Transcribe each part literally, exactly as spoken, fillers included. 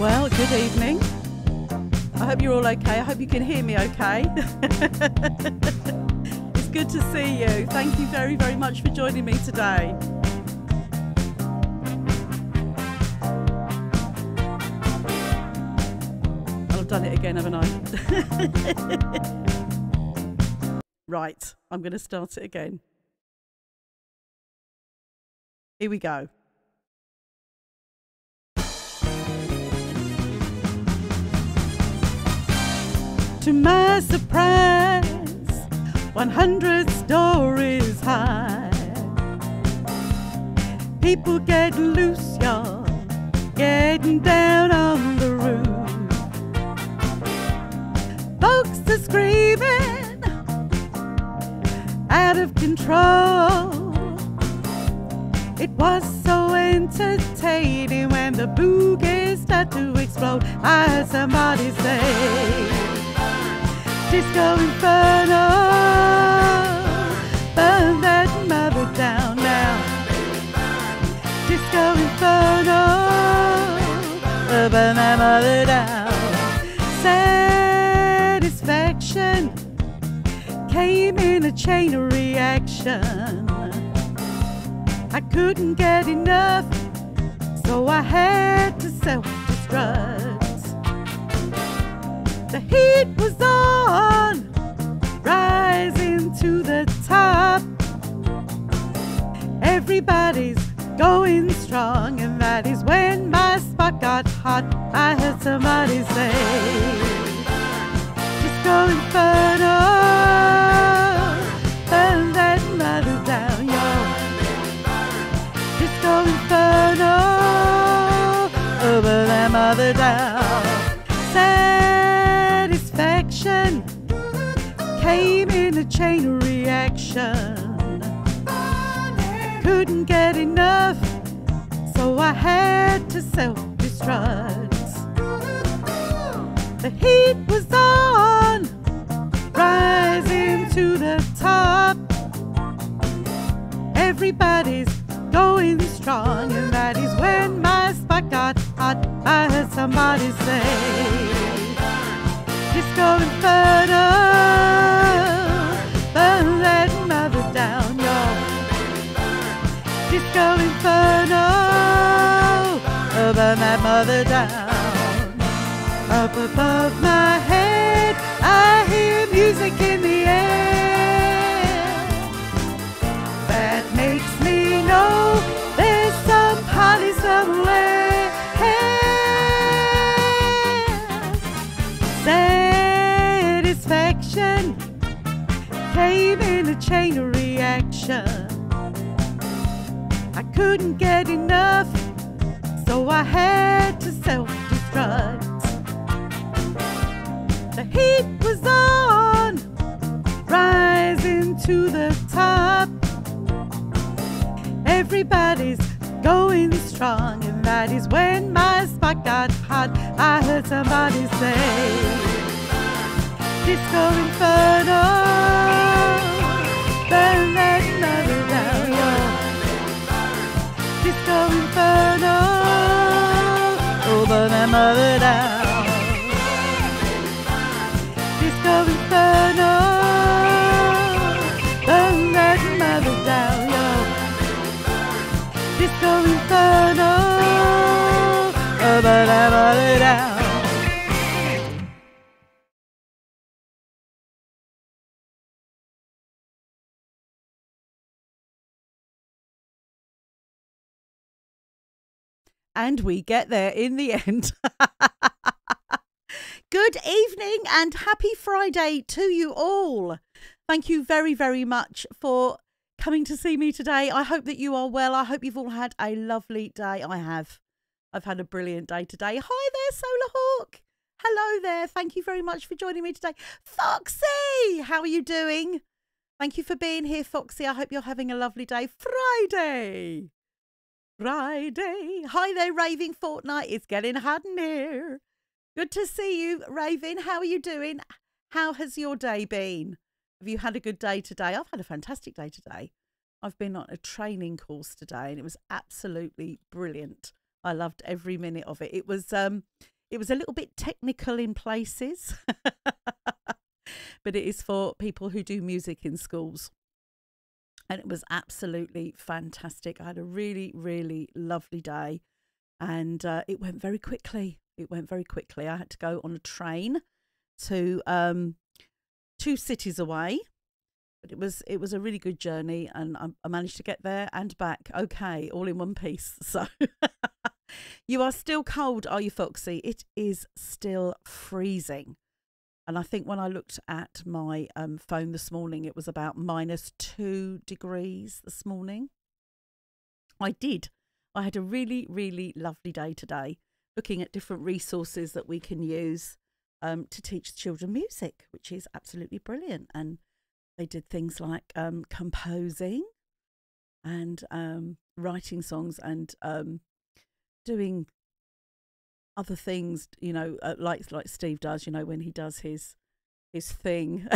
Well, good evening. I hope you're all okay. I hope you can hear me okay. It's good to see you. Thank you very, very much for joining me today. I've done it again, haven't I? Right, I'm going to start it again. Here we go. To my surprise, one hundred stories high. People get loose, y'all, getting down on the roof. Folks are screaming, out of control. It was so entertaining when the boogie started to explode. I heard somebody say, Disco Inferno, burn that mother down now. Disco Inferno, burn that mother down. Satisfaction came in a chain of reaction. I couldn't get enough, so I had to self-destruct. The heat was on, rising to the top. Everybody's going strong, and that is when my spot got hot. I heard somebody say, Disco Inferno, burn that mother down, yo. Disco Inferno, oh, burn that mother down. Came in a chain of reaction. Couldn't get enough, so I had to self-destruct. The heat was on, rising to the top. Everybody's going strong, and that is when my spot got hot. I heard somebody say, Disco Inferno, burn that mother down, yo. Disco Inferno, oh, burn that mother down. Up above my head, I hear music in the air. That makes me know there's some Polly somewhere. Came in a chain of reaction. I couldn't get enough, so I had to self-destruct. The heat was on, rising to the top. Everybody's going strong, and that is when my spot got hot. I heard somebody say, Disco Inferno, burn that mother down, yo. Disco Inferno, oh, burn that mother down. Disco Inferno, burn that mother down, yo. Disco Inferno, oh, burn that mother down. And we get there in the end. Good evening and happy Friday to you all. Thank you very, very much for coming to see me today. I hope that you are well. I hope you've all had a lovely day. I have. I've had a brilliant day today. Hi there, Solar Hawk. Hello there. Thank you very much for joining me today. Foxy, how are you doing? Thank you for being here, Foxy. I hope you're having a lovely day. Friday. Friday. Hi there, Raving Fortnight. It's getting hot in here. Good to see you, Raving. How are you doing? How has your day been? Have you had a good day today? I've had a fantastic day today. I've been on a training course today and it was absolutely brilliant. I loved every minute of it. It was um, it was a little bit technical in places, but it is for people who do music in schools. And it was absolutely fantastic. I had a really, really lovely day, and uh, it went very quickly. It went very quickly. I had to go on a train to um, two cities away, but it was it was a really good journey, and I, I managed to get there and back okay, all in one piece. So you are still cold, are you, Foxy? It is still freezing. And I think when I looked at my um, phone this morning, it was about minus two degrees this morning. I did. I had a really, really lovely day today, looking at different resources that we can use um, to teach children music, which is absolutely brilliant. And they did things like um, composing and um, writing songs and um, doing other things, you know, uh, like like Steve does, you know, when he does his his thing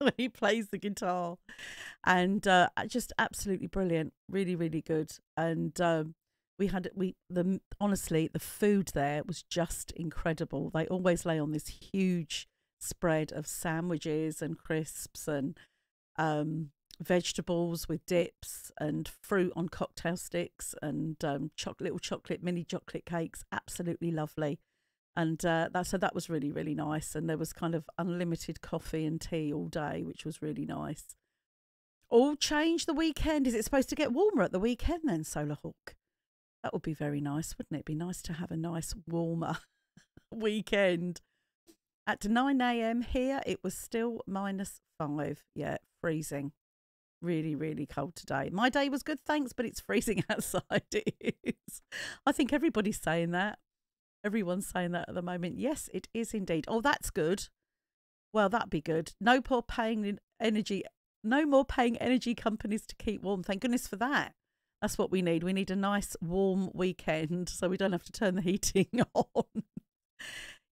when he plays the guitar, and uh, just absolutely brilliant, really really good. And um, we had we the honestly the food there was just incredible. They always lay on this huge spread of sandwiches and crisps and um, vegetables with dips and fruit on cocktail sticks and um, choc little chocolate mini chocolate cakes. Absolutely lovely. And uh, that so that was really really nice. And there was kind of unlimited coffee and tea all day, which was really nice. All change the weekend. Is it supposed to get warmer at the weekend then, Solar Hawk? That would be very nice, wouldn't it? Be nice to have a nice warmer weekend. At nine A M here it was still minus five. Yeah, freezing. Really, really cold today. My day was good, thanks, but it's freezing outside. It is. I think everybody's saying that. Everyone's saying that at the moment. Yes, it is indeed. Oh, that's good. Well, that'd be good. No more paying energy. No more paying energy companies to keep warm. Thank goodness for that. That's what we need. We need a nice warm weekend so we don't have to turn the heating on.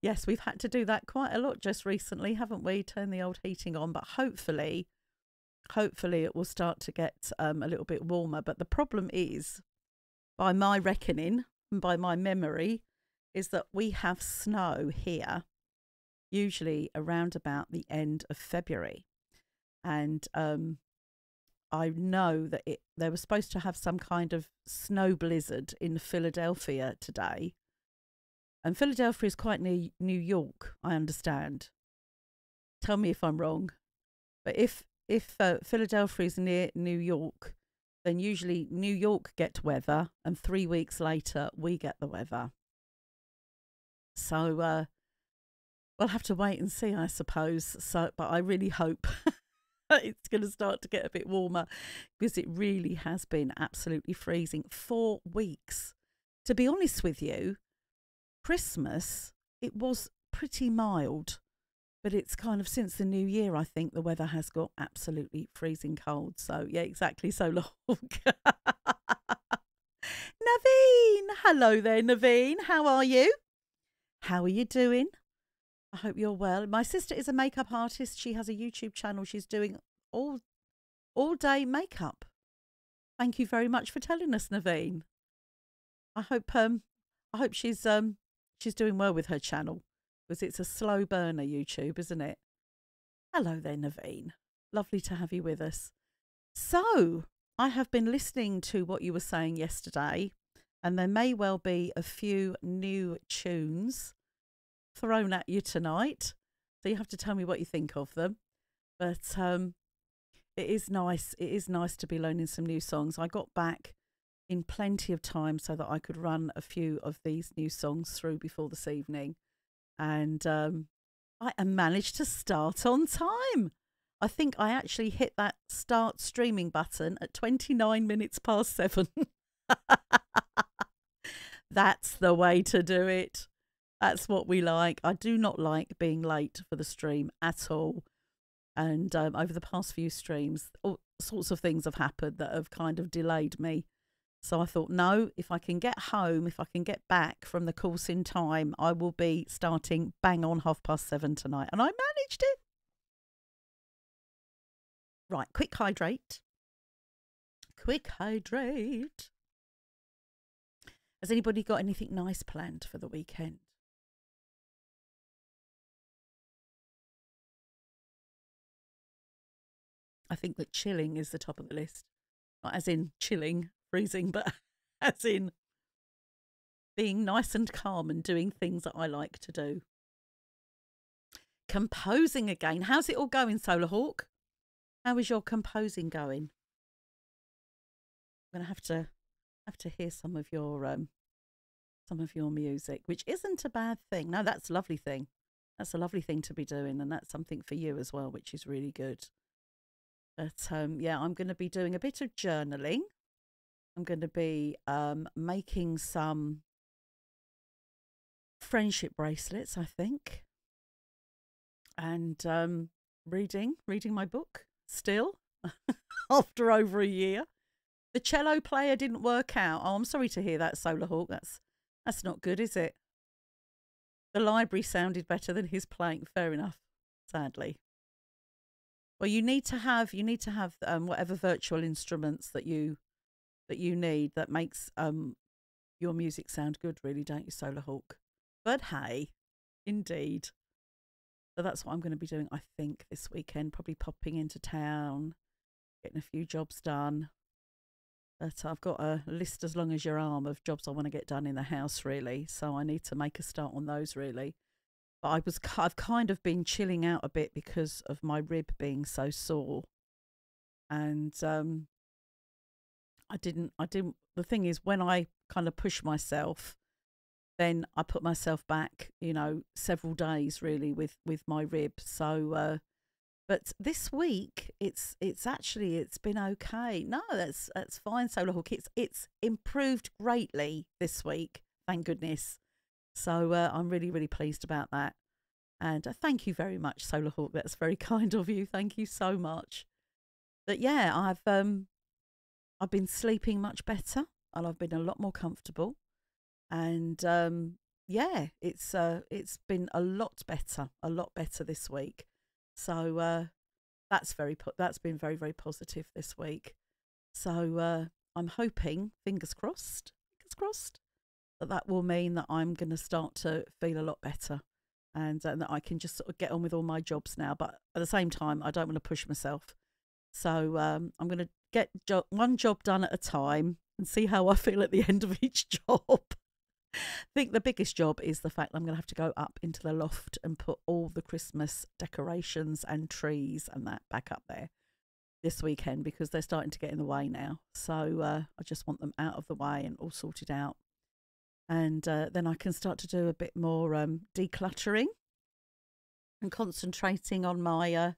Yes, we've had to do that quite a lot just recently, haven't we? Turn the old heating on, but hopefully. Hopefully it will start to get um, a little bit warmer. But the problem is, by my reckoning and by my memory, is that we have snow here, usually around about the end of February. And um, I know that it, they were supposed to have some kind of snow blizzard in Philadelphia today. And Philadelphia is quite near New York, I understand. Tell me if I'm wrong. But if... If uh, Philadelphia is near New York, then usually New York gets weather, and three weeks later we get the weather. So uh, we'll have to wait and see, I suppose. So, but I really hope it's going to start to get a bit warmer, because it really has been absolutely freezing. Four weeks. To be honest with you, Christmas, it was pretty mild. But it's kind of since the new year, I think the weather has got absolutely freezing cold. So, yeah, exactly. So long. Naveen. Hello there, Naveen. How are you? How are you doing? I hope you're well. My sister is a makeup artist. She has a YouTube channel. She's doing all, all day makeup. Thank you very much for telling us, Naveen. I hope, um, I hope she's, um, she's doing well with her channel. Because it's a slow burner YouTube, isn't it? Hello there, Naveen. Lovely to have you with us. So, I have been listening to what you were saying yesterday, and there may well be a few new tunes thrown at you tonight. So you have to tell me what you think of them. But um, it is nice. It is nice to be learning some new songs. I got back in plenty of time so that I could run a few of these new songs through before this evening. And um, I managed to start on time. I think I actually hit that start streaming button at twenty-nine minutes past seven. That's the way to do it. That's what we like. I do not like being late for the stream at all. And um, over the past few streams, all sorts of things have happened that have kind of delayed me. So I thought, no, if I can get home, if I can get back from the course in time, I will be starting bang on half past seven tonight. And I managed it. Right, quick hydrate. Quick hydrate. Has anybody got anything nice planned for the weekend? I think that chilling is the top of the list. Not as in chilling, freezing, but as in being nice and calm and doing things that I like to do. Composing again. How's it all going, Solar Hawk? How is your composing going? I'm gonna have to have to hear some of your um some of your music, which isn't a bad thing. No, that's a lovely thing. That's a lovely thing to be doing, and that's something for you as well, which is really good. But um, yeah, I'm going to be doing a bit of journaling. I'm going to be um, making some friendship bracelets, I think. And um, reading, reading my book still after over a year. The cello player didn't work out. Oh, I'm sorry to hear that, Solar Hawk. That's, that's not good, is it? The library sounded better than his playing. Fair enough, sadly. Well, you need to have you need to have um, whatever virtual instruments that you that you need that makes um, your music sound good, really, don't you, Solar Hawk? But hey, indeed. So that's what I'm going to be doing, I think, this weekend. Probably popping into town, getting a few jobs done. But I've got a list as long as your arm of jobs I want to get done in the house, really. So I need to make a start on those, really. But I was, I've kind of been chilling out a bit because of my rib being so sore, and um, I didn't, I didn't. The thing is, when I kind of push myself, then I put myself back, you know, several days really with with my rib. So, uh, but this week, it's it's actually it's been okay. No, that's that's fine, Solar Hawk. It's it's improved greatly this week, thank goodness. So uh, I'm really, really pleased about that. And uh, thank you very much, Solar Hawk. That's very kind of you. Thank you so much. But yeah, I've um, I've been sleeping much better, and I've been a lot more comfortable. And um, yeah, it's uh, it's been a lot better, a lot better this week. So uh, that's very po that's been very, very positive this week. So uh, I'm hoping, fingers crossed, fingers crossed. That will mean that I'm going to start to feel a lot better, and, and that I can just sort of get on with all my jobs now. But at the same time, I don't want to push myself. So um, I'm going to get jo one job done at a time and see how I feel at the end of each job. I think the biggest job is the fact that I'm going to have to go up into the loft and put all the Christmas decorations and trees and that back up there this weekend, because they're starting to get in the way now. So uh, I just want them out of the way and all sorted out. And uh, then I can start to do a bit more um, decluttering and concentrating on my uh,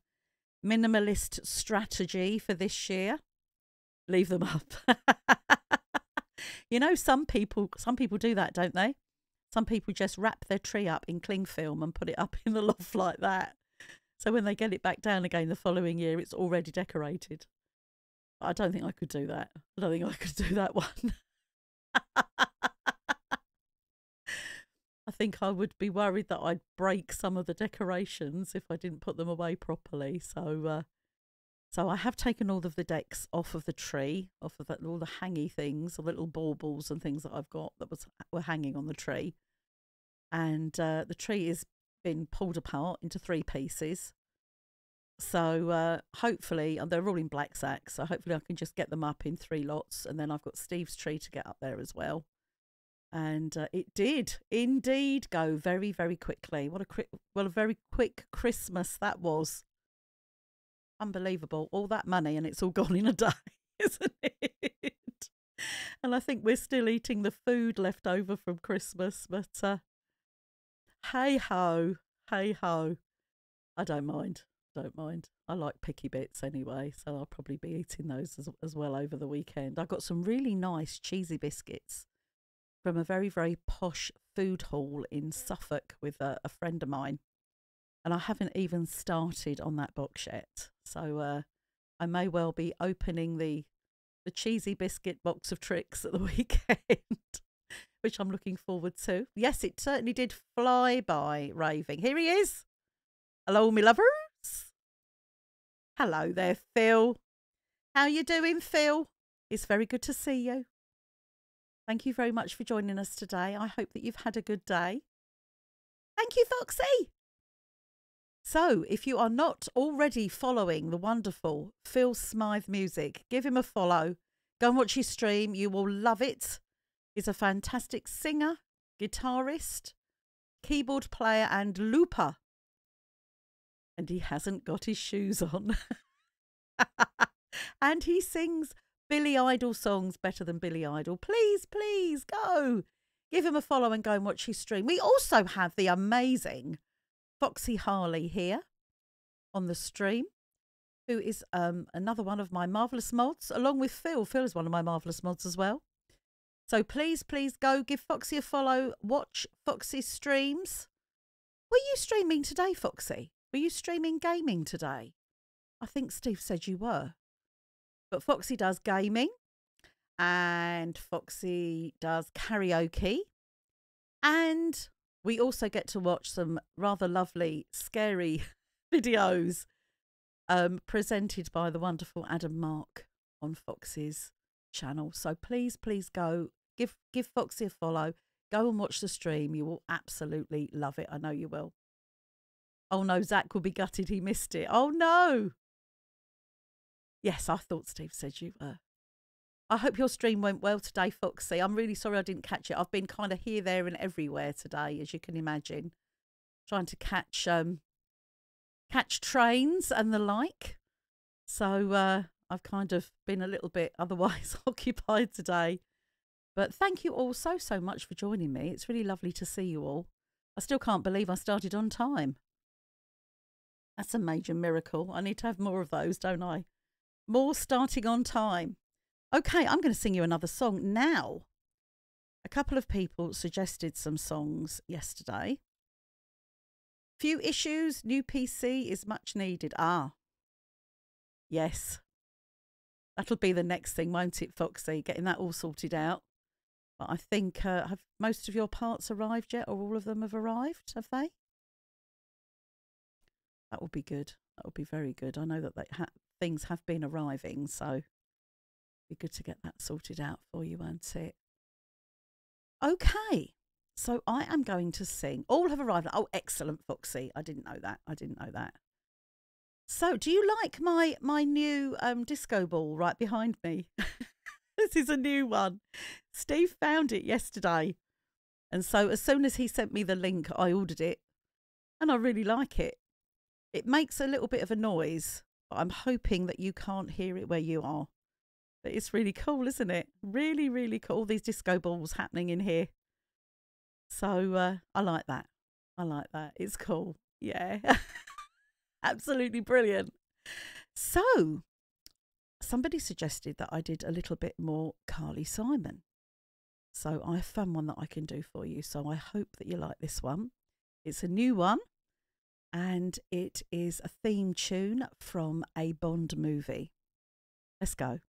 minimalist strategy for this year. Leave them up. You know, some people, some people do that, don't they? Some people just wrap their tree up in cling film and put it up in the loft like that. So when they get it back down again the following year, it's already decorated. But I don't think I could do that. I don't think I could do that one. I think I would be worried that I'd break some of the decorations if I didn't put them away properly. So uh, so I have taken all of the decks off of the tree, off of that, all the hangy things, all the little baubles and things that I've got that was were hanging on the tree. And uh, the tree has been pulled apart into three pieces. So uh, hopefully, and they're all in black sacks, so hopefully I can just get them up in three lots. And then I've got Steve's tree to get up there as well. And uh, it did indeed go very, very quickly. What a quick, well, a very quick Christmas that was. Unbelievable. All that money and it's all gone in a day, isn't it? And I think we're still eating the food left over from Christmas. But uh, hey ho, hey ho. I don't mind. Don't mind. I like picky bits anyway, so I'll probably be eating those as, as well over the weekend. I got some really nice cheesy biscuits from a very, very posh food hall in Suffolk with a, a friend of mine. And I haven't even started on that box yet. So uh, I may well be opening the the cheesy biscuit box of tricks at the weekend, which I'm looking forward to. Yes, it certainly did fly by, raving. Here he is. Hello, me lovers. Hello there, Phil. How you doing, Phil? It's very good to see you. Thank you very much for joining us today. I hope that you've had a good day. Thank you, Foxy. So if you are not already following the wonderful Phil Smythe Music, give him a follow. Go and watch his stream. You will love it. He's a fantastic singer, guitarist, keyboard player and looper. And he hasn't got his shoes on. And he sings Billy Idol songs better than Billy Idol. Please, please go. Give him a follow and go and watch his stream. We also have the amazing Foxy Harley here on the stream, who is um, another one of my marvellous mods, along with Phil. Phil is one of my marvellous mods as well. So please, please go give Foxy a follow. Watch Foxy's streams. Were you streaming today, Foxy? Were you streaming gaming today? I think Steve said you were. But Foxy does gaming and Foxy does karaoke. And we also get to watch some rather lovely, scary videos um, presented by the wonderful Adam Mark on Foxy's channel. So please, please go. Give, give Foxy a follow. Go and watch the stream. You will absolutely love it. I know you will. Oh, no, Zach will be gutted. He missed it. Oh, no. Yes, I thought Steve said you were. I hope your stream went well today, Foxy. I'm really sorry I didn't catch it. I've been kind of here, there and everywhere today, as you can imagine. Trying to catch um, catch trains and the like. So uh, I've kind of been a little bit otherwise occupied today. But thank you all so, so much for joining me. It's really lovely to see you all. I still can't believe I started on time. That's a major miracle. I need to have more of those, don't I? More starting on time. Okay, I'm going to sing you another song now. A couple of people suggested some songs yesterday. Few issues, new P C is much needed. Ah, yes. That'll be the next thing, won't it, Foxy? Getting that all sorted out. But I think, uh, have most of your parts arrived yet? Or all of them have arrived, have they? That would be good. That would be very good. I know that they ha things have been arriving, so it'd be good to get that sorted out for you, won't it? Okay, so I am going to sing. All have arrived. Oh, excellent, Foxy. I didn't know that. I didn't know that. So do you like my, my new um, disco ball right behind me? This is a new one. Steve found it yesterday. And so as soon as he sent me the link, I ordered it. And I really like it. It makes a little bit of a noise, but I'm hoping that you can't hear it where you are. But it's really cool, isn't it? Really, really cool. All these disco balls happening in here. So uh, I like that. I like that. It's cool. Yeah. Absolutely brilliant. So somebody suggested that I did a little bit more Carly Simon. So I found one that I can do for you. So I hope that you like this one. It's a new one. And it is a theme tune from a Bond movie. Let's go.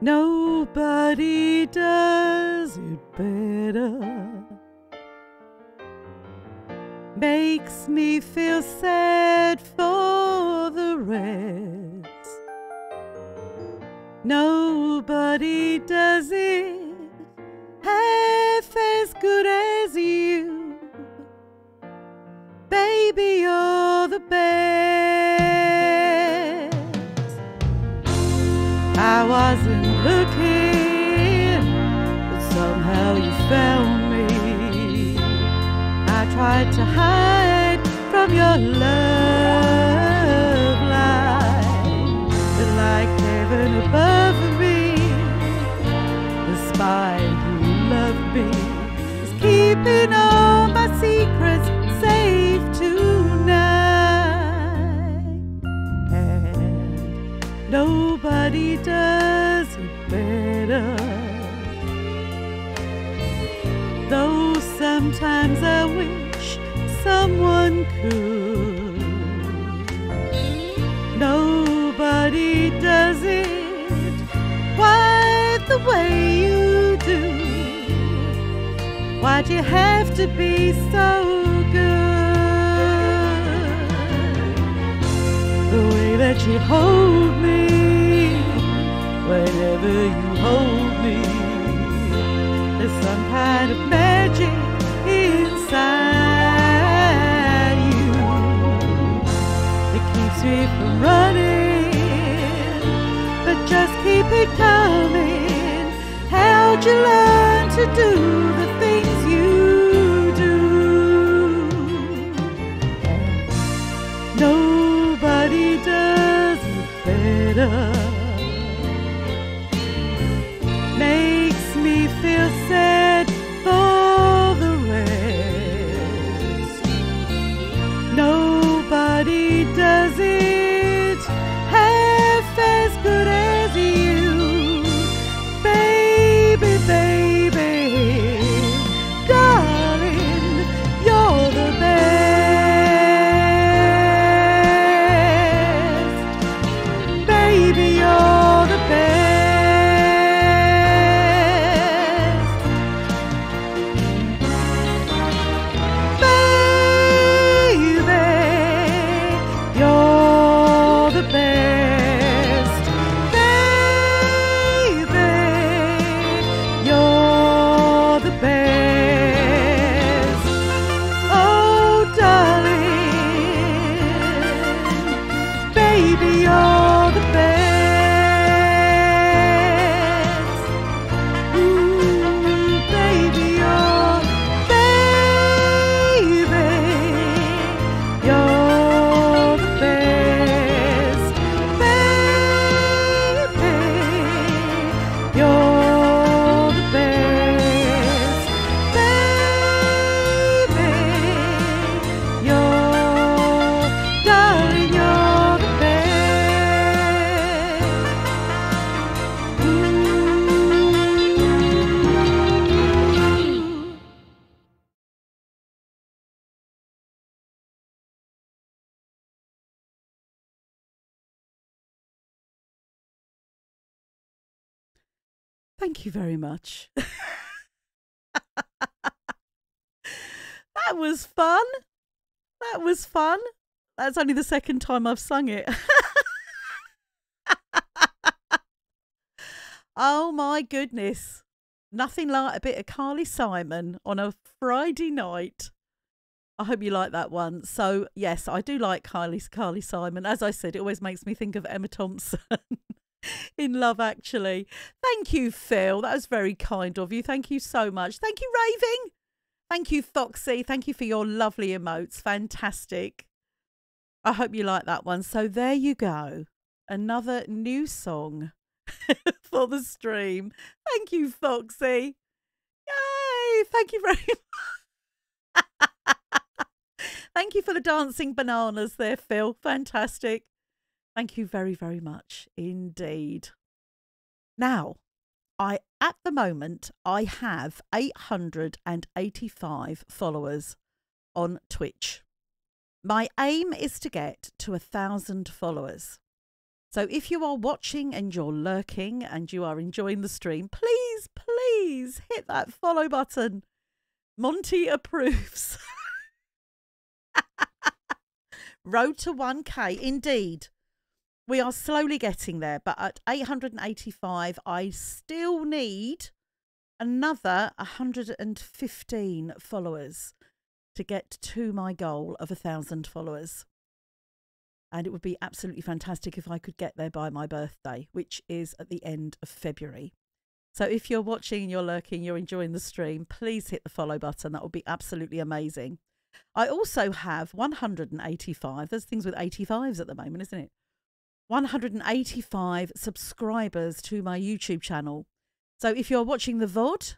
Nobody does it better. Makes me feel sad for the rest. Nobody does it half as good as you. Baby, you're the best. I wasn't looking, but somehow you found me. I tried to hide from your love light, but like heaven above me, the spine who loved me is keeping all my secrets safe tonight. And nobody does it better, though sometimes I wish someone could. Nobody does it quite the way you do. Why Why'd you have to be so good? The way that you hold me, whenever you hold me, there's some kind of magic inside you that keeps me from running, but just keep it coming. How'd you learn to do the things you do? Nobody does it better. Makes me feel sad for the rest. Nobody does it half as good as you. Baby, baby, darling, you're the best. Baby, you're the best. Thank you very much. That was fun. That was fun. That's only the second time I've sung it. Oh my goodness. Nothing like a bit of Carly Simon on a Friday night. I hope you like that one. So yes, I do like Carly, Carly Simon. As I said, it always makes me think of Emma Thompson. In Love Actually. Thank you, Phil. That was very kind of you. Thank you so much. Thank you, Raving. Thank you, Foxy. Thank you for your lovely emotes. Fantastic. I hope you like that one. So there you go. Another new song for the stream. Thank you, Foxy. Yay. Thank you very much. Thank you for the dancing bananas there, Phil. Fantastic. Thank you very, very much indeed. Now, I at the moment, I have eight hundred eighty-five followers on Twitch. My aim is to get to one thousand followers. So if you are watching and you're lurking and you are enjoying the stream, please, please hit that follow button. Monty approves. Road to one K, indeed. We are slowly getting there, but at eight hundred eighty-five, I still need another one hundred fifteen followers to get to my goal of one thousand followers. And it would be absolutely fantastic if I could get there by my birthday, which is at the end of February. So if you're watching and you're lurking, you're enjoying the stream, please hit the follow button. That would be absolutely amazing. I also have one hundred eighty-five. There's things with eighty-fives at the moment, isn't it? one hundred eighty-five subscribers to my YouTube channel. So if you're watching the V O D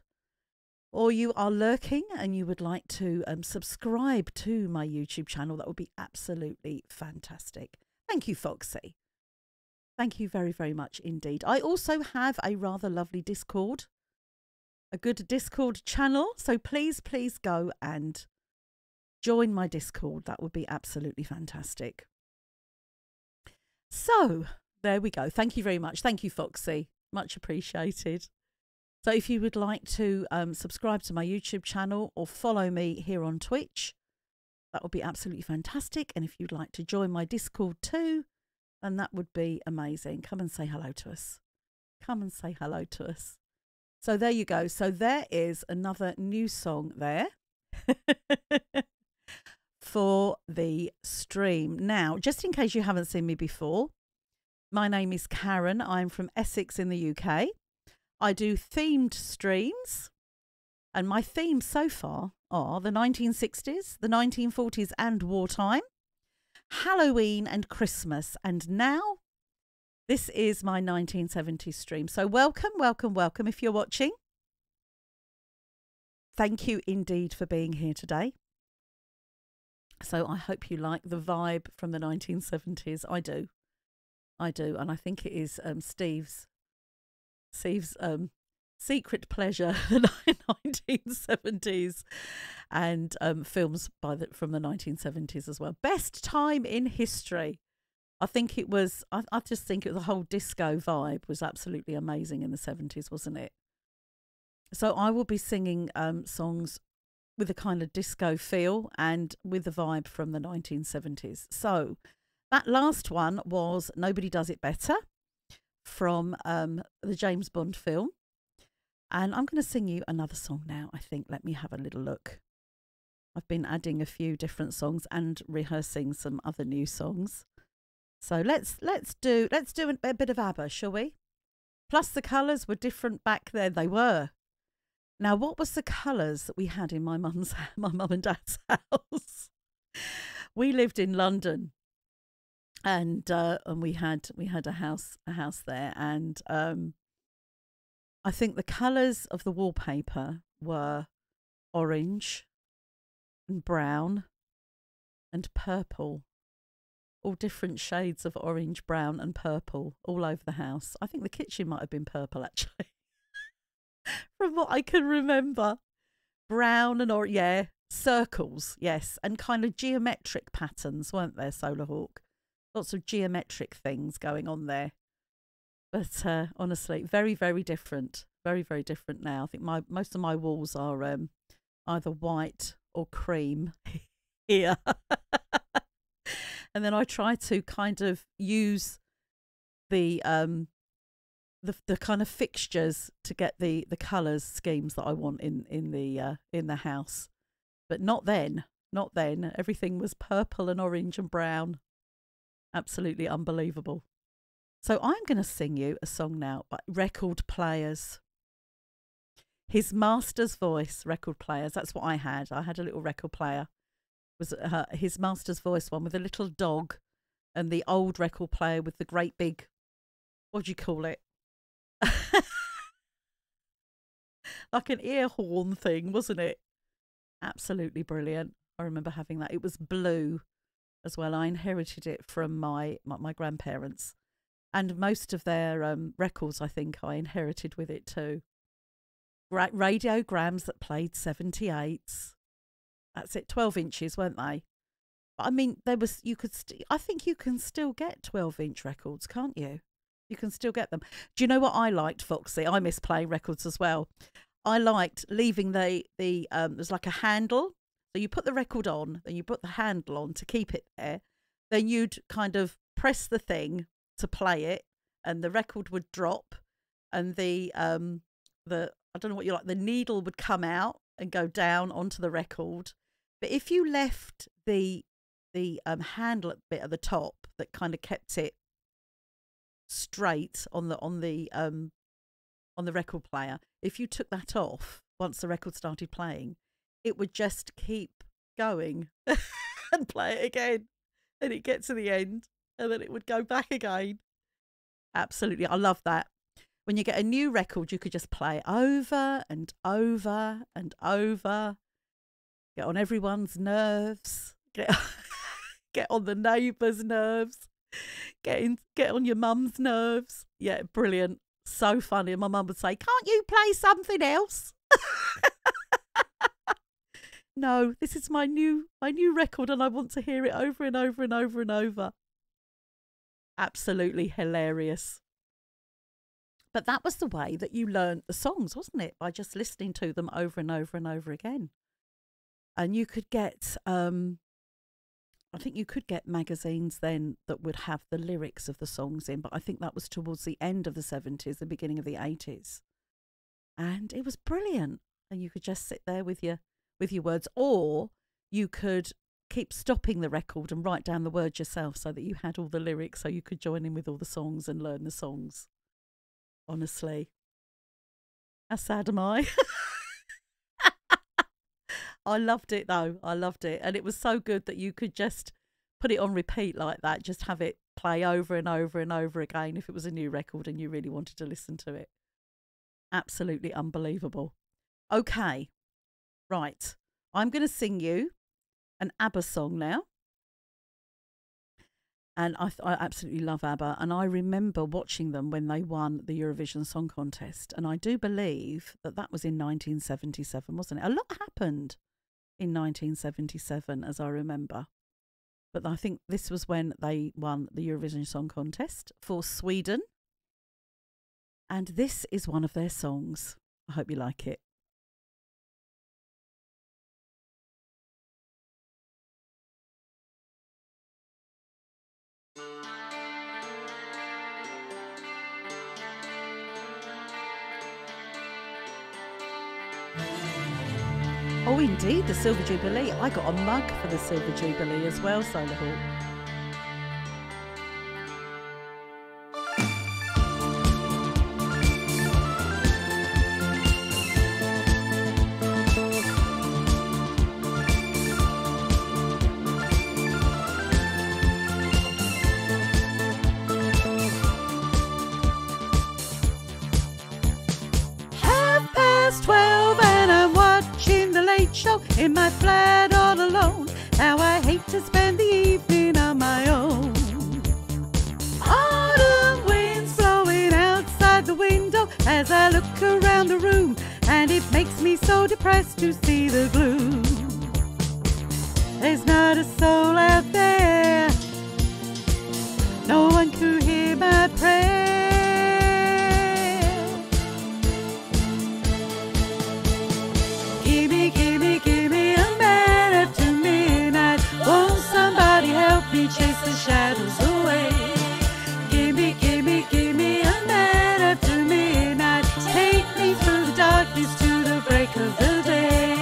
or you are lurking and you would like to um, subscribe to my YouTube channel, that would be absolutely fantastic. Thank you, Foxy. Thank you very, very much indeed. I also have a rather lovely Discord, a good Discord channel. So please, please go and join my Discord. That would be absolutely fantastic. So there we go. Thank you very much. Thank you, Foxy. Much appreciated. So if you would like to um, subscribe to my YouTube channel or follow me here on Twitch, that would be absolutely fantastic. And if you'd like to join my Discord too, then that would be amazing. Come and say hello to us. Come and say hello to us. So there you go. So there is another new song there for the stream. Now, just in case you haven't seen me before, my name is Karen. I'm from Essex in the U K. I do themed streams, and my themes so far are the nineteen sixties, the nineteen forties and wartime, Halloween and Christmas, and now this is my nineteen seventies stream. So welcome, welcome, welcome if you're watching. Thank you indeed for being here today. So I hope you like the vibe from the nineteen seventies. I do. I do, and I think it is um, Steve's. Steve's um, secret pleasure, the nineteen seventies, and um, films by the, from the nineteen seventies as well. Best time in history. I think it was, I, I just think it, the whole disco vibe was absolutely amazing in the seventies, wasn't it? So I will be singing um, songs with a kind of disco feel and with the vibe from the nineteen seventies. So that last one was Nobody Does It Better, from um, the James Bond film. And I'm going to sing you another song now, I think. Let me have a little look. I've been adding a few different songs and rehearsing some other new songs. So let's let's do let's do a bit of ABBA, shall we? Plus the colours were different back then. They were. Now, what was the colours that we had in my mum's my mum and dad's house? We lived in London. And uh, and we had we had a house a house there, and um, I think the colours of the wallpaper were orange and brown and purple, all different shades of orange, brown, and purple all over the house. I think the kitchen might have been purple actually, from what I can remember. Brown and orange, yeah, circles, yes, and kind of geometric patterns, weren't there, Solar Hawk? Lots of geometric things going on there. But uh, honestly, very, very different. Very, very different now. I think my most of my walls are um, either white or cream here. And then I try to kind of use the, um, the the kind of fixtures to get the, the colours schemes that I want in, in, the, uh, in the house. But not then. Not then. Everything was purple and orange and brown. Absolutely unbelievable. So I'm going to sing you a song now by Record Players. His master's voice, Record Players. That's what I had. I had a little record player. It was uh, his master's voice one with a little dog, and the old record player with the great big, what do you call it? Like an ear horn thing, wasn't it? Absolutely brilliant. I remember having that. It was blue as well. I inherited it from my, my, my grandparents, and most of their um, records, I think, I inherited with it too. Ra radiograms that played seventy-eights. That's it, twelve inches, weren't they? But I mean, there was, you could, st I think you can still get twelve inch records, can't you? You can still get them. Do you know what I liked, Foxy? I miss playing records as well. I liked leaving the, the um, there's like a handle. So you put the record on, then you put the handle on to keep it there. Then you'd kind of press the thing to play it, and the record would drop, and the um the I don't know what you like the needle would come out and go down onto the record. But if you left the the um handle at the bit at the top that kind of kept it straight on the on the um on the record player, if you took that off once the record started playing, it would just keep going and play it again, and it gets to the end, and then it would go back again. Absolutely. I love that. When you get a new record, you could just play over and over and over. Get on everyone's nerves. Get, get on the neighbour's nerves. Get, in, get on your mum's nerves. Yeah, brilliant. So funny. And my mum would say, can't you play something else? No, this is my new my new record, and I want to hear it over and over and over and over. Absolutely hilarious. But that was the way that you learned the songs, wasn't it? By just listening to them over and over and over again. And you could get, um, I think you could get magazines then that would have the lyrics of the songs in, but I think that was towards the end of the seventies, the beginning of the eighties. And it was brilliant. And you could just sit there with your, with your words, or you could keep stopping the record and write down the words yourself so that you had all the lyrics, so you could join in with all the songs and learn the songs. Honestly, how sad am I? I loved it though. I loved it. And it was so good that you could just put it on repeat like that, just have it play over and over and over again if it was a new record and you really wanted to listen to it. Absolutely unbelievable. Okay, right. I'm going to sing you an ABBA song now. And I, I absolutely love ABBA. And I remember watching them when they won the Eurovision Song Contest. And I do believe that that was in nineteen seventy-seven, wasn't it? A lot happened in nineteen seventy-seven, as I remember. But I think this was when they won the Eurovision Song Contest for Sweden. And this is one of their songs. I hope you like it. Oh, indeed, the Silver Jubilee. I got a mug for the Silver Jubilee as well, Solar Hawk. In my flat all alone, how I hate to spend the evening on my own. Autumn winds blowing outside the window as I look around the room, and it makes me so depressed to see the gloom. There's not a soul out there, no one could hear my prayer. Chase the shadows away. Gimme, gimme, gimme a man after midnight. Take me through the darkness to the break of the day.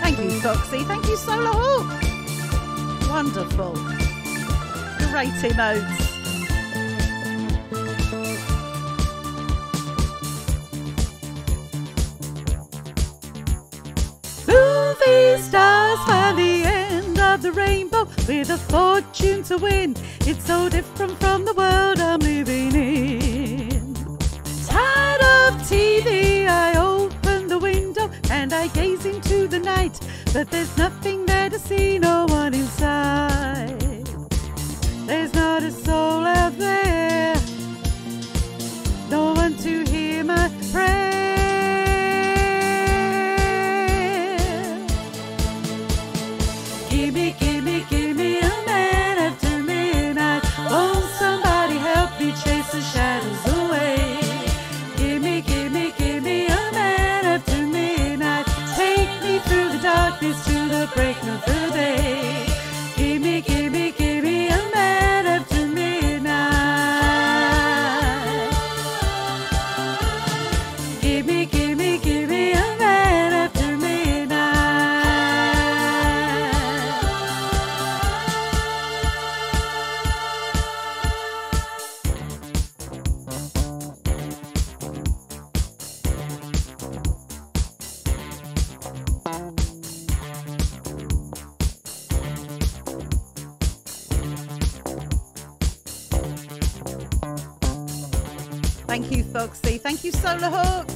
Thank you, Foxy. Thank you, Solar Hawk. Wonderful. Great emotes. Stars find the end of the rainbow with a fortune to win. It's so different from the world I'm living in. Tired of T V, I open the window and I gaze into the night, but there's nothing there to see, no one inside. There's not a soul out there, no one to hear my prayer. Gimme, gimme, gimme a man after midnight. Won't somebody help me chase the shadows away? Gimme, gimme, gimme a man after midnight. Take me through the darkness to the break of the day. Gimme, gimme, gimme a man after midnight. Gimme, gimme, gimme a man after midnight. Thank you, Foxy. Thank you, Solar Hawk.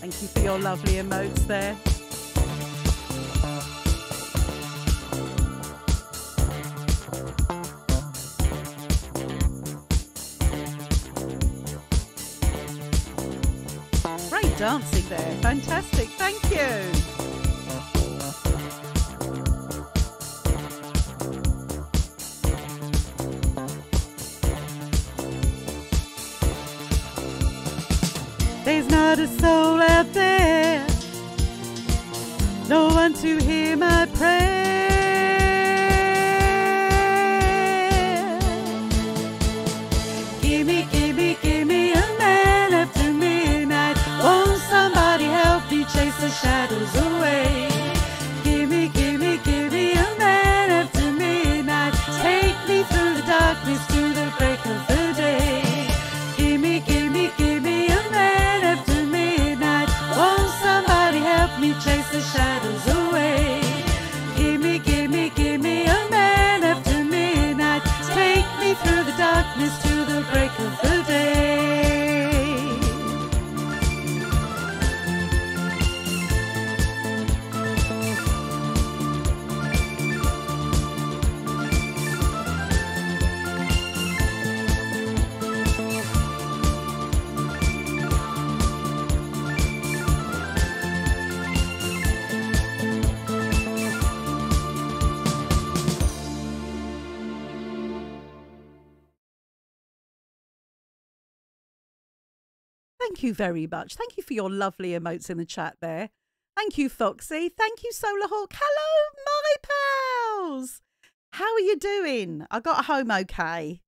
Thank you for your lovely emotes there. Great dancing there. Fantastic. Thank you. not a soul out there, no one to hear my prayer. Gimme, gimme, gimme a man after midnight. Won't somebody help me chase the shadows away? Gimme, gimme, gimme a man after midnight. Take me through the darkness to the break of the day. Gimme, gimme, gimme a man after midnight. Won't somebody help me chase the shadows away? Gimme, gimme, gimme a man after midnight. Take me through the darkness to the break of the Thank you very much. Thank you for your lovely emotes in the chat there. Thank you, Foxy. Thank you, Solar Hawk. Hello, my pals. How are you doing? I got home okay.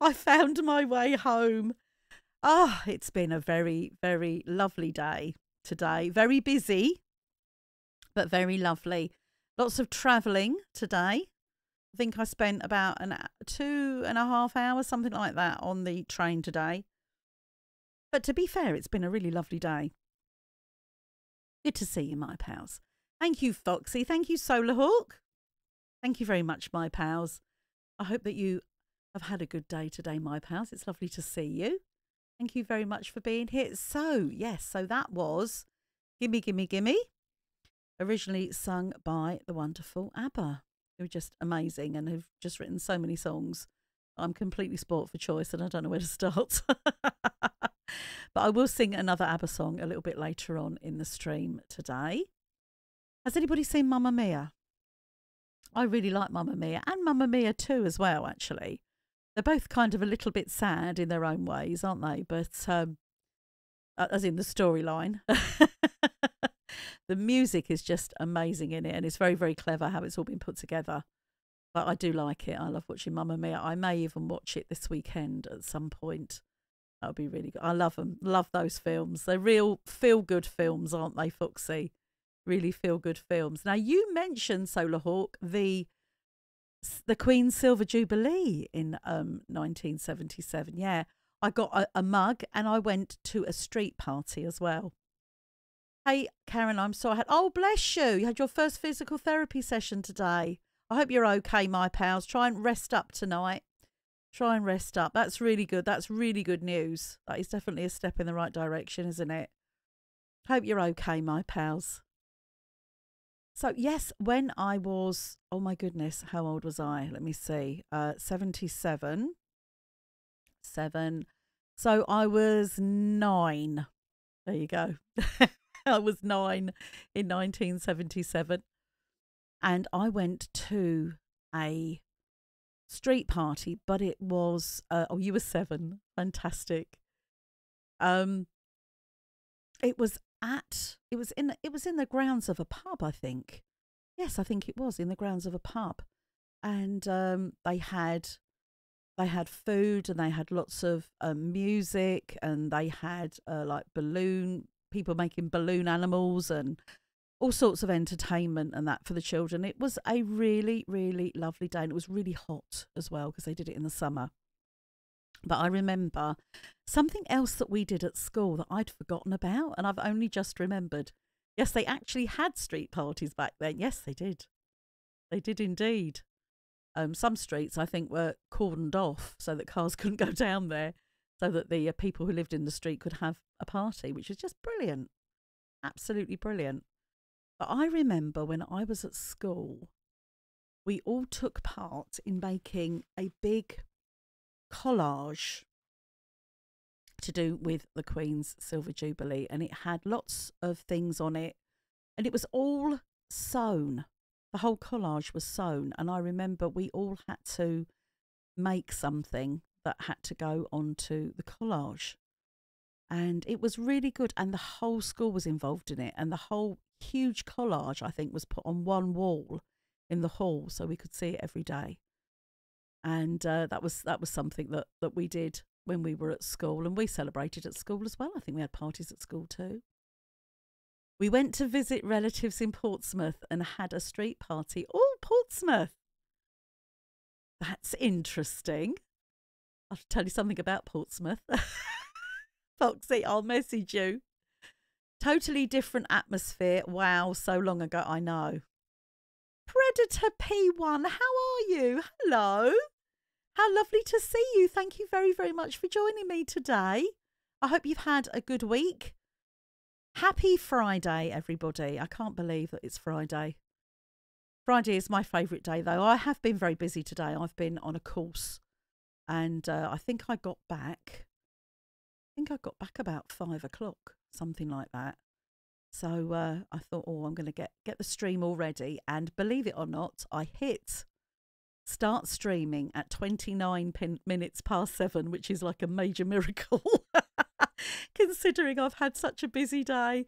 I found my way home. Oh, it's been a very, very lovely day today. Very busy, but very lovely. Lots of travelling today. I think I spent about an two and a half hours, something like that, on the train today. But to be fair, it's been a really lovely day. Good to see you, my pals. Thank you, Foxy. Thank you, Solar Hawk. Thank you very much, my pals. I hope that you have had a good day today, my pals. It's lovely to see you. Thank you very much for being here. So, yes, so that was Gimme, Gimme, Gimme, originally sung by the wonderful ABBA, who are just amazing and have just written so many songs. I'm completely spoilt for choice and I don't know where to start. But I will sing another ABBA song a little bit later on in the stream today. Has anybody seen Mamma Mia? I really like Mamma Mia, and Mamma Mia two as well, actually. They're both kind of a little bit sad in their own ways, aren't they? But um, as in the storyline. The music is just amazing in it, and it's very, very clever how it's all been put together. But I do like it. I love watching Mamma Mia. I may even watch it this weekend at some point. That would be really good. I love them. Love those films. They're real feel-good films, aren't they, Foxy? Really feel-good films. Now, you mentioned, Solar Hawk, the, the Queen's Silver Jubilee in um, nineteen seventy-seven. Yeah, I got a, a mug, and I went to a street party as well. Hey, Karen, I'm sorry. I had, oh, bless you. You had your first physical therapy session today. I hope you're okay, my pals. Try and rest up tonight. Try and rest up. That's really good. That's really good news. That is definitely a step in the right direction, isn't it? Hope you're okay, my pals. So, yes, when I was, oh, my goodness, how old was I? Let me see. Uh, seventy-seven. Seven. So I was nine. There you go. I was nine in nineteen seventy-seven, and I went to a street party, but it was, uh, oh, you were seven. Fantastic. Um, it was at, it was in, it was in the grounds of a pub, I think. Yes, I think it was in the grounds of a pub. And um, they had, they had food, and they had lots of uh, music, and they had uh, like balloon, people making balloon animals and all sorts of entertainment and that for the children. It was a really, really lovely day, and it was really hot as well because they did it in the summer. But I remember something else that we did at school that I'd forgotten about, and I've only just remembered. Yes, they actually had street parties back then. Yes, they did. They did indeed. Um, some streets, I think, were cordoned off so that cars couldn't go down there, so that the uh, people who lived in the street could have a party, which is just brilliant. Absolutely brilliant. But I remember when I was at school, we all took part in making a big collage to do with the Queen's Silver Jubilee. And it had lots of things on it. And it was all sewn. The whole collage was sewn. And I remember we all had to make something that had to go onto the collage. And it was really good. And the whole school was involved in it. And the whole huge collage, I think, was put on one wall in the hall so we could see it every day. And uh, that was that was something that, that we did when we were at school. And we celebrated at school as well. I think we had parties at school too. We went to visit relatives in Portsmouth and had a street party. Oh, Portsmouth. That's interesting. I'll tell you something about Portsmouth. Foxy, I'll message you. Totally different atmosphere. Wow, so long ago, I know. Predator P one, how are you? Hello. How lovely to see you. Thank you very, very much for joining me today. I hope you've had a good week. Happy Friday, everybody. I can't believe that it's Friday. Friday is my favourite day, though. I have been very busy today. I've been on a course and uh, I think I got back. I think I got back about five o'clock, something like that. So uh, I thought, oh, I'm going to get, get the stream all ready. And believe it or not, I hit start streaming at twenty-nine minutes past seven, which is like a major miracle. Considering I've had such a busy day.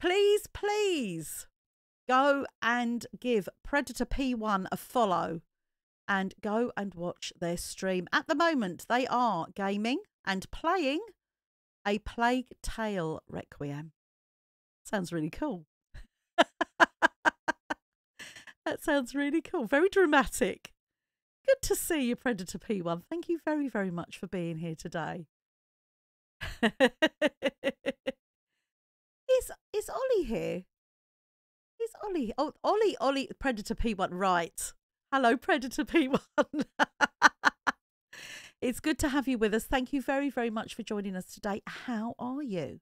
Please, please go and give Predator P one a follow and go and watch their stream. At the moment, they are gaming and playing A Plague Tale Requiem. Sounds really cool. That sounds really cool. Very dramatic. Good to see you, Predator P one. Thank you very, very much for being here today. is is Ollie here? Is Ollie? Oh, Ollie, Ollie, Predator P one, right? Hello, Predator P one. It's good to have you with us. Thank you very, very much for joining us today. How are you?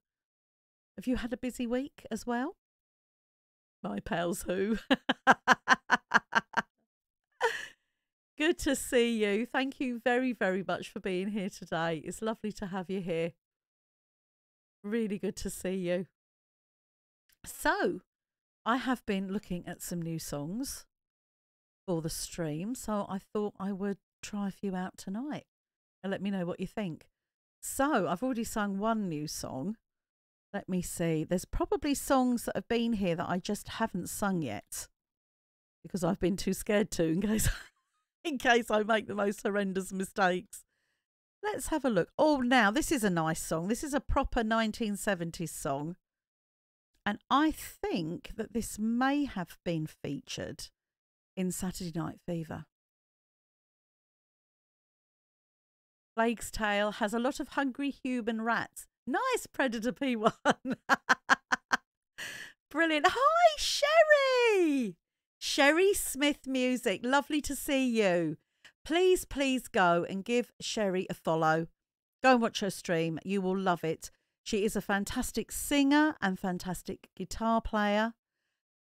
Have you had a busy week as well? My pals, who? Good to see you. Thank you very, very much for being here today. It's lovely to have you here. Really good to see you. So I have been looking at some new songs for the stream, so I thought I would try a few out tonight and let me know what you think. So I've already sung one new song. Let me see. There's probably songs that have been here that I just haven't sung yet because I've been too scared to, in case, in case I make the most horrendous mistakes. Let's have a look. Oh, now this is a nice song. This is a proper nineteen seventies song. And I think that this may have been featured in Saturday Night Fever. Plague's Tale has a lot of hungry human rats. Nice, Predator P one. Brilliant. Hi, Sherry. Sherry Smith Music. Lovely to see you. Please, please go and give Sherry a follow. Go and watch her stream. You will love it. She is a fantastic singer and fantastic guitar player.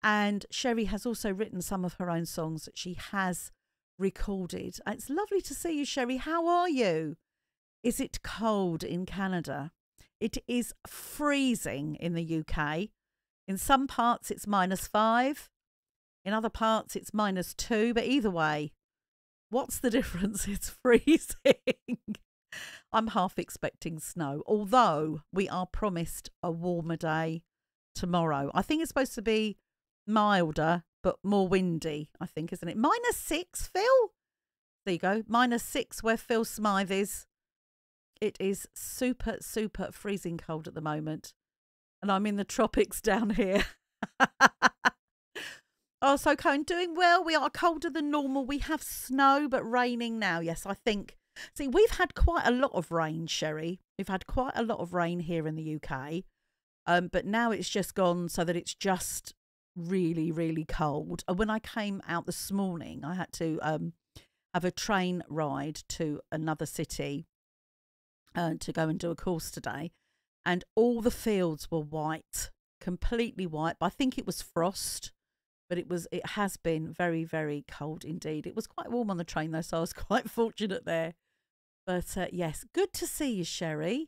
And Sherry has also written some of her own songs that she has recorded. It's lovely to see you, Sherry. How are you? Is it cold in Canada? It is freezing in the U K. In some parts, it's minus five. In other parts, it's minus two. But either way, what's the difference? It's freezing. I'm half expecting snow, although we are promised a warmer day tomorrow. I think it's supposed to be milder, but more windy, I think, isn't it? Minus six, Phil? There you go. Minus six where Phil Smythe is. It is super, super freezing cold at the moment. And I'm in the tropics down here. Oh, so Cohen, doing well. We are colder than normal. We have snow, but raining now. Yes, I think. See, we've had quite a lot of rain, Sherry. We've had quite a lot of rain here in the U K. Um, but now it's just gone so that it's just really, really cold. And when I came out this morning, I had to um, have a train ride to another city uh, to go and do a course today. And all the fields were white, completely white. But I think it was frost. But it was, it has been very, very cold indeed. It was quite warm on the train though, so I was quite fortunate there. But uh, yes, good to see you, Sherry.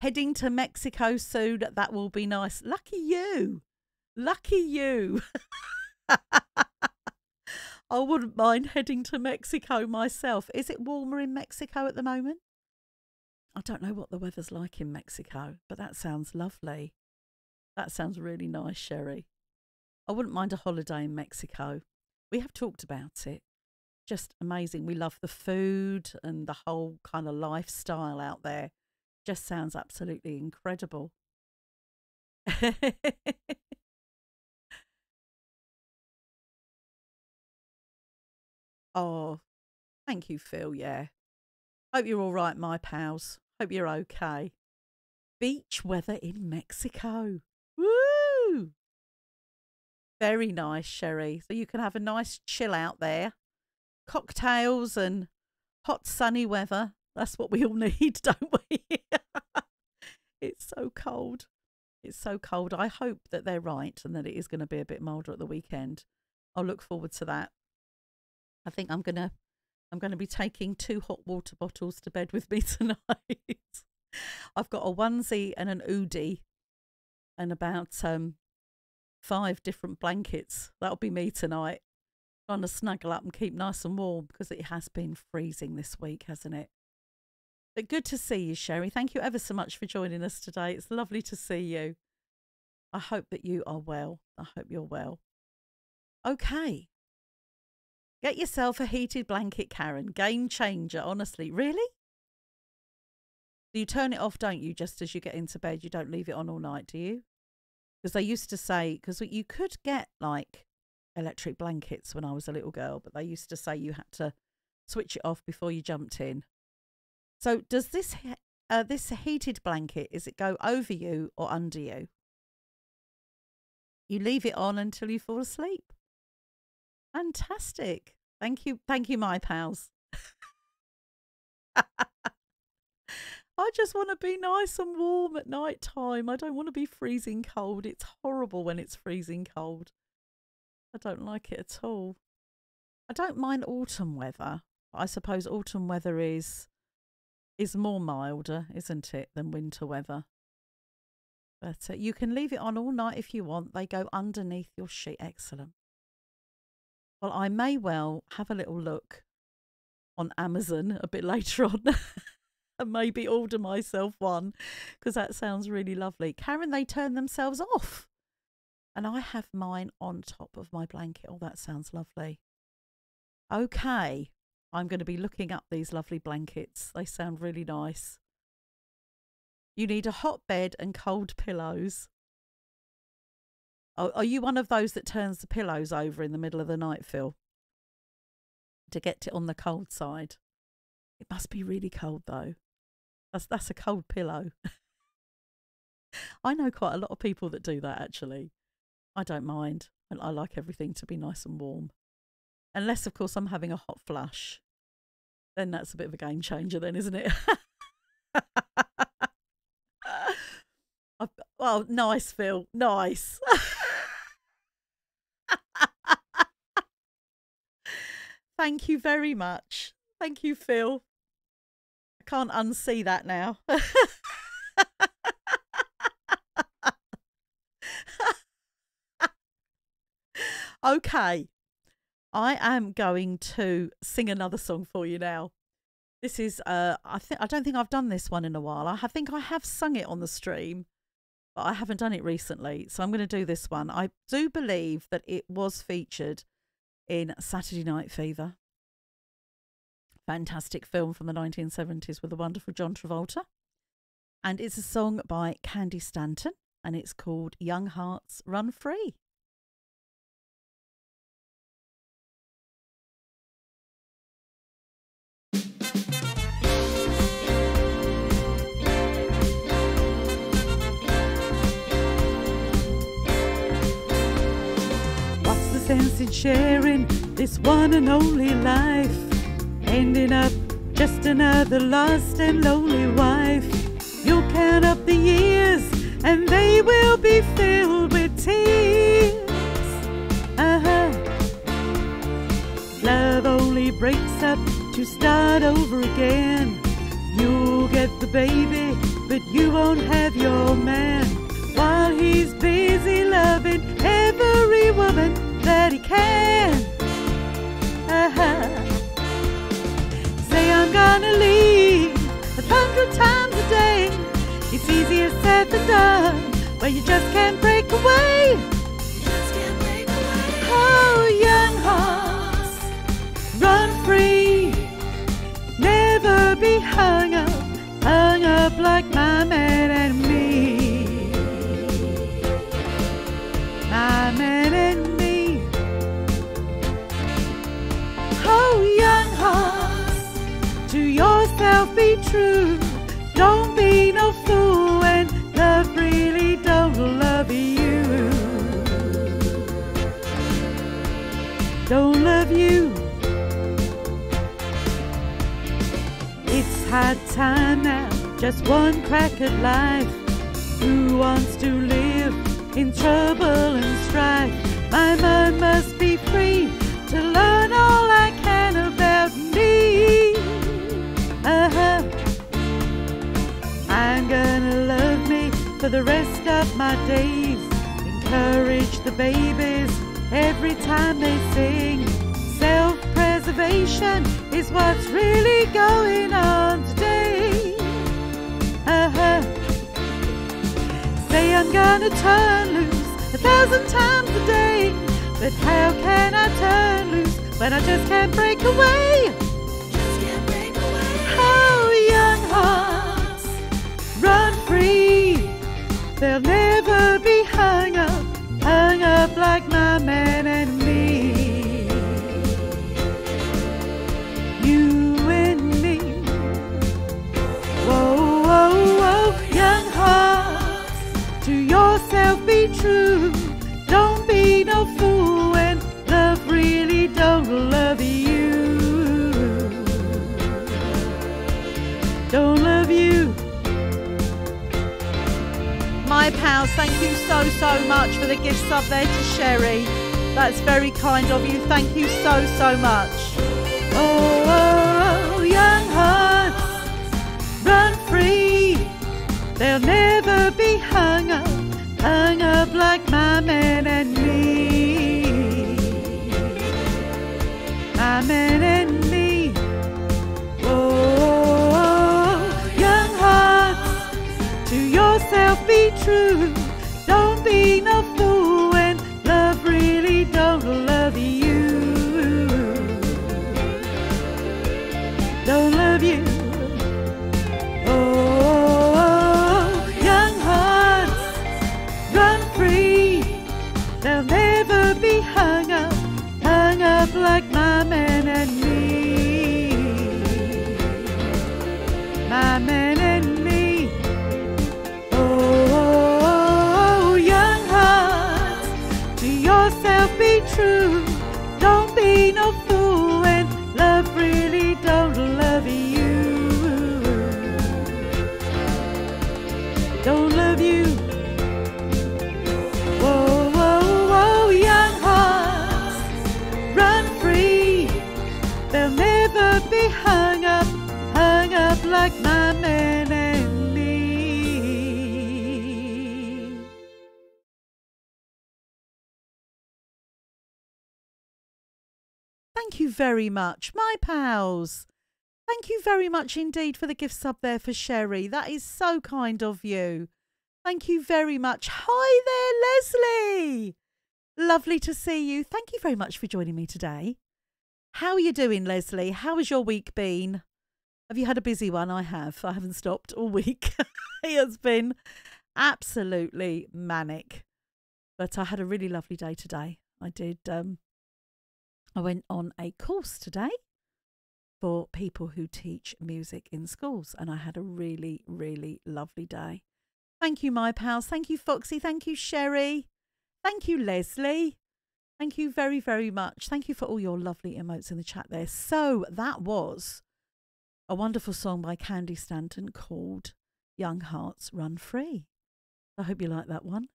Heading to Mexico soon. That will be nice. Lucky you. Lucky you. I wouldn't mind heading to Mexico myself. Is it warmer in Mexico at the moment? I don't know what the weather's like in Mexico, but that sounds lovely. That sounds really nice, Sherry. I wouldn't mind a holiday in Mexico. We have talked about it. Just amazing. We love the food and the whole kind of lifestyle out there. Just sounds absolutely incredible. Oh, thank you, Phil. Yeah. Hope you're all right, my pals. Hope you're okay. Beach weather in Mexico. Woo! Very nice, Sherry. So you can have a nice chill out there. Cocktails and hot sunny weather. That's what we all need, don't we? It's so cold. It's so cold. I hope that they're right and that it is going to be a bit milder at the weekend. I'll look forward to that. I think I'm going to I'm going to be taking two hot water bottles to bed with me tonight. I've got a onesie and an oodie and about um, five different blankets. That'll be me tonight. Trying to snuggle up and keep nice and warm because it has been freezing this week, hasn't it? But good to see you, Sherry. Thank you ever so much for joining us today. It's lovely to see you. I hope that you are well. I hope you're well. Okay. Get yourself a heated blanket, Karen. Game changer, honestly. Really? You turn it off, don't you, just as you get into bed? You don't leave it on all night, do you? Because they used to say, because you could get, like, electric blankets when I was a little girl, but they used to say you had to switch it off before you jumped in. So does this, uh, this heated blanket, is it go over you or under you? You leave it on until you fall asleep. Fantastic. Thank you. Thank you, my pals. I just want to be nice and warm at night time. I don't want to be freezing cold. It's horrible when it's freezing cold. I don't like it at all. I don't mind autumn weather. I suppose autumn weather is is more milder, isn't it, than winter weather? But uh, you can leave it on all night if you want. They go underneath your sheet. Excellent. Well, I may well have a little look on Amazon a bit later on and maybe order myself one because that sounds really lovely. Karen, they turn themselves off and I have mine on top of my blanket. Oh, that sounds lovely. Okay, I'm going to be looking up these lovely blankets. They sound really nice. You need a hot bed and cold pillows. Are you one of those that turns the pillows over in the middle of the night, Phil, to get it on the cold side? It must be really cold, though. That's, that's a cold pillow. I know quite a lot of people that do that, actually. I don't mind. And I like everything to be nice and warm. Unless, of course, I'm having a hot flush. Then that's a bit of a game changer then, isn't it? I've, well, nice, Phil. Nice. Thank you very much. Thank you, Phil. I can't unsee that now. Okay. I am going to sing another song for you now. This is, uh, I, th I don't think I've done this one in a while. I have, think I have sung it on the stream, but I haven't done it recently. So I'm going to do this one. I do believe that it was featured in Saturday Night Fever. Fantastic film from the nineteen seventies with the wonderful John Travolta. And it's a song by Candy Stanton and it's called Young Hearts Run Free. What's the sense in sharing this one and only life? Ending up just another lost and lonely wife. You'll count up the years and they will be filled with tears. Uh-huh. Love only breaks up to start over again. You'll get the baby, but you won't have your man, while he's busy loving every woman that he can. Uh-huh. I'm gonna leave a hundred times. day. It's easier said than done, where you just can't break away. You just can't break away. Oh, young hearts, run free. Never be hung up, hung up like my man and me. My man and me. Oh, young hearts, to yourself be true. Don't be no fool, and love really don't love you. Don't love you. It's high time now, just one crack at life. Who wants to live in trouble and strife? My mind must be free to learn all I can about me. Uh-huh. I'm gonna love me for the rest of my days. Encourage the babies every time they sing. Self-preservation is what's really going on today. Uh-huh. Say I'm gonna turn loose a thousand times a day. But how can I turn loose when I just can't break away? Just can't break away. Oh, young heart. Run free, they'll never be hung up, hung up like my man and me. You and me. Whoa, whoa, whoa, young hearts, to yourself be true. Don't be no fool, and love really don't love you. Don't love you. My pals, thank you so, so much for the gift sub there to Sherry. That's very kind of you. Thank you so, so much. Oh, oh, young hearts, run free. They'll never be hung up, hung up like my man and me. My man and me. Oh. Yourself be true, don't be no fool, and love really don't love you. Don't love you. Oh, young hearts, run free. They'll never be hung up, hung up like my man and me. My man and me. Be true, don't be no fool, and love really don't love you. Don't love you. Whoa, whoa, whoa, young hearts, run free. They'll never be hung up, hung up like my man and me. Thank you very much, my pals. Thank you very much indeed for the gift sub there for Sherry. That is so kind of you. Thank you very much. Hi there, Leslie. Lovely to see you. Thank you very much for joining me today. How are you doing, Leslie? How has your week been? Have you had a busy one? I have. I haven't stopped all week. It has been absolutely manic. But I had a really lovely day today. I did... Um, I went on a course today for people who teach music in schools, and I had a really, really lovely day. Thank you, my pals. Thank you, Foxy. Thank you, Sherry. Thank you, Leslie. Thank you very, very much. Thank you for all your lovely emotes in the chat there. So that was a wonderful song by Candy Stanton called Young Hearts Run Free. I hope you like that one.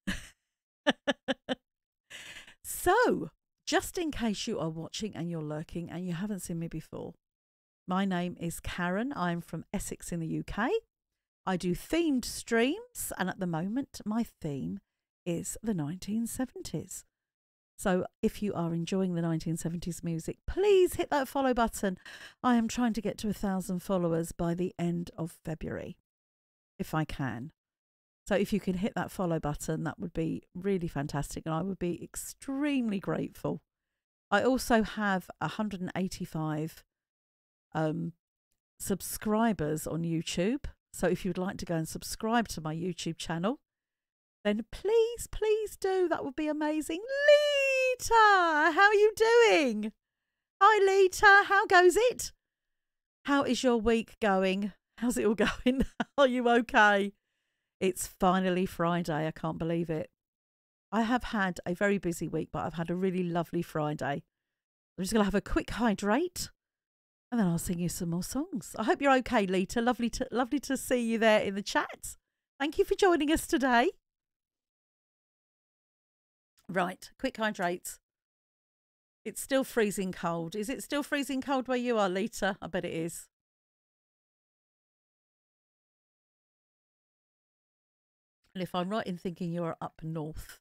So... just in case you are watching and you're lurking and you haven't seen me before, my name is Karen. I'm from Essex in the U K. I do themed streams, and at the moment my theme is the nineteen seventies. So if you are enjoying the nineteen seventies music, please hit that follow button. I am trying to get to a thousand followers by the end of February. if I can. So if you can hit that follow button, that would be really fantastic and I would be extremely grateful. I also have one hundred eighty-five um, subscribers on YouTube. So if you'd like to go and subscribe to my YouTube channel, then please, please do. That would be amazing. Lita, how are you doing? Hi, Lita. How goes it? How is your week going? How's it all going? Are you okay? It's finally Friday. I can't believe it. I have had a very busy week, but I've had a really lovely Friday. I'm just going to have a quick hydrate and then I'll sing you some more songs. I hope you're okay, Lita. Lovely to, lovely to see you there in the chat. Thank you for joining us today. Right, quick hydrate. It's still freezing cold. Is it still freezing cold where you are, Lita? I bet it is. And if I'm right in thinking you're up north,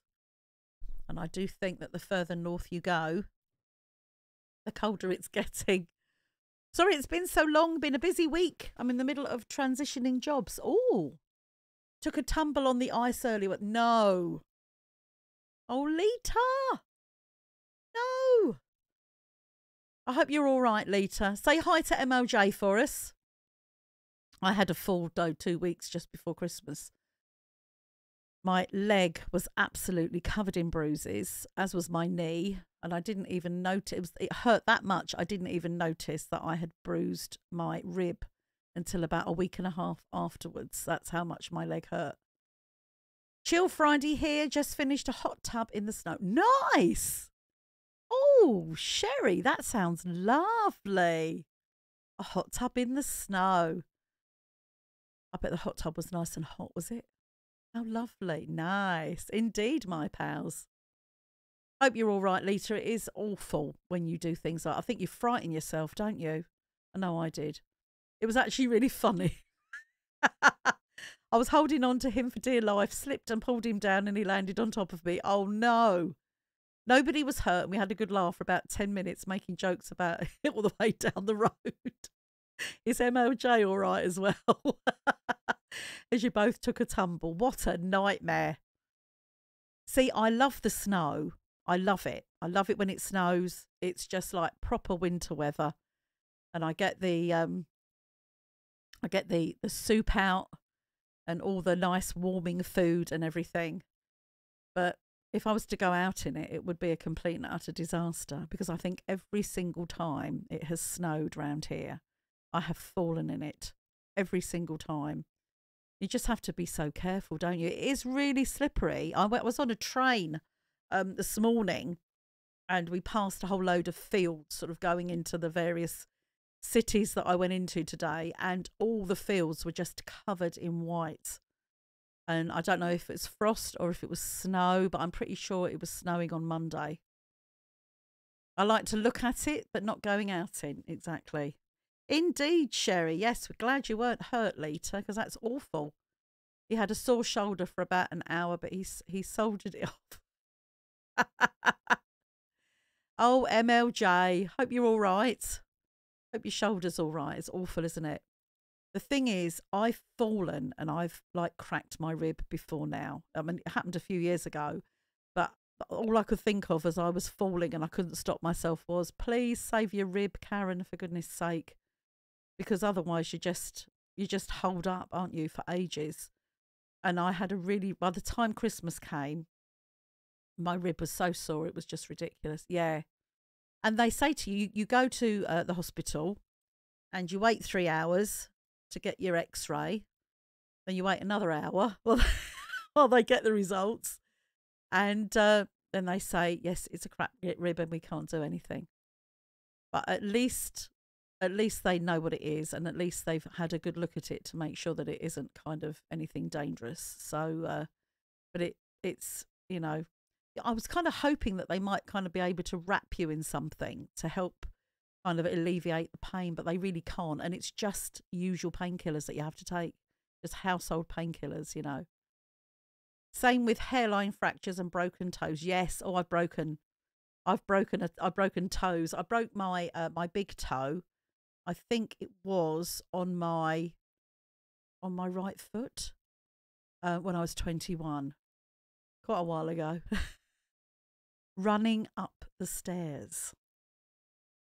and I do think that the further north you go, the colder it's getting. Sorry, it's been so long, been a busy week. I'm in the middle of transitioning jobs. Oh, took a tumble on the ice earlier. But no. Oh, Lita. No. I hope you're all right, Lita. Say hi to M L J for us. I had a fall, though, two weeks just before Christmas. My leg was absolutely covered in bruises, as was my knee. And I didn't even notice. It, was, it hurt that much. I didn't even notice that I had bruised my rib until about a week and a half afterwards. That's how much my leg hurt. Chill Friday here. Just finished a hot tub in the snow. Nice. Oh, Sherry, that sounds lovely. A hot tub in the snow. I bet the hot tub was nice and hot, was it? How lovely. Nice. Indeed, my pals. Hope you're all right, Lita. It is awful when you do things like that. I think you frighten yourself, don't you? I know I did. It was actually really funny. I was holding on to him for dear life, slipped and pulled him down and he landed on top of me. Oh, no. Nobody was hurt. And we had a good laugh for about ten minutes making jokes about it all the way down the road. Is M L J all right as well? As you both took a tumble. What a nightmare. See, I love the snow. I love it. I love it when it snows. It's just like proper winter weather. And I get the um I get the the soup out and all the nice warming food and everything. But if I was to go out in it, it would be a complete and utter disaster because I think every single time it has snowed round here, I have fallen in it every single time. You just have to be so careful, don't you? It is really slippery. I was on a train um, this morning and we passed a whole load of fields sort of going into the various cities that I went into today, and all the fields were just covered in white. And I don't know if it's frost or if it was snow, but I'm pretty sure it was snowing on Monday. I like to look at it, but not going out in, exactly. Indeed, Sherry. Yes, we're glad you weren't hurt, Lita, because that's awful. He had a sore shoulder for about an hour, but he, he soldiered it off. Oh, M L J, hope you're all right. Hope your shoulder's all right. It's awful, isn't it? The thing is, I've fallen and I've, like, cracked my rib before now. I mean, it happened a few years ago, but all I could think of as I was falling and I couldn't stop myself was, please save your rib, Karen, for goodness sake. Because otherwise you just you just hold up, aren't you, for ages. And I had a really, by the time Christmas came, my rib was so sore, it was just ridiculous. Yeah. And they say to you, you go to uh, the hospital and you wait three hours to get your x-ray. Then you wait another hour while, while they get the results. And uh, then they say, yes, it's a cracked rib and we can't do anything. But at least... At least they know what it is, and at least they've had a good look at it to make sure that it isn't kind of anything dangerous. So, uh, but it it's, you know, I was kind of hoping that they might kind of be able to wrap you in something to help kind of alleviate the pain, but they really can't. And it's just usual painkillers that you have to take, just household painkillers, you know. Same with hairline fractures and broken toes. Yes, oh, I've broken, I've broken, a, I've broken toes. I broke my uh, my big toe. I think it was on my on my right foot uh, when I was twenty-one, quite a while ago, running up the stairs.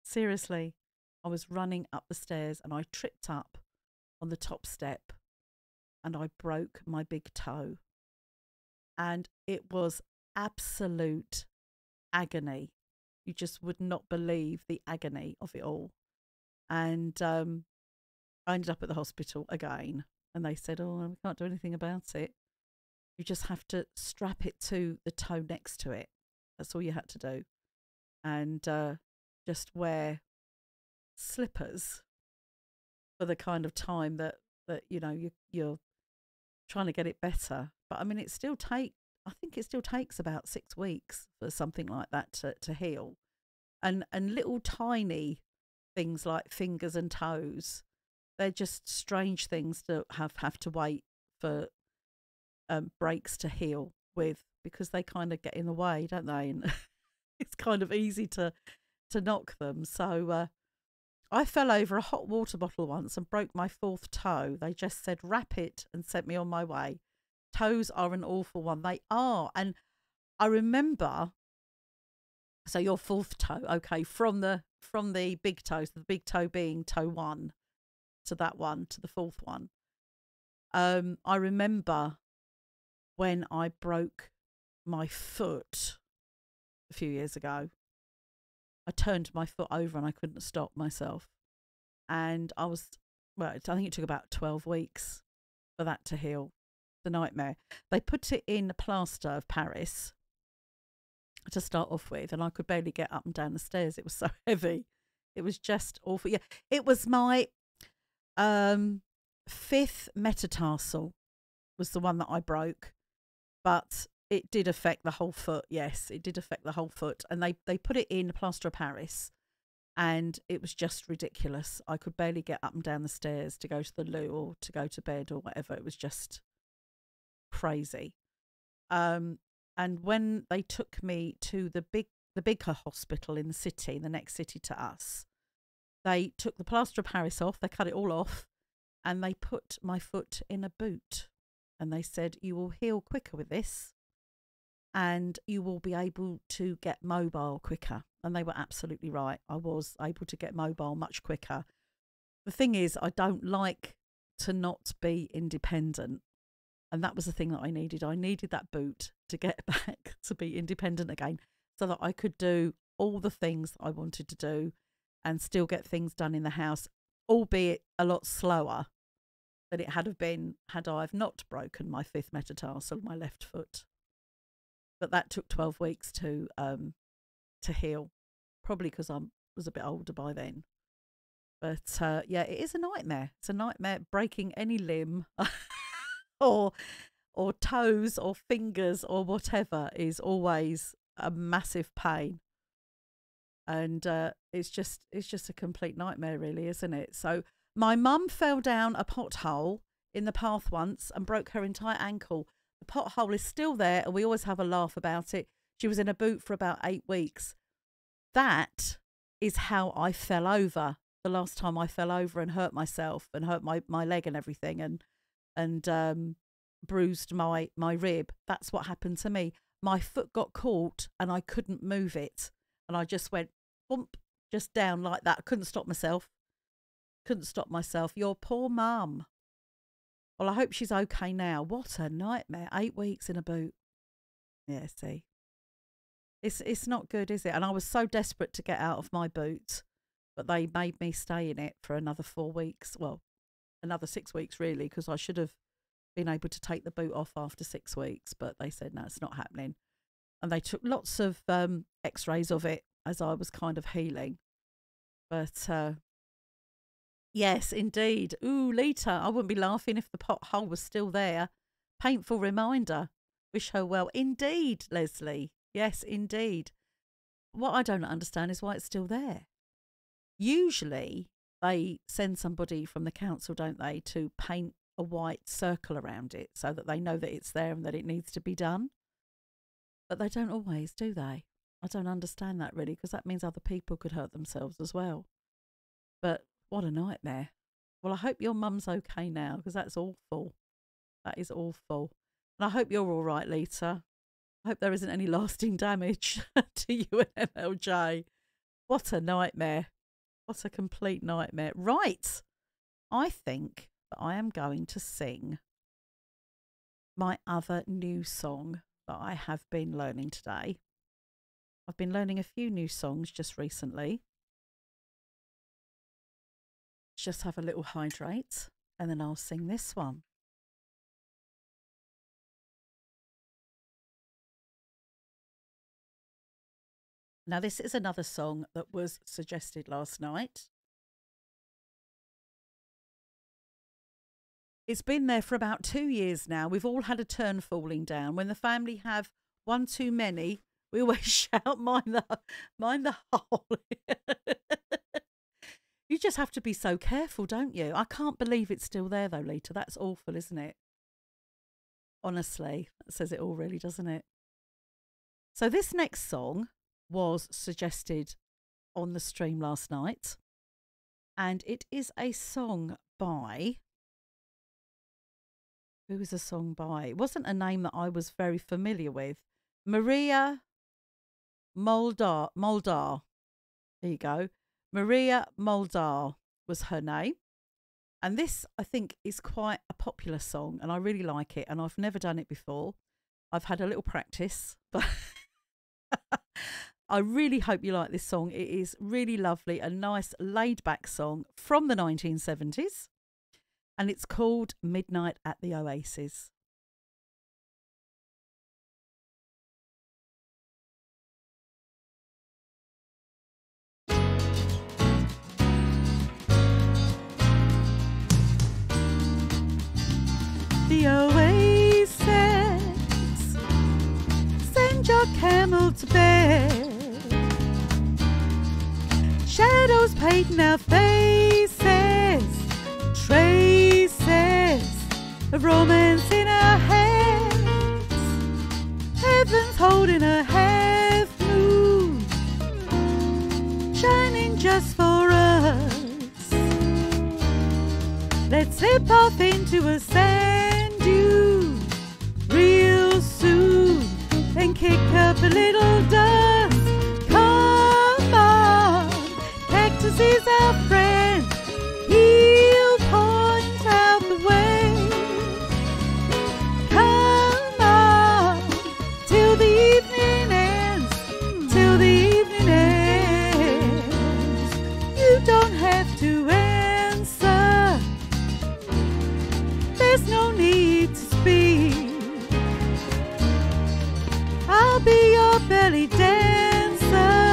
Seriously, I was running up the stairs and I tripped up on the top step and I broke my big toe. And it was absolute agony. You just would not believe the agony of it all. And um, I ended up at the hospital again. And they said, oh, we can't do anything about it. You just have to strap it to the toe next to it. That's all you had to do. And uh, just wear slippers for the kind of time that, that you know, you, you're trying to get it better. But, I mean, it still take, I think it still takes about six weeks for something like that to, to heal. And, and little tiny things like fingers and toes, they're just strange things to have, have to wait for um, breaks to heal with, because they kind of get in the way, don't they? And it's kind of easy to, to knock them. So uh, I fell over a hot water bottle once and broke my fourth toe. They just said, wrap it, and sent me on my way. Toes are an awful one. They are. And I remember, so your fourth toe, okay, from the from the big toe, so the big toe being toe one to that one to the fourth one. Um, I remember when I broke my foot a few years ago. I turned my foot over and I couldn't stop myself. And I was, well, I think it took about twelve weeks for that to heal. The nightmare. They put it in the plaster of Paris to start off with, and I could barely get up and down the stairs. It was so heavy. It was just awful. Yeah, it was my um fifth metatarsal was the one that I broke, but it did affect the whole foot. Yes, it did affect the whole foot. And they they put it in the plaster of Paris, and it was just ridiculous. I could barely get up and down the stairs to go to the loo or to go to bed or whatever. It was just crazy. Um and when they took me to the big the bigger hospital in the city, the next city to us, they took the plaster of Paris off, they cut it all off, and they put my foot in a boot, and they said, you will heal quicker with this and you will be able to get mobile quicker. And they were absolutely right. I was able to get mobile much quicker. The thing is, I don't like to not be independent. And that was the thing that I needed. I needed that boot to get back to be independent again, so that I could do all the things that I wanted to do and still get things done in the house, albeit a lot slower than it had have been had I have not broken my fifth metatarsal, my left foot. But that took twelve weeks to um, to heal, probably because I was a bit older by then. But uh, yeah, it is a nightmare. It's a nightmare breaking any limb. Or, or toes or fingers or whatever is always a massive pain, and uh, it's just it's just a complete nightmare, really, isn't it? So my mum fell down a pothole in the path once and broke her entire ankle. The pothole is still there, and we always have a laugh about it. She was in a boot for about eight weeks. That is how I fell over the last time I fell over and hurt myself and hurt my my leg and everything, and. and um, bruised my, my rib. That's what happened to me. My foot got caught and I couldn't move it. And I just went, bump, just down like that. I couldn't stop myself. Couldn't stop myself. Your poor mum. Well, I hope she's okay now. What a nightmare. Eight weeks in a boot. Yeah, see. It's, it's not good, is it? And I was so desperate to get out of my boot, but they made me stay in it for another four weeks. Well, another six weeks really, because I should have been able to take the boot off after six weeks, but they said no, it's not happening. And they took lots of um, X-rays of it as I was kind of healing. But uh, yes, indeed. Ooh, Lita, I wouldn't be laughing if the pothole was still there. Painful reminder. Wish her well, indeed, Leslie. Yes, indeed. What I don't understand is why it's still there. Usually, they send somebody from the council, don't they, to paint a white circle around it so that they know that it's there and that it needs to be done. But they don't always, do they? I don't understand that really, because that means other people could hurt themselves as well. But what a nightmare. Well, I hope your mum's okay now, because that's awful. That is awful. And I hope you're all right, Lita. I hope there isn't any lasting damage to you and M L J. What a nightmare. What a complete nightmare. Right. I think that I am going to sing my other new song that I have been learning today. I've been learning a few new songs just recently. Just have a little hydrate and then I'll sing this one. Now, this is another song that was suggested last night. It's been there for about two years now. We've all had a turn falling down. When the family have one too many, we always shout, mind the, mind the hole. You just have to be so careful, don't you? I can't believe it's still there, though, Lita. That's awful, isn't it? Honestly, that says it all, really, doesn't it? So this next song was suggested on the stream last night, and it is a song by, who was a song by, it wasn't a name that I was very familiar with, Maria Muldaur. Muldaur, there you go, Maria Muldaur was her name, and this I think is quite a popular song, and I really like it, and I've never done it before. I've had a little practice, but I really hope you like this song. It is really lovely, a nice laid-back song from the nineteen seventies, and it's called Midnight at the Oasis. The Oasis, send your camel to bed. Shadows painting our faces, traces of romance in our heads. Heaven's holding a half moon, shining just for us. Let's slip off into a sand dune real soon and kick up a little dust. Is our friend, he'll point out the way. Come on, till the evening ends, till the evening ends. You don't have to answer, there's no need to speak. I'll be your belly dancer,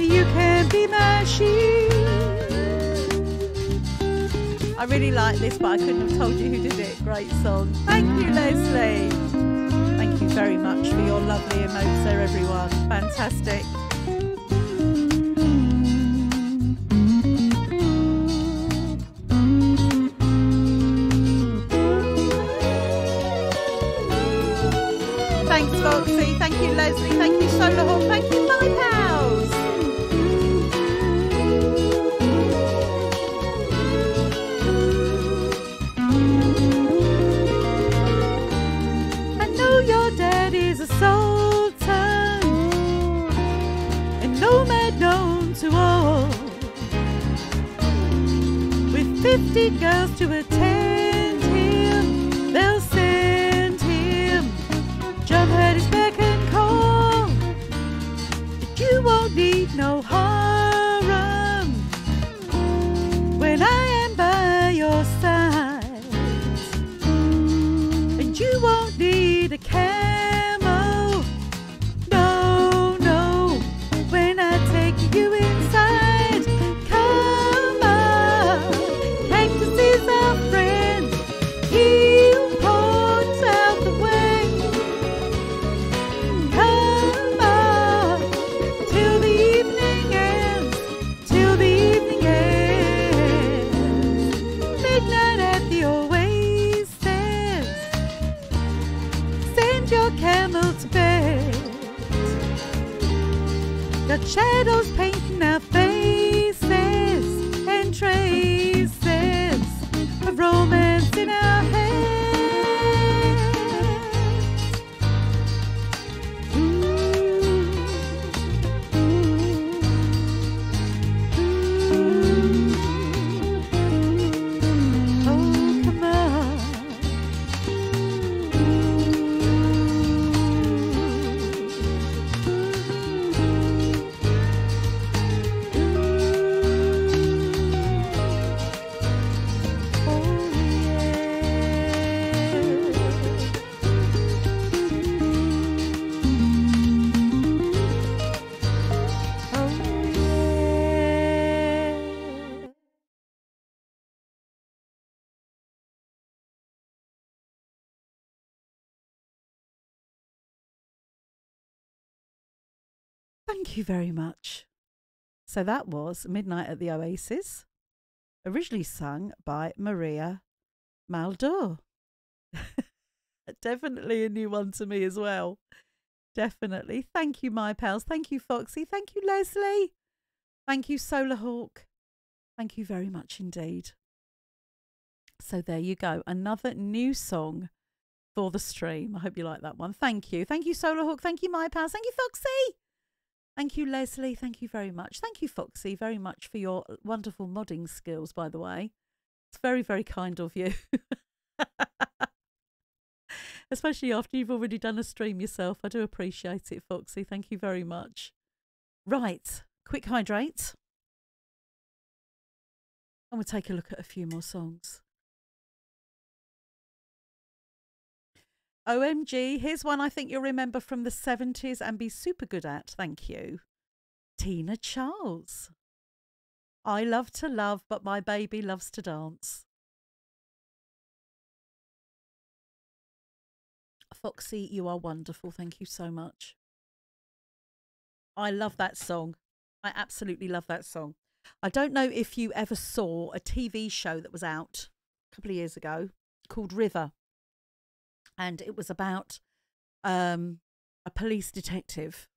you can be my sheep. I really like this, but I couldn't have told you who did it. Great song. Thank you, Leslie. Thank you very much for your lovely emotes there, everyone. Fantastic. Thanks, Foxy. Thank you, Leslie. Thank you, Solar Hawk. Thank you, my pals. Fifty girls to attend him, they'll send him, jump at his beck and call. But you won't need no harem when I am by your side. And you won't need a camo, no, no, when I take you in. Shadows painting our faces, Thank you very much. So that was Midnight at the Oasis, originally sung by Maria Muldaur. Definitely a new one to me as well. Definitely. Thank you, my pals. Thank you, Foxy. Thank you, Leslie. Thank you, Solar Hawk. Thank you very much indeed. So there you go. Another new song for the stream. I hope you like that one. Thank you. Thank you, Solar Hawk. Thank you, my pals. Thank you, Foxy. Thank you, Leslie. Thank you very much. Thank you, Foxy, very much for your wonderful modding skills, by the way. It's very, very kind of you. Especially after you've already done a stream yourself. I do appreciate it, Foxy. Thank you very much. Right, quick hydrate. And we'll take a look at a few more songs. O M G, here's one I think you'll remember from the seventies and be super good at. Thank you. Tina Charles. I love to love, but my baby loves to dance. Foxy, you are wonderful. Thank you so much. I love that song. I absolutely love that song. I don't know if you ever saw a T V show that was out a couple of years ago called River. And it was about um, a police detective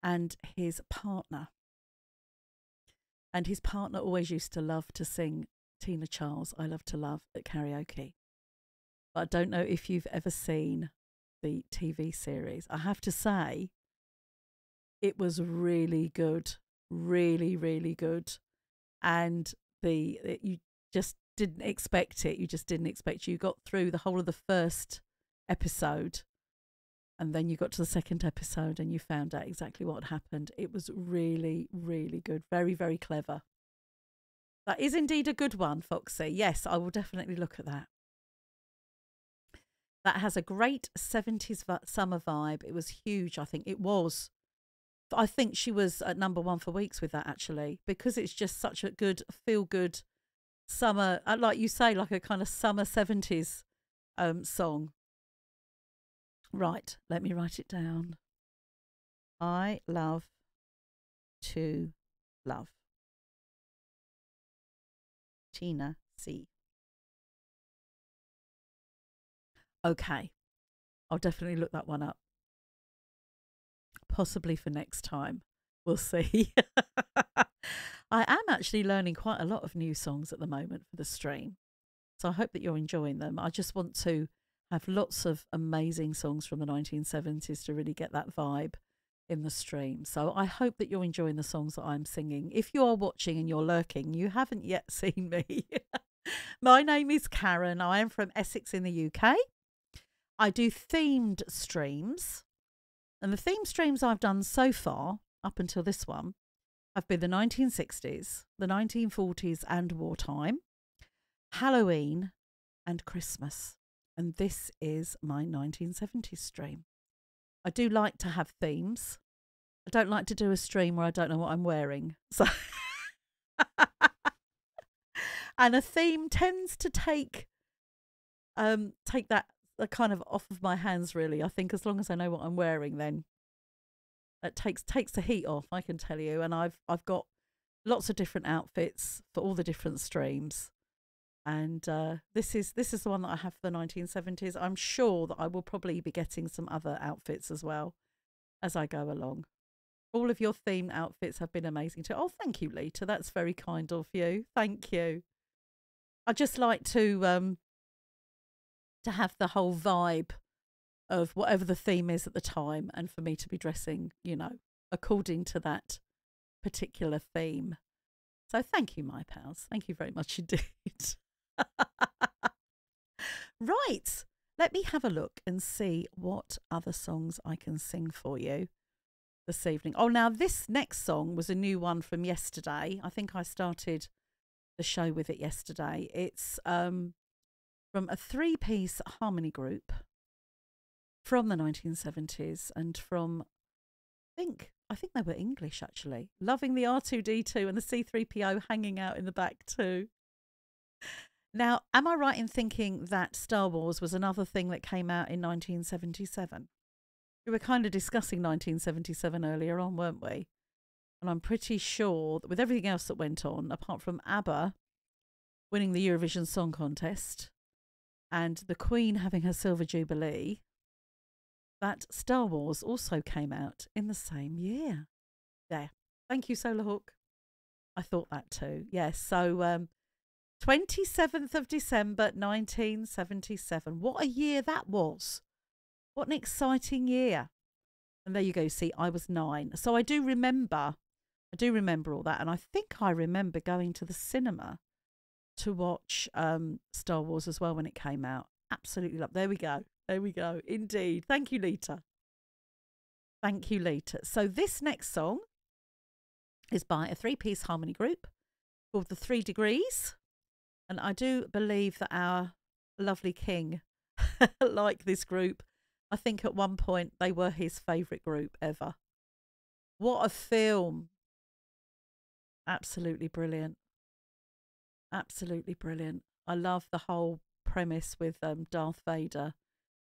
and his partner. And his partner always used to love to sing Tina Charles, I Love to Love, at karaoke. But I don't know if you've ever seen the T V series. I have to say, it was really good. Really, really good. And the it, you just didn't expect it. You just didn't expect it. You got through the whole of the first episode and then you got to the second episode and you found out exactly what happened. It was really, really good. Very, very clever. That is indeed a good one, Foxy. Yes, I will definitely look at that. That has a great seventies summer vibe. It was huge, I think. It was. I think she was at number one for weeks with that, actually, because it's just such a good, feel-good summer, like you say, like a kind of summer seventies um, song. Right, let me write it down. I love to love. Tina C. Okay, I'll definitely look that one up. Possibly for next time. We'll see. I am actually learning quite a lot of new songs at the moment for the stream. So I hope that you're enjoying them. I just want to have lots of amazing songs from the nineteen seventies to really get that vibe in the stream. So I hope that you're enjoying the songs that I'm singing. If you are watching and you're lurking, you haven't yet seen me. My name is Karen. I am from Essex in the U K. I do themed streams. And the theme streams I've done so far, up until this one, have been the nineteen sixties, the nineteen forties and wartime, Halloween and Christmas. And this is my nineteen seventies stream. I do like to have themes. I don't like to do a stream where I don't know what I'm wearing. So and a theme tends to take um take that uh, kind of off of my hands, really. I think as long as I know what I'm wearing, then it takes takes the heat off, I can tell you. And I've I've got lots of different outfits for all the different streams. And uh, this is this is the one that I have for the nineteen seventies. I'm sure that I will probably be getting some other outfits as well as I go along. All of your themed outfits have been amazing too. Oh, thank you, Lita. That's very kind of you. Thank you. I just like to um to have the whole vibe of whatever the theme is at the time, and for me to be dressing, you know, according to that particular theme. So thank you, my pals. Thank you very much indeed. Right, let me have a look and see what other songs I can sing for you this evening. Oh, now this next song was a new one from yesterday. I think I started the show with it yesterday. It's um, from a three-piece harmony group from the nineteen seventies and from, I think, I think they were English, actually. Loving the R two D two and the C three P O hanging out in the back too. Now, am I right in thinking that Star Wars was another thing that came out in nineteen seventy-seven? We were kind of discussing nineteen seventy-seven earlier on, weren't we? And I'm pretty sure that with everything else that went on, apart from ABBA winning the Eurovision Song Contest and the Queen having her Silver Jubilee, that Star Wars also came out in the same year. There. Thank you, Solar Hawk. I thought that too. Yes. Yeah, so um, twenty-seventh of December nineteen seventy-seven. What a year that was. What an exciting year. And there you go. See, I was nine. So I do remember. I do remember all that, and I think I remember going to the cinema to watch um, Star Wars as well when it came out. Absolutely love. There we go. There we go. Indeed. Thank you, Lita. Thank you, Lita. So this next song is by a three-piece harmony group called The Three Degrees, and I do believe that our lovely King liked this group. I think at one point they were his favourite group ever. What a film. Absolutely brilliant. Absolutely brilliant. I love the whole premise with um, Darth Vader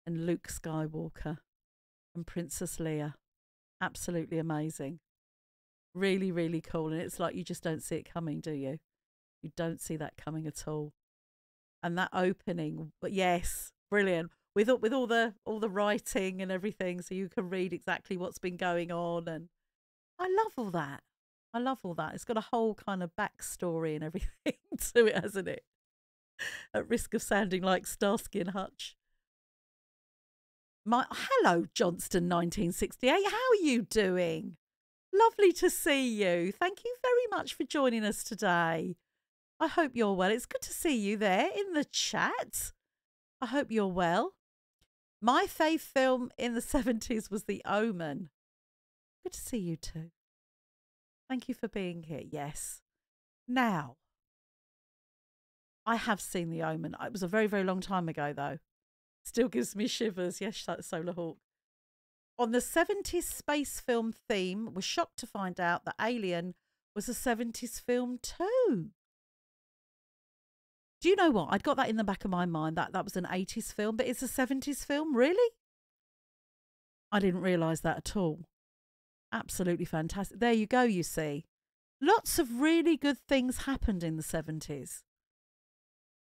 and Luke Skywalker and Princess Leia. Absolutely amazing. Really, really cool. And it's like you just don't see it coming, do you? You don't see that coming at all. And that opening, but yes, brilliant. With all, with all the all the writing and everything, so you can read exactly what's been going on. And I love all that. I love all that. It's got a whole kind of backstory and everything to it, hasn't it? At risk of sounding like Starsky and Hutch. My hello, Johnston, nineteen sixty-eight. How are you doing? Lovely to see you. Thank you very much for joining us today. I hope you're well. It's good to see you there in the chat. I hope you're well. My fave film in the seventies was The Omen. Good to see you too. Thank you for being here. Yes. Now, I have seen The Omen. It was a very, very long time ago, though. Still gives me shivers. Yes, that's Solar Hawk. On the seventies space film theme, was shocked to find out that Alien was a seventies film too. Do you know what? I'd got that in the back of my mind, that that was an eighties film, but it's a seventies film, really? I didn't realise that at all. Absolutely fantastic. There you go, you see. Lots of really good things happened in the seventies.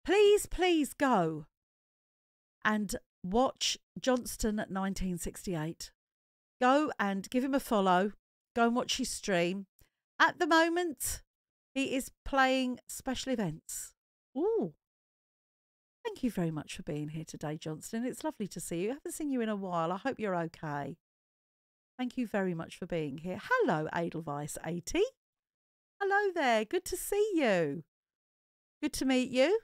Please, please go and watch Johnston at nineteen sixty-eight. Go and give him a follow. Go and watch his stream. At the moment, he is playing special events. Ooh. Thank you very much for being here today, Johnston. It's lovely to see you. I haven't seen you in a while. I hope you're okay. Thank you very much for being here. Hello, Edelweiss eighty. Hello there. Good to see you. Good to meet you.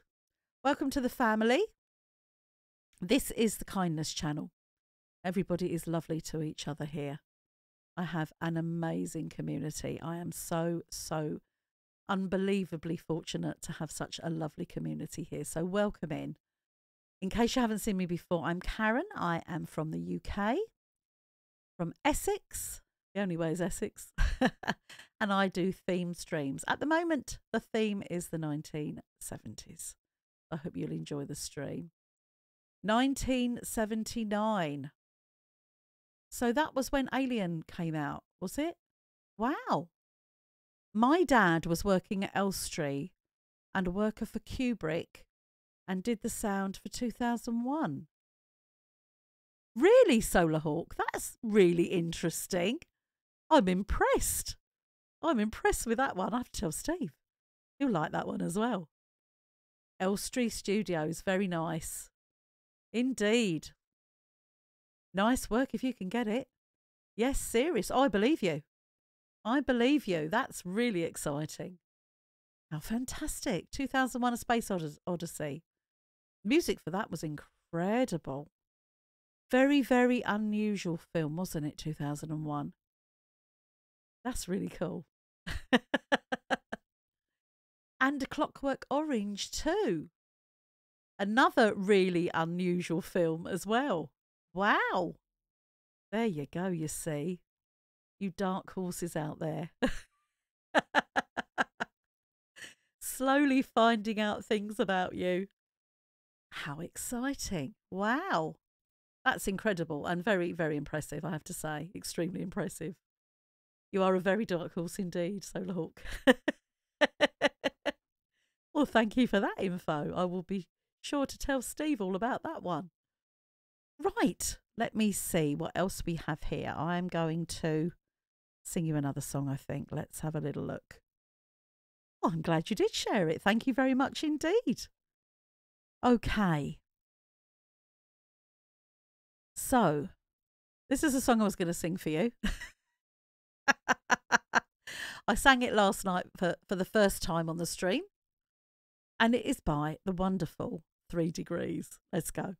Welcome to the family. This is the Kindness Channel. Everybody is lovely to each other here. I have an amazing community. I am so, so unbelievably fortunate to have such a lovely community here. So welcome in. In case you haven't seen me before, I'm Karen. I am from the U K, from Essex. The only way is Essex. And I do theme streams. At the moment, the theme is the nineteen seventies. I hope you'll enjoy the stream. nineteen seventy-nine. So that was when Alien came out, was it? Wow. My dad was working at Elstree and a worker for Kubrick and did the sound for two thousand one. Really, Solar Hawk? That's really interesting. I'm impressed. I'm impressed with that one. I have to tell Steve. He'll like that one as well. Elstree Studios, very nice. Indeed. Nice work if you can get it. Yes, serious. Oh, I believe you. I believe you. That's really exciting. How fantastic. two thousand one A Space Odyssey. Music for that was incredible. Very, very unusual film, wasn't it, two thousand one? That's really cool. And A Clockwork Orange too. Another really unusual film as well. Wow. There you go, you see. You dark horses out there. Slowly finding out things about you. How exciting. Wow. That's incredible and very, very impressive, I have to say. Extremely impressive. You are a very dark horse indeed, Solar Hawk. Well, thank you for that info. I will be sure to tell Steve all about that one. Right, let me see what else we have here. I'm going to sing you another song, I think. Let's have a little look. Oh, I'm glad you did share it. Thank you very much indeed. Okay. So, this is a song I was going to sing for you. I sang it last night for, for the first time on the stream. And it is by the wonderful Three Degrees. Let's go.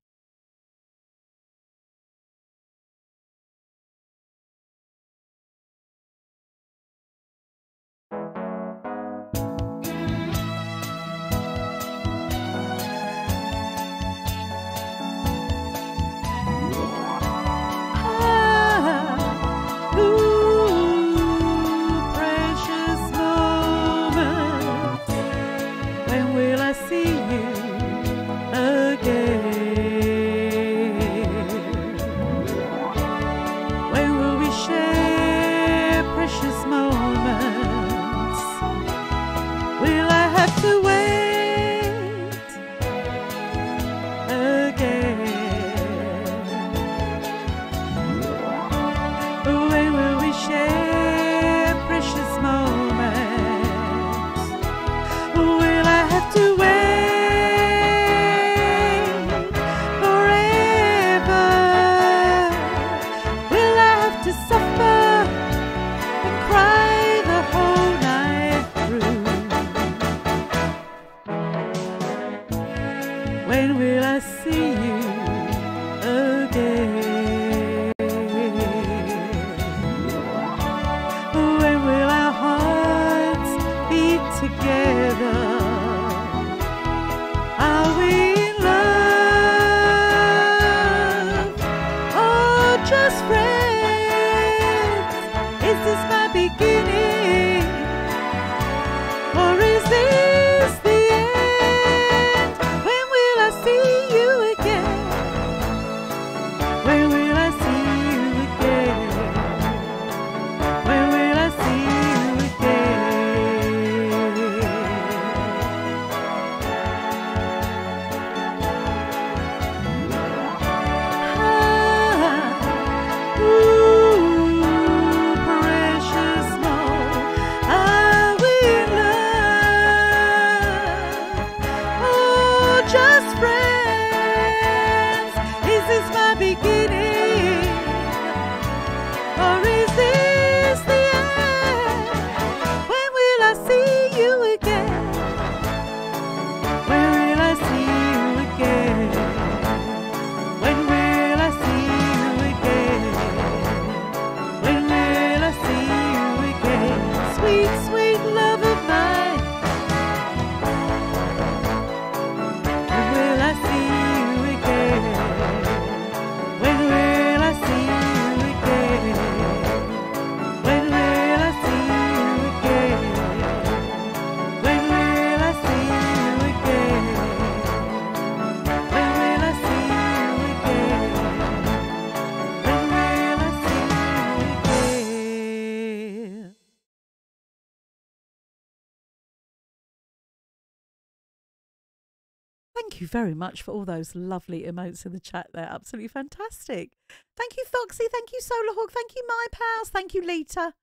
Thank you very much for all those lovely emotes in the chat there. Absolutely fantastic. Thank you, Foxy. Thank you, Solar Hawk. Thank you, my pals. Thank you, Lita.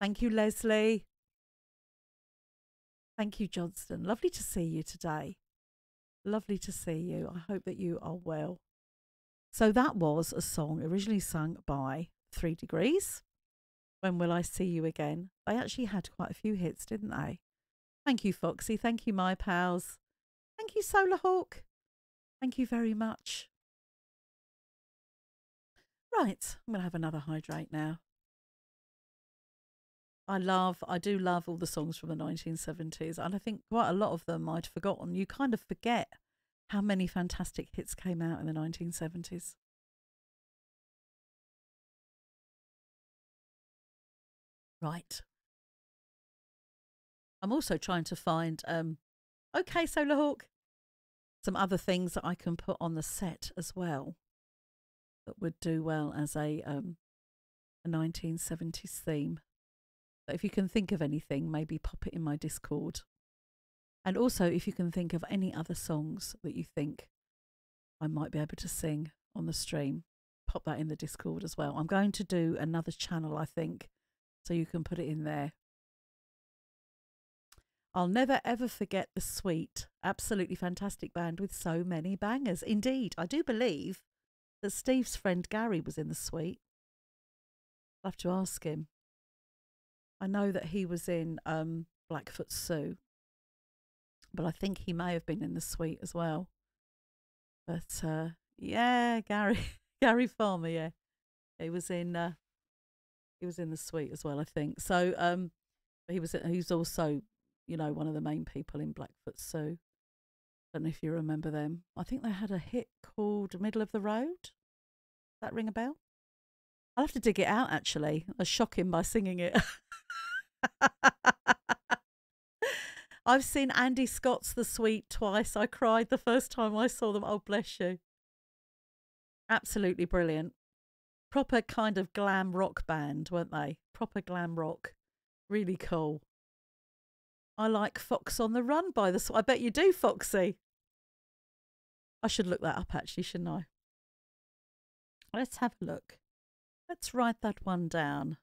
Thank you, Leslie. Thank you, Johnston. Lovely to see you today. Lovely to see you. I hope that you are well. So that was a song originally sung by Three Degrees. When Will I See You Again? They actually had quite a few hits, didn't they? Thank you, Foxy. Thank you, my pals. Thank you, Solar Hawk. Thank you very much. Right, I'm going to have another hydrate now. I love, I do love all the songs from the nineteen seventies, and I think quite a lot of them I'd forgotten. You kind of forget how many fantastic hits came out in the nineteen seventies. Right. I'm also trying to find, um, okay, Solar Hawk, some other things that I can put on the set as well. that would do well as a, um, a nineteen seventies theme. But if you can think of anything, maybe pop it in my Discord. And also, if you can think of any other songs that you think I might be able to sing on the stream, pop that in the Discord as well. I'm going to do another channel, I think, so you can put it in there. I'll never ever forget The Sweet. Absolutely fantastic band with so many bangers. Indeed, I do believe that Steve's friend Gary was in The Sweet. I'll have to ask him. I know that he was in um, Blackfoot Sue, but I think he may have been in The Sweet as well. But uh, yeah, Gary, Gary Farmer, yeah, he was in, uh, he was in The Sweet as well, I think. So um, he was, he's also, you know, one of the main people in Blackfoot Sue. I don't know if you remember them. I think they had a hit called Middle of the Road. Does that ring a bell? I'll have to dig it out. Actually, I shock him by singing it. I've seen Andy Scott's The Sweet twice. I cried the first time I saw them. Oh, bless you. Absolutely brilliant. Proper kind of glam rock band, weren't they? Proper glam rock. Really cool. I like Fox on the Run by the Sweet. I bet you do, Foxy. I should look that up, actually, shouldn't I? Let's have a look. Let's write that one down.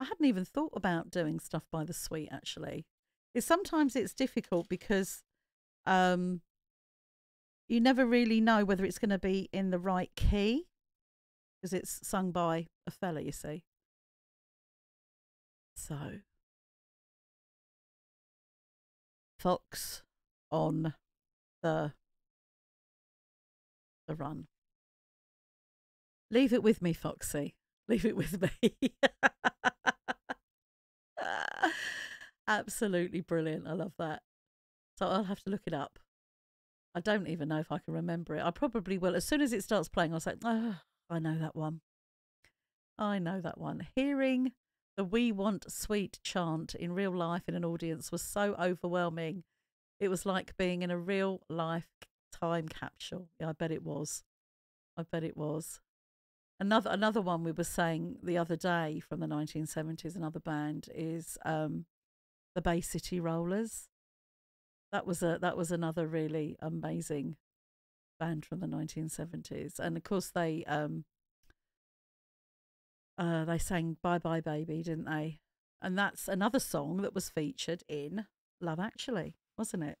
I hadn't even thought about doing stuff by the Sweet, actually. Sometimes it's difficult because um, you never really know whether it's going to be in the right key, because it's sung by a fella, you see. So, Fox on the, the Run. Leave it with me, Foxy. Leave it with me. Absolutely brilliant. I love that. So I'll have to look it up. I don't even know if I can remember it. I probably will. As soon as it starts playing, I'll say, oh, I know that one. I know that one. Hearing the We Want Sweet chant in real life in an audience was so overwhelming. It was like being in a real life time capsule. Yeah, I bet it was. I bet it was. Another another one we were saying the other day from the nineteen seventies, another band, is um, the Bay City Rollers. That was a that was another really amazing band from the nineteen seventies, and of course they um uh they sang Bye Bye Baby, didn't they? And that's another song that was featured in Love Actually, wasn't it?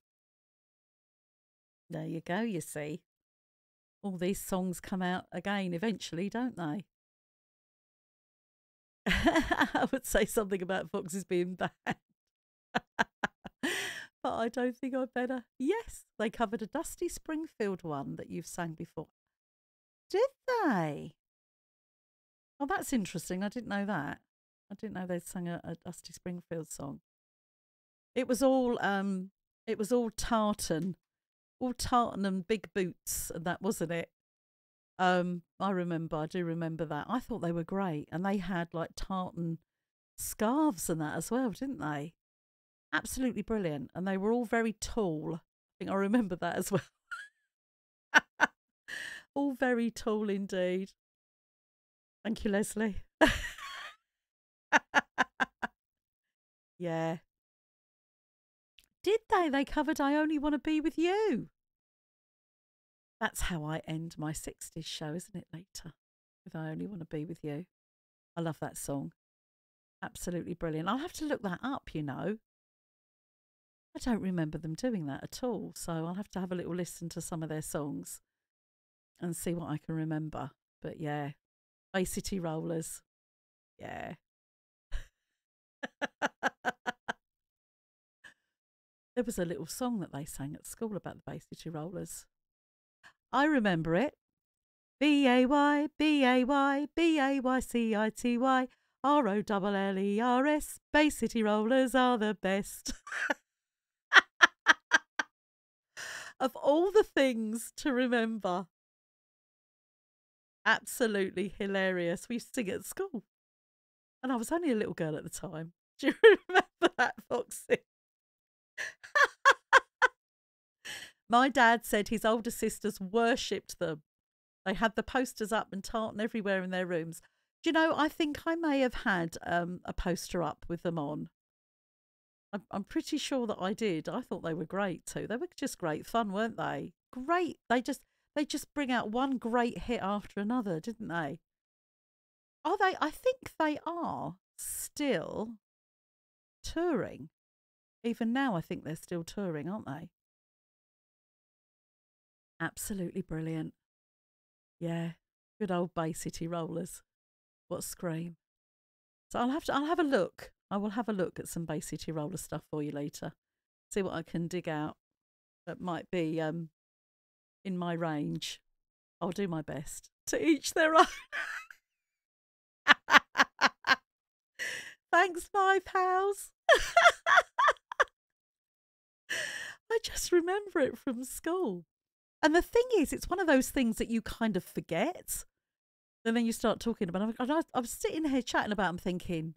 There you go. You see, all these songs come out again eventually, don't they? I would say something about Foxes being bad. But I don't think I better. Yes, they covered a Dusty Springfield one that you've sang before. Did they? Oh, that's interesting. I didn't know that. I didn't know they'd sung a, a Dusty Springfield song. It was all um, it was all tartan, all tartan and big boots, and that, wasn't it? Um, I remember. I do remember that. I thought they were great, and they had like tartan scarves and that as well, didn't they? Absolutely brilliant. And they were all very tall. I think I remember that as well. All very tall indeed. Thank you, Leslie. Yeah. Did they? They covered I Only Want to Be With You. That's how I end my sixties show, isn't it, Lita? With I Only Want to Be With You. I love that song. Absolutely brilliant. I'll have to look that up, you know. I don't remember them doing that at all, so I'll have to have a little listen to some of their songs and see what I can remember. But yeah, Bay City Rollers, yeah. There was a little song that they sang at school about the Bay City Rollers. I remember it. B A Y, B A Y, B A Y C I T Y, R O L L E R S, Bay City Rollers are the best. Of all the things to remember. Absolutely hilarious. We used to sing at school. And I was only a little girl at the time. Do you remember that, Foxy? My dad said his older sisters worshipped them. They had the posters up and tartan everywhere in their rooms. Do you know, I think I may have had um, a poster up with them on. I'm, I'm pretty sure that I did. I thought they were great too. They were just great fun, weren't they? Great. They just they just bring out one great hit after another, didn't they? Are they? I think they are still touring. Even now, I think they're still touring, aren't they? Absolutely brilliant. Yeah, good old Bay City Rollers. What a scream. So I'll have to I'll have a look. I will have a look at some Bay City Roller stuff for you later. See what I can dig out that might be um in my range. I'll do my best. To each their own. Thanks, my pals. I just remember it from school. And the thing is, it's one of those things that you kind of forget. And then you start talking about it. And I, I was sitting here chatting about them thinking,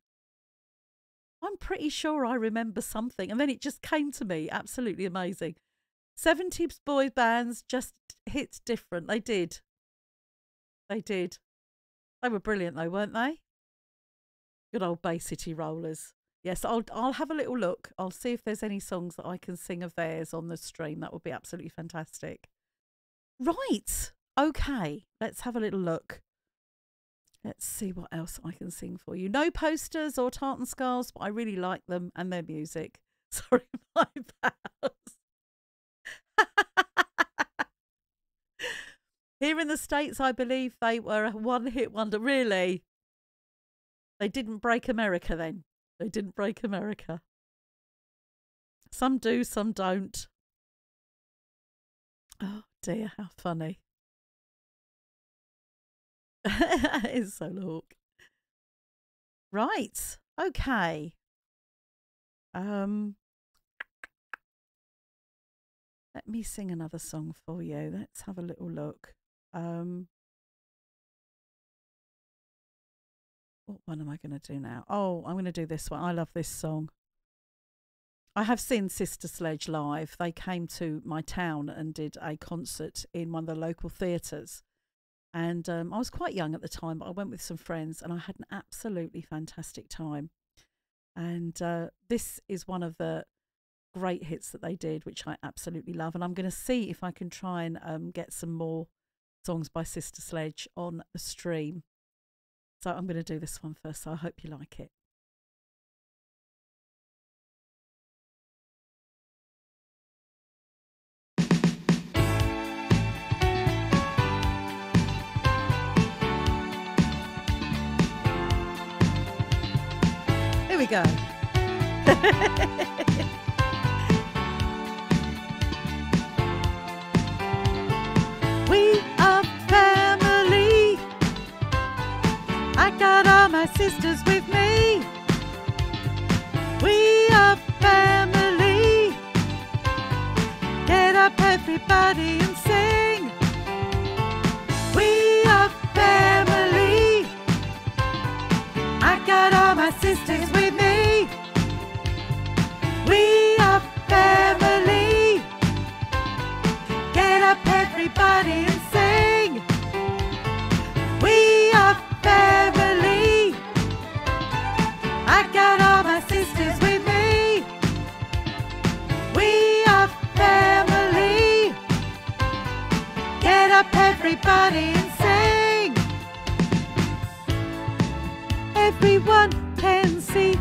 I'm pretty sure I remember something. And then it just came to me. Absolutely amazing. seventies boy bands just hit different. They did. They did. They were brilliant though, weren't they? Good old Bay City Rollers. Yes, I'll, I'll have a little look. I'll see if there's any songs that I can sing of theirs on the stream. That would be absolutely fantastic. Right. Okay. Let's have a little look. Let's see what else I can sing for you. No posters or tartan scarves, but I really like them and their music. Sorry, my pals. Here in the States, I believe they were a one-hit wonder. Really? They didn't break America then. They didn't break America. Some do, some don't. Oh, dear, how funny. It's Solar Hawk. Right. Okay. Um let me sing another song for you. Let's have a little look. Um what one am I gonna do now? Oh, I'm gonna do this one. I love this song. I have seen Sister Sledge live. They came to my town and did a concert in one of the local theatres. And um, I was quite young at the time, but I went with some friends and I had an absolutely fantastic time. And uh, this is one of the great hits that they did, which I absolutely love. And I'm going to see if I can try and um, get some more songs by Sister Sledge on the stream. So I'm going to do this one first. So I hope you like it. We go. We are family. I got all my sisters with me. We are family. Get up everybody and sing. We are family. I got all my sisters with me. We are family. Get up everybody and sing. We are family. I got all my sisters with me. We are family. Get up everybody and sing. Everyone can see.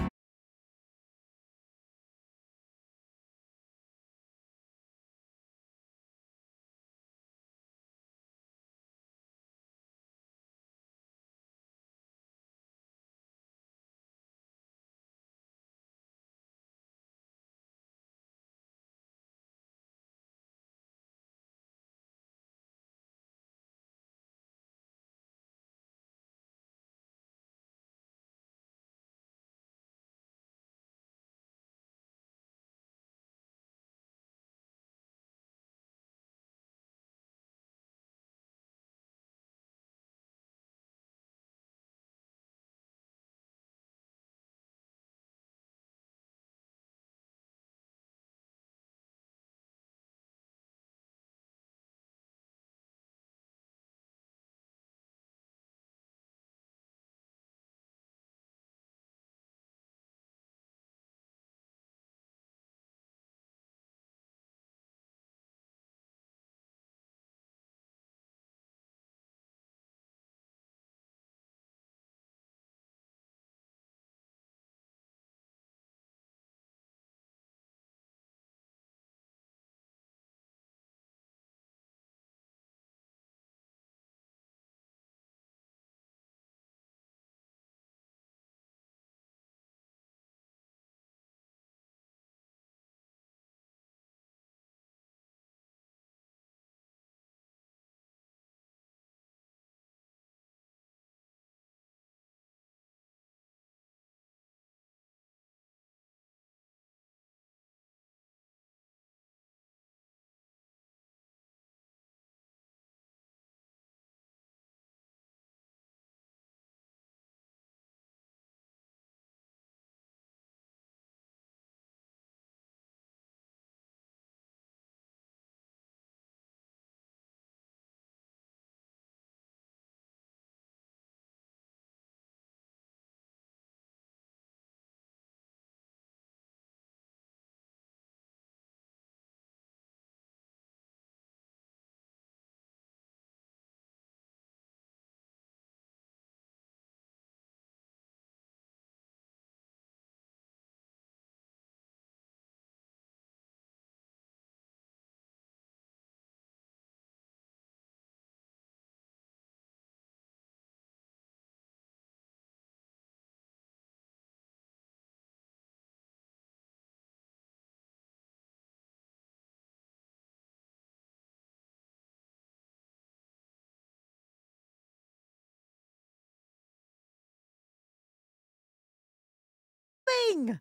morning.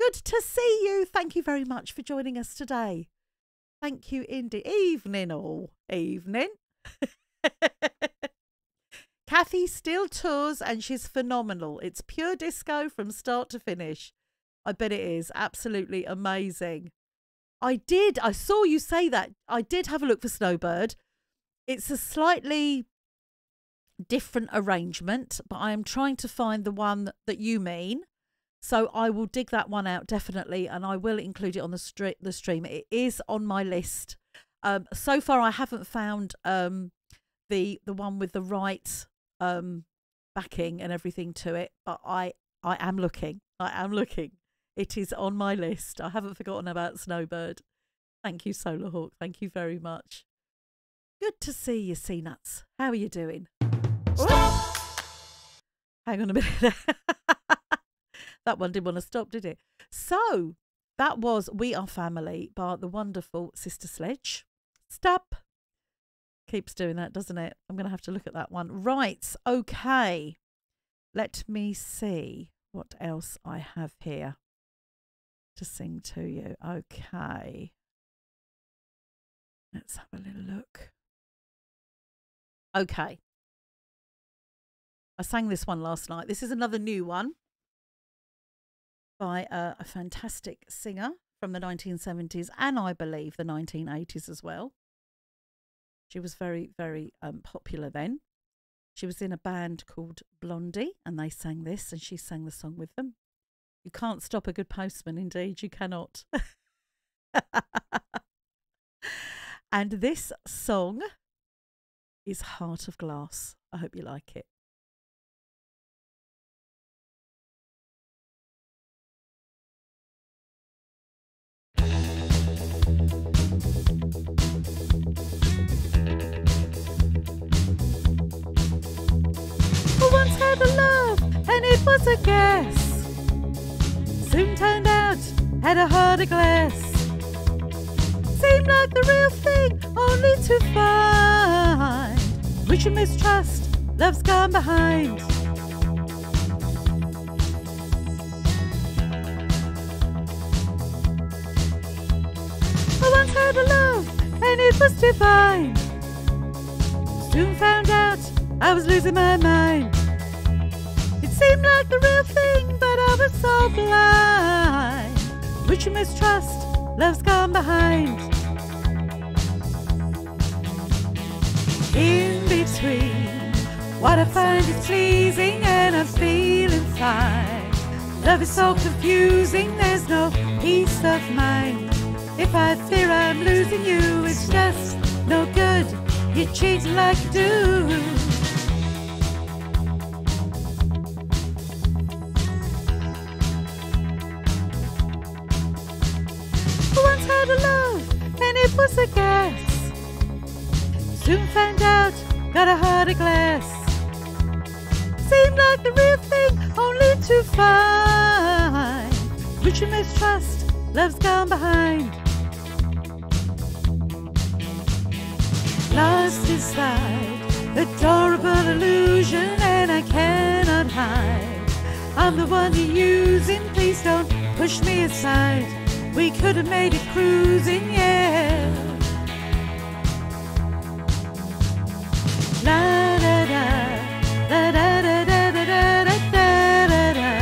Good to see you. Thank you very much for joining us today. Thank you, indeed. Evening all. Evening. Kathy still tours and she's phenomenal. It's pure disco from start to finish. I bet it is. Absolutely amazing. I did. I saw you say that. I did have a look for Snowbird. It's a slightly different arrangement, but I am trying to find the one that you mean. So I will dig that one out definitely, and I will include it on the, stre the stream. It is on my list. Um, so far, I haven't found um, the the one with the right um, backing and everything to it, but I I am looking. I am looking. It is on my list. I haven't forgotten about Snowbird. Thank you, Solar Hawk. Thank you very much. Good to see you, C-Nuts. How are you doing? Stop. Hang on a minute. That one didn't want to stop, did it? So that was We Are Family by the wonderful Sister Sledge. Stop. Keeps doing that, doesn't it? I'm going to have to look at that one. Right. Okay. Let me see what else I have here to sing to you. Okay. Let's have a little look. Okay. I sang this one last night. This is another new one by a, a fantastic singer from the nineteen seventies and I believe the nineteen eighties as well. She was very, very um, popular then. She was in a band called Blondie and they sang this and she sang the song with them. You can't stop a good postman, indeed, you cannot. And this song is Heart of Glass. I hope you like it. A love and it was a guess, soon turned out had a heart of glass, seemed like the real thing only to find we should mistrust love's gone behind. I once had a love and it was divine, soon found out I was losing my mind. Seemed like the real thing, but I was so blind. Would you mistrust? Love's gone behind. In between, what I find is pleasing and I'm feeling fine. Love is so confusing, there's no peace of mind. If I fear I'm losing you, it's just no good. You cheat like you do. Was a guess, soon found out, got a heart of glass, seemed like the real thing only to find would you mistrust, love's gone behind. Lost inside, adorable illusion and I cannot hide. I'm the one you're using, please don't push me aside. We could have made it cruising, yeah. La da da, la da da da da da da da da,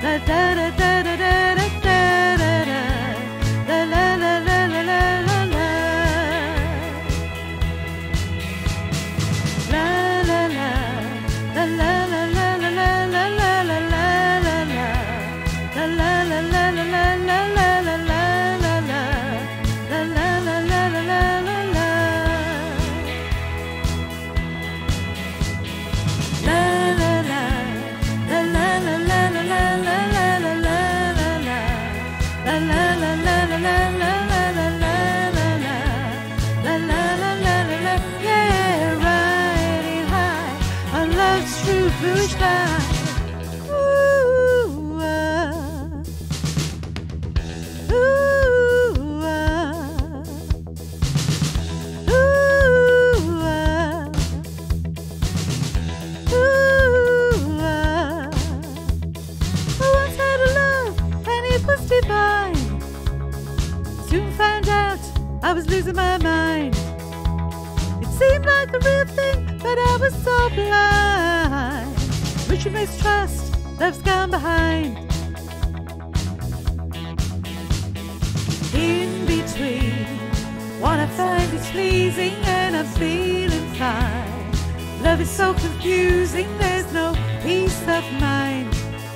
la da da da da da da da da, la la la la la la la la, la la la, la la la la la la la la la la, la la la la la la la la. Ooh, uh. divine. Soon found out I was losing my mind. It seemed like the real thing, but I was so blind. Mutual mistrust, love's gone behind. In between, what I find is pleasing and I'm feeling fine. Love is so confusing, there's no peace of mind.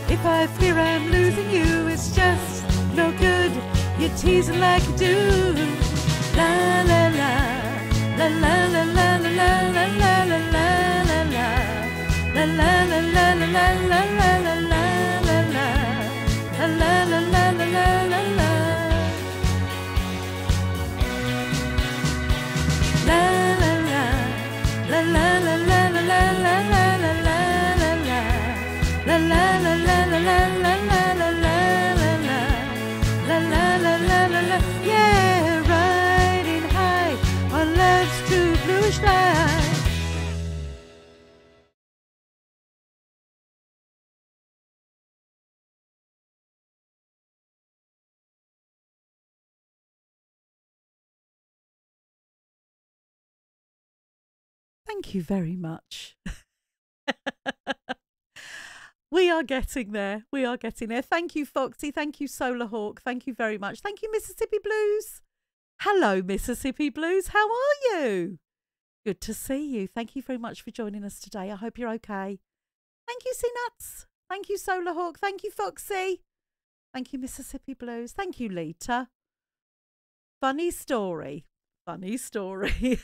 If I fear I'm losing you, it's just no good. You're teasing like you do. La la la, la la la la la la la la la la la, la la la la la la la la la la la, la la la la la la la la, la la la la la la la la la. La la la la la la la la la la la la la la la. Yeah, riding high on love's true bluish light. Thank you very much. We are getting there. We are getting there. Thank you, Foxy. Thank you, Solar Hawk. Thank you very much. Thank you, Mississippi Blues. Hello, Mississippi Blues. How are you? Good to see you. Thank you very much for joining us today. I hope you're okay. Thank you, C-Nuts. Thank you, Solar Hawk. Thank you, Foxy. Thank you, Mississippi Blues. Thank you, Lita. Funny story. Funny story.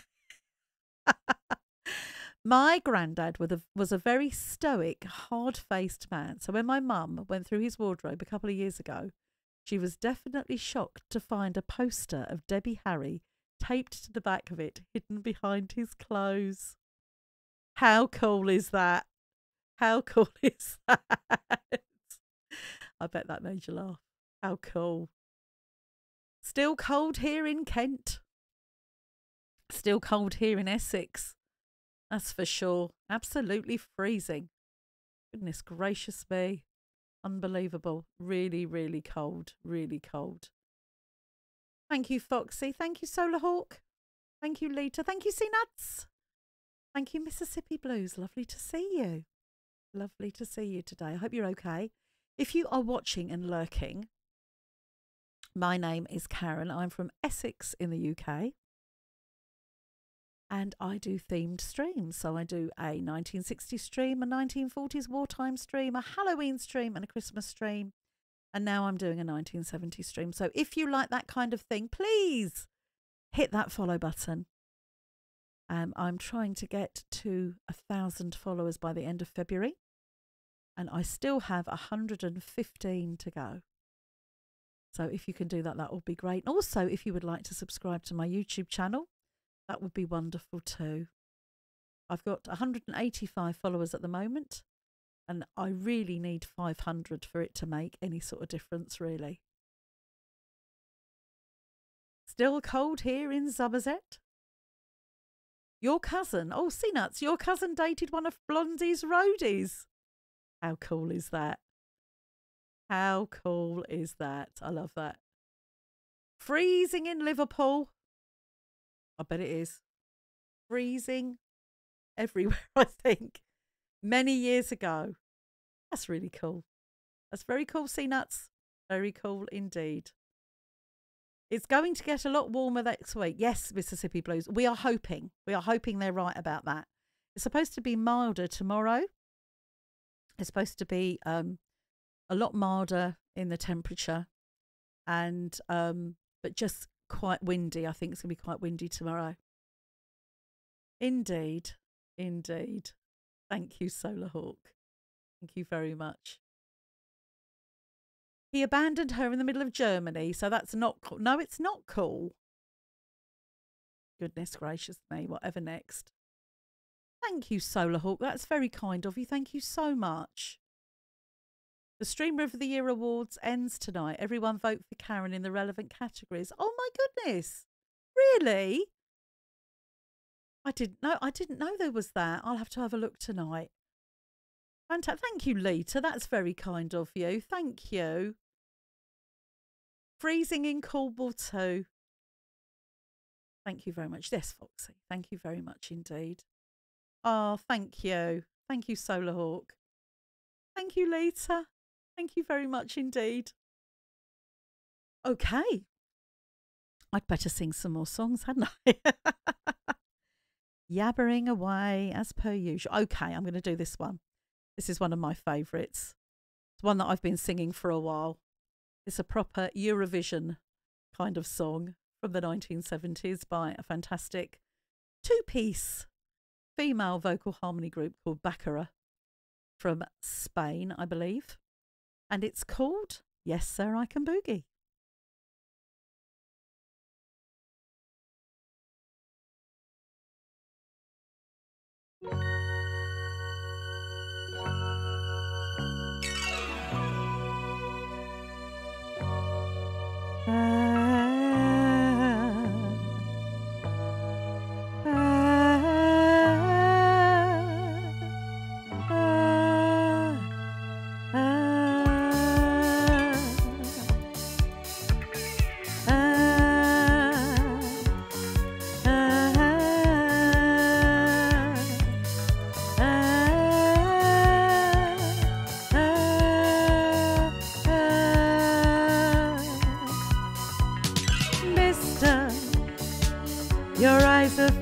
My granddad was a, was a very stoic, hard-faced man. So when my mum went through his wardrobe a couple of years ago, she was definitely shocked to find a poster of Debbie Harry taped to the back of it, hidden behind his clothes. How cool is that? How cool is that? I bet that made you laugh. How cool. Still cold here in Kent. Still cold here in Essex. That's for sure. Absolutely freezing. Goodness gracious me. Unbelievable. Really, really cold. Really cold. Thank you, Foxy. Thank you, Solar Hawk. Thank you, Lita. Thank you, C-Nuts. Thank you, Mississippi Blues. Lovely to see you. Lovely to see you today. I hope you're okay. If you are watching and lurking, my name is Karen. I'm from Essex in the U K. And I do themed streams. So I do a nineteen sixties stream, a nineteen forties wartime stream, a Halloween stream and a Christmas stream. And now I'm doing a nineteen seventies stream. So if you like that kind of thing, please hit that follow button. Um, I'm trying to get to one thousand followers by the end of February. And I still have one hundred fifteen to go. So if you can do that, that would be great. And also, if you would like to subscribe to my YouTube channel, that would be wonderful too. I've got one hundred eighty-five followers at the moment and I really need five hundred for it to make any sort of difference really. Still cold here in Somerset. Your cousin, oh C-Nuts, your cousin dated one of Blondie's roadies. How cool is that? How cool is that? I love that. Freezing in Liverpool. I bet it is. Freezing everywhere, I think. Many years ago. That's really cool. That's very cool, C-Nuts. Very cool indeed. It's going to get a lot warmer next week. Yes, Mississippi Blues. We are hoping. We are hoping they're right about that. It's supposed to be milder tomorrow. It's supposed to be um, a lot milder in the temperature. and um, But just... quite windy. I think it's going to be quite windy tomorrow. Indeed. Indeed. Thank you, Solar Hawk. Thank you very much. He abandoned her in the middle of Germany, so that's not cool. No, it's not cool. Goodness gracious me. Whatever next. Thank you, Solar Hawk. That's very kind of you. Thank you so much. The Streamer of the Year Awards ends tonight. Everyone vote for Karen in the relevant categories. Oh my goodness. Really? I didn't know. I didn't know there was that. I'll have to have a look tonight. Fantastic. Thank you, Lita. That's very kind of you. Thank you. Freezing in Cold War Two. Thank you very much. Yes, Foxy. Thank you very much indeed. Oh, thank you. Thank you, Solar Hawk. Thank you, Lita. Thank you very much indeed. Okay. I'd better sing some more songs, hadn't I? Yabbering away as per usual. Okay, I'm going to do this one. This is one of my favourites. It's one that I've been singing for a while. It's a proper Eurovision kind of song from the nineteen seventies by a fantastic two-piece female vocal harmony group called Baccara from Spain, I believe. And it's called Yes Sir, I Can Boogie.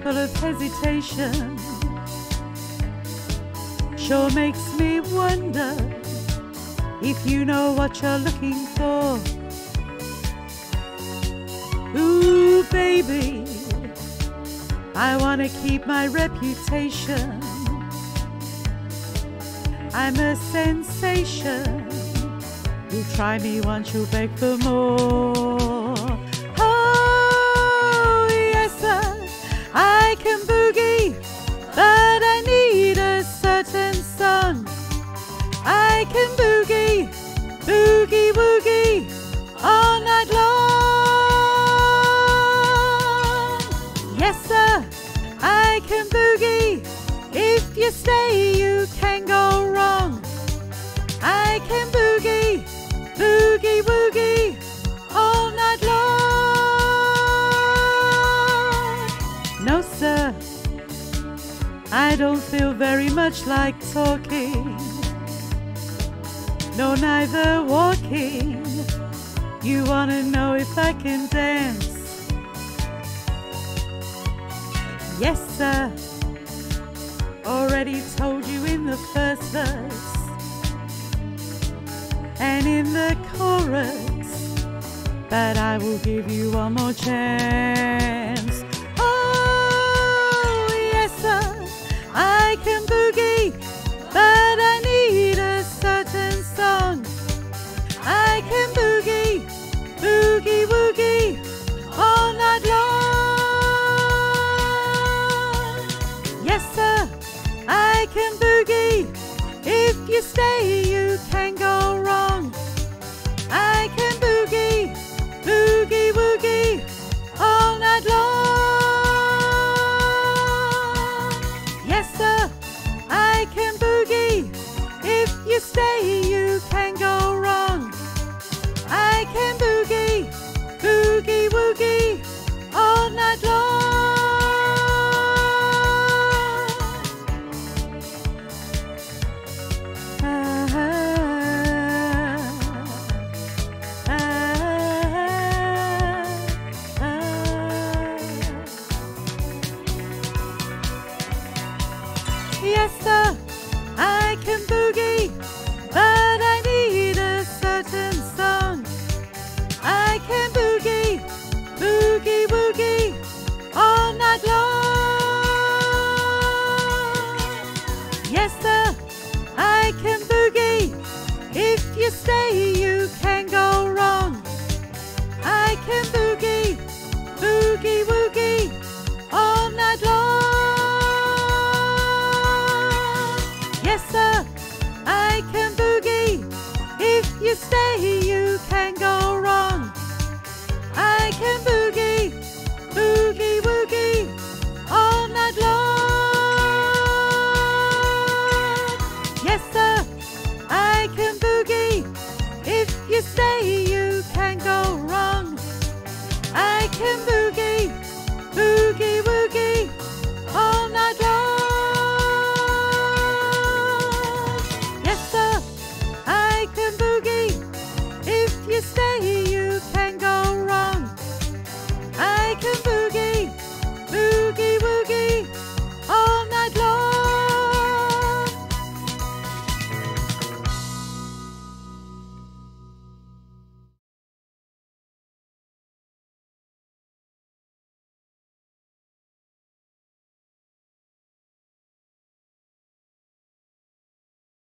Full of hesitation, sure makes me wonder if you know what you're looking for. Ooh, baby, I want to keep my reputation. I'm a sensation. You try me once, you beg for more. I can boogie, but I need a certain song. I can boogie, boogie woogie, all night long. Yes, sir, I can boogie. If you stay, you can go wrong. I can boogie, boogie woogie, all night long. No, sir, I don't feel very much like talking. No, neither walking. You want to know if I can dance. Yes, sir, already told you in the first verse and in the chorus, but I will give you one more chance. I can boogie, but I need a certain song. I can boogie, boogie woogie, all night long. Yes, sir, I can boogie. If you stay, you can go wrong. I can boogie, boogie woogie, all night long.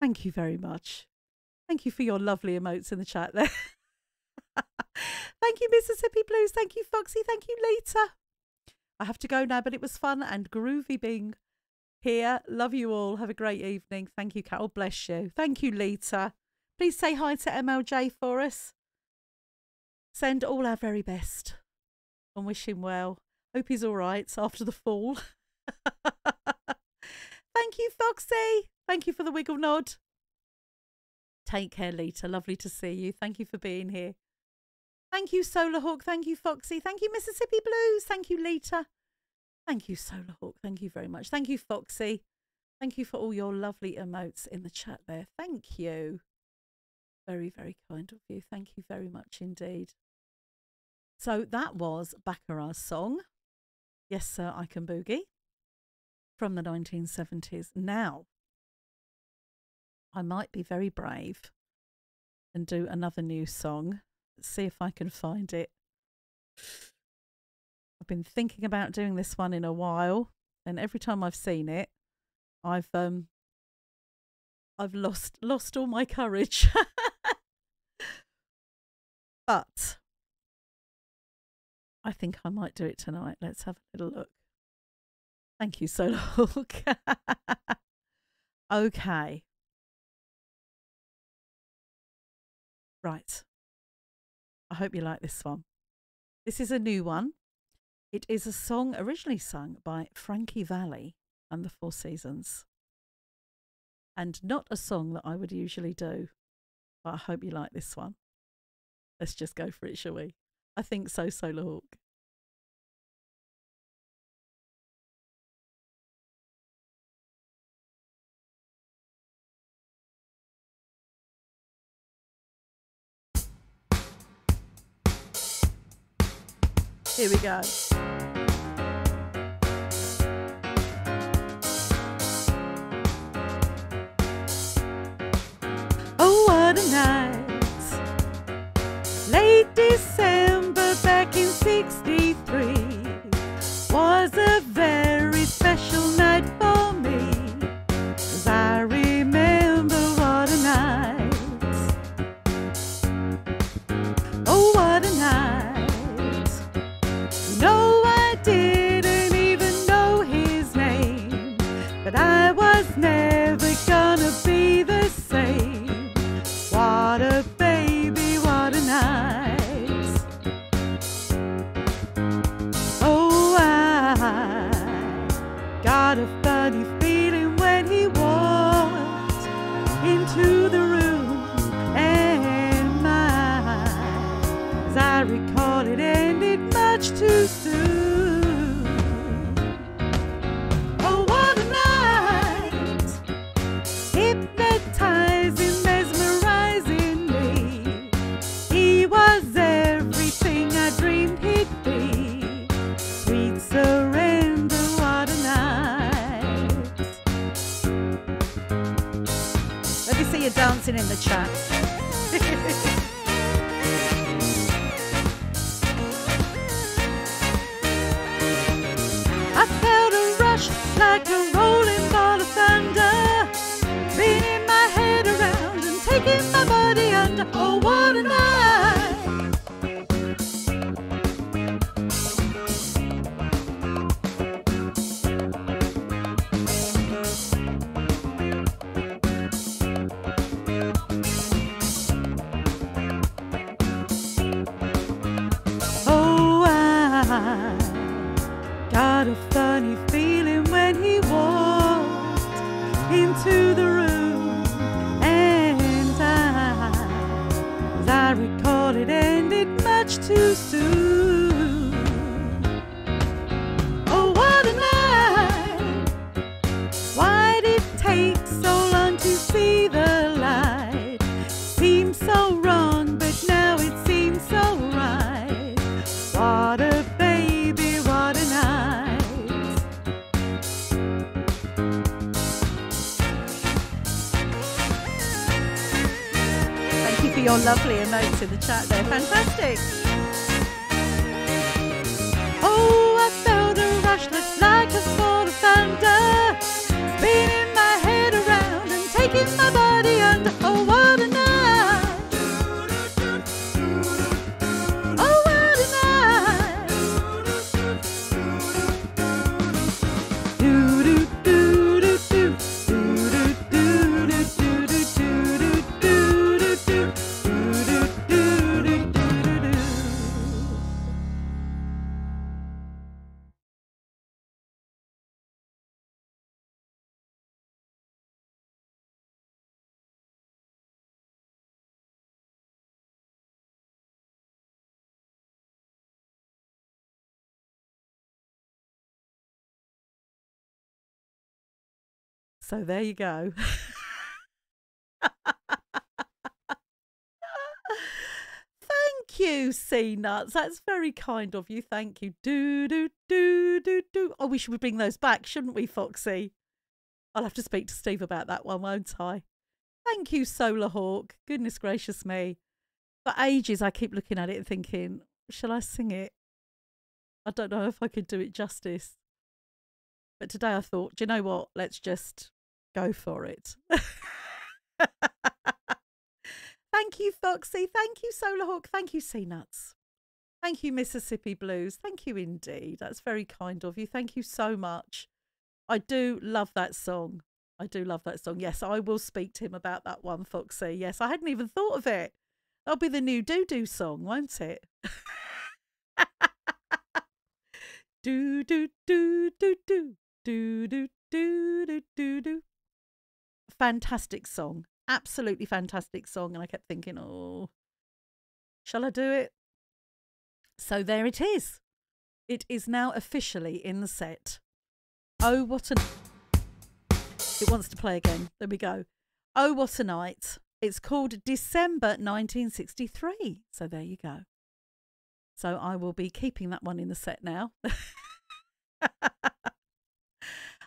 Thank you very much. Thank you for your lovely emotes in the chat there. Thank you, Mississippi Blues. Thank you, Foxy. Thank you, Lita. I have to go now, but it was fun and groovy being here. Love you all. Have a great evening. Thank you, Carol. Bless you. Thank you, Lita. Please say hi to M L J for us. Send all our very best and wish him well. Hope he's all right after the fall. Thank you, Foxy. Thank you for the wiggle nod. Take care, Lita. Lovely to see you. Thank you for being here. Thank you, Solar Hawk. Thank you, Foxy. Thank you, Mississippi Blues. Thank you, Lita. Thank you, Solar Hawk. Thank you very much. Thank you, Foxy. Thank you for all your lovely emotes in the chat there. Thank you. Very, very kind of you. Thank you very much indeed. So that was Baccarat's song, Yes Sir, I Can Boogie, from the nineteen seventies. Now, I might be very brave and do another new song. Let's see if I can find it. I've been thinking about doing this one in a while, and every time I've seen it, I've um, I've lost lost all my courage. But I think I might do it tonight. Let's have a little look. Thank you, Solar Hawk. Okay. Right. I hope you like this one. This is a new one. It is a song originally sung by Frankie Valli and the Four Seasons. And not a song that I would usually do. But I hope you like this one. Let's just go for it, shall we? I think so, Solar Hawk. Here we go. Oh, what a night. Late December back in sixty-three. Was a very special night for me. 'Cause I remember what a night. Oh, what a night. No, I didn't even know his name, but I was never gonna be the same. What a baby, what a night. Oh, I got a funny feeling when he walked into the room, and my, as I recall, it ended much too soon. Oh, what a night. Hypnotizing, mesmerizing me. He was everything I dreamed he'd be. Sweet surrender, what a night. Let me see you dancing in the chat. Like a rolling ball of thunder, beating my head around and taking my body under. Oh, what a night. Oh, I got a funny feeling when he walked into the room, and I, as I recall, it ended much too soon. Oh, what a night. Why did it take so long to see the light? Seemed so wrong, but now it seems so right. What a baby, what a night. Your lovely emotes in the chat there. Fantastic. Oh, I felt a rush that's like a fall of thunder, spinning my head around and taking my body So there you go. Thank you, C-Nuts. That's very kind of you. Thank you. Do, do, do, do, do. Oh, we should bring those back, shouldn't we, Foxy? I'll have to speak to Steve about that one, won't I? Thank you, Solar Hawk. Goodness gracious me. For ages, I keep looking at it and thinking, shall I sing it? I don't know if I could do it justice. But today I thought, do you know what? Let's just go for it. Thank you, Foxy. Thank you, Solar Hawk. Thank you, C-Nuts. Thank you, Mississippi Blues. Thank you indeed. That's very kind of you. Thank you so much. I do love that song. I do love that song. Yes, I will speak to him about that one, Foxy. Yes, I hadn't even thought of it. That'll be the new doo-doo song, won't it? Do do do do do do do do do do. Fantastic song. Absolutely fantastic song. And I kept thinking, oh, shall I do it? So there it is. It is now officially in the set. Oh, what a... It wants to play again. There we go. Oh, what a night. It's called December nineteen sixty-three. So there you go. So I will be keeping that one in the set now.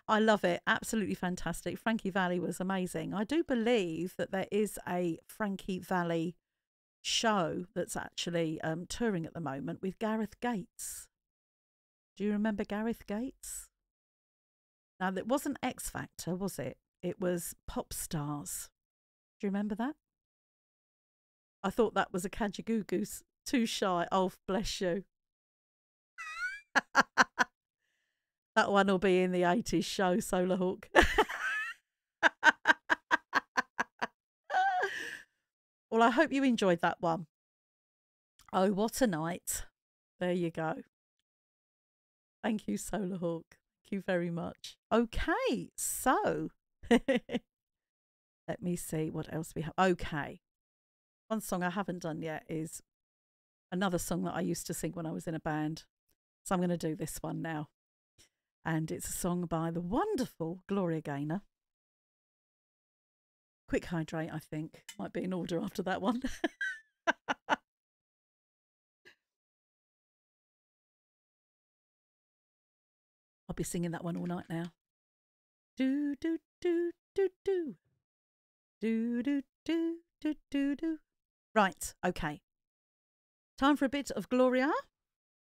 I love it. Absolutely fantastic. Frankie Valli was amazing. I do believe that there is a Frankie Valli show that's actually um, touring at the moment with Gareth Gates. Do you remember Gareth Gates? Now, that wasn't X Factor, was it? It was Pop Stars. Do you remember that? I thought that was a Kajagoogoo's Too Shy. Oh, bless you. That one will be in the eighties show, Solar Hawk. Well, I hope you enjoyed that one. Oh, what a night. There you go. Thank you, Solar Hawk. Thank you very much. Okay, so let me see what else we have. Okay. One song I haven't done yet is another song that I used to sing when I was in a band. So I'm going to do this one now. And it's a song by the wonderful Gloria Gaynor. Quick Hydrate, I think. Might be in order after that one. I'll be singing that one all night now. Do, do, do, do, do. Do, do, do, do, do, do. Right, okay. Time for a bit of Gloria.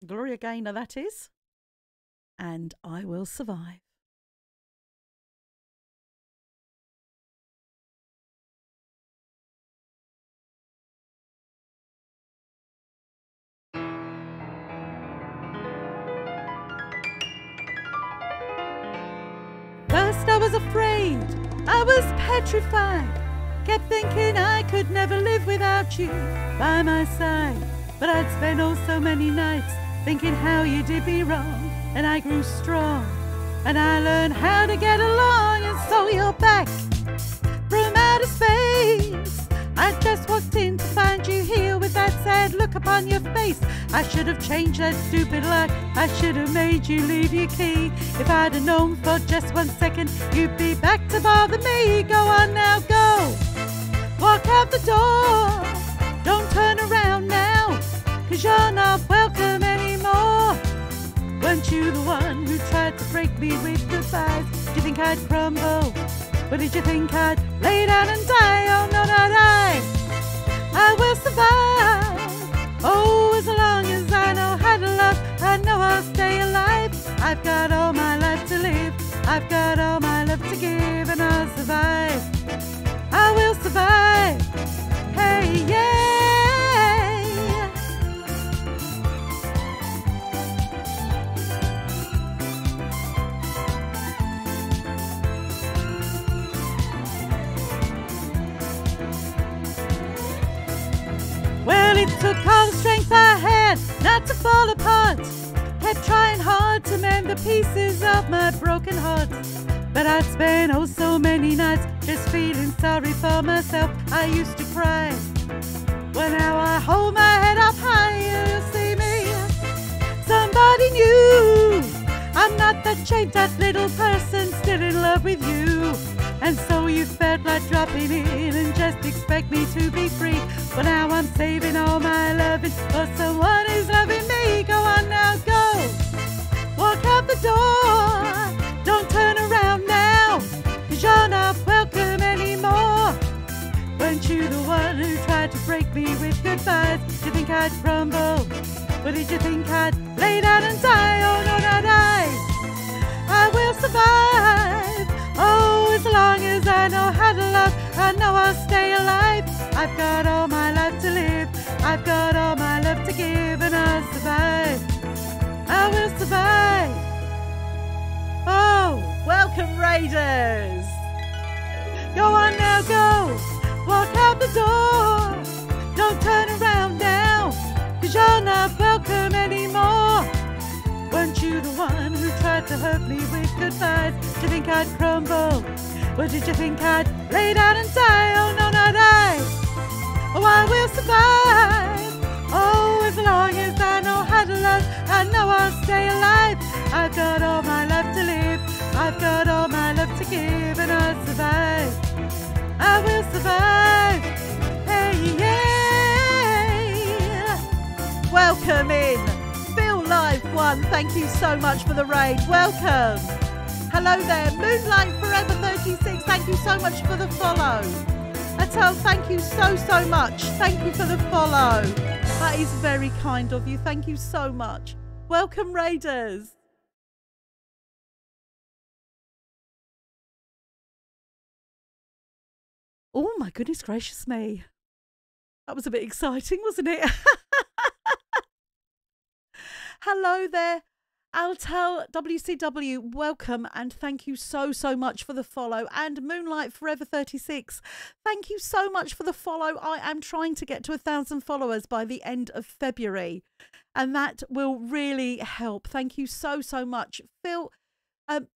Gloria Gaynor, that is. And I will survive. First I was afraid, I was petrified. Kept thinking I could never live without you by my side. But I'd spent oh so many nights thinking how you did me wrong. And I grew strong, and I learned how to get along. And so you're back from outer space. I just walked in to find you here with that sad look upon your face. I should have changed that stupid luck. I should have made you leave your key. If I'd have known for just one second, you'd be back to bother me. Go on now, go. Walk out the door. Don't turn around now, 'cause you're not welcome anymore. Weren't you the one who tried to break me with goodbyes? Did you think I'd crumble? Or did you think I'd lay down and die? Oh, no, not I. I will survive. Oh, as long as I know how to love, I know I'll stay alive. I've got all my life to live. I've got all my love to give. And I'll survive. I will survive. Hey, yeah. Well, it took all the strength I had not to fall apart. Kept trying hard to mend the pieces of my broken heart. But I'd spent oh so many nights just feeling sorry for myself. I used to cry. Well, now I hold my head up high and you'll see me. Somebody new. I'm not that shaped, that little person still in love with you. And so you felt like dropping in and just expect me to be free. But now I'm saving all my loving for someone who's loving me. Go on now, go. Walk out the door. Don't turn around now, 'cause you're not welcome anymore. Weren't you the one who tried to break me with goodbyes? Did you think I'd crumble? But did you think I'd lay down and die? Oh, no, not I. I will survive. Oh, as long as I know how to love, I know I'll stay alive. I've got all my life to live. I've got all my love to give, and I'll survive. I will survive. Oh, welcome, Raiders. Go on now, go. Walk out the door. Don't turn around now, 'cause you're not welcome anymore. Weren't you the one who tried to hurt me with goodbyes? Did you think I'd crumble? Or did you think I'd lay down and die? Oh, no, not I. Oh, I will survive. Oh, as long as I know how to love, I know I'll stay alive. I've got all my life to live. I've got all my love to give, and I'll survive. I will survive. Hey, yeah. Welcome in, Phil Live One. Thank you so much for the raid. Welcome. Hello there, Moonlight Forever thirty-six. Thank you so much for the follow. Atal, thank you so so much. Thank you for the follow. That is very kind of you. Thank you so much. Welcome, Raiders. Oh my goodness gracious me! That was a bit exciting, wasn't it? Hello there, Altel W C W, welcome and thank you so, so much for the follow. And Moonlight Forever thirty-six, thank you so much for the follow. I am trying to get to a thousand followers by the end of February, and that will really help. Thank you so, so much. Phil, um,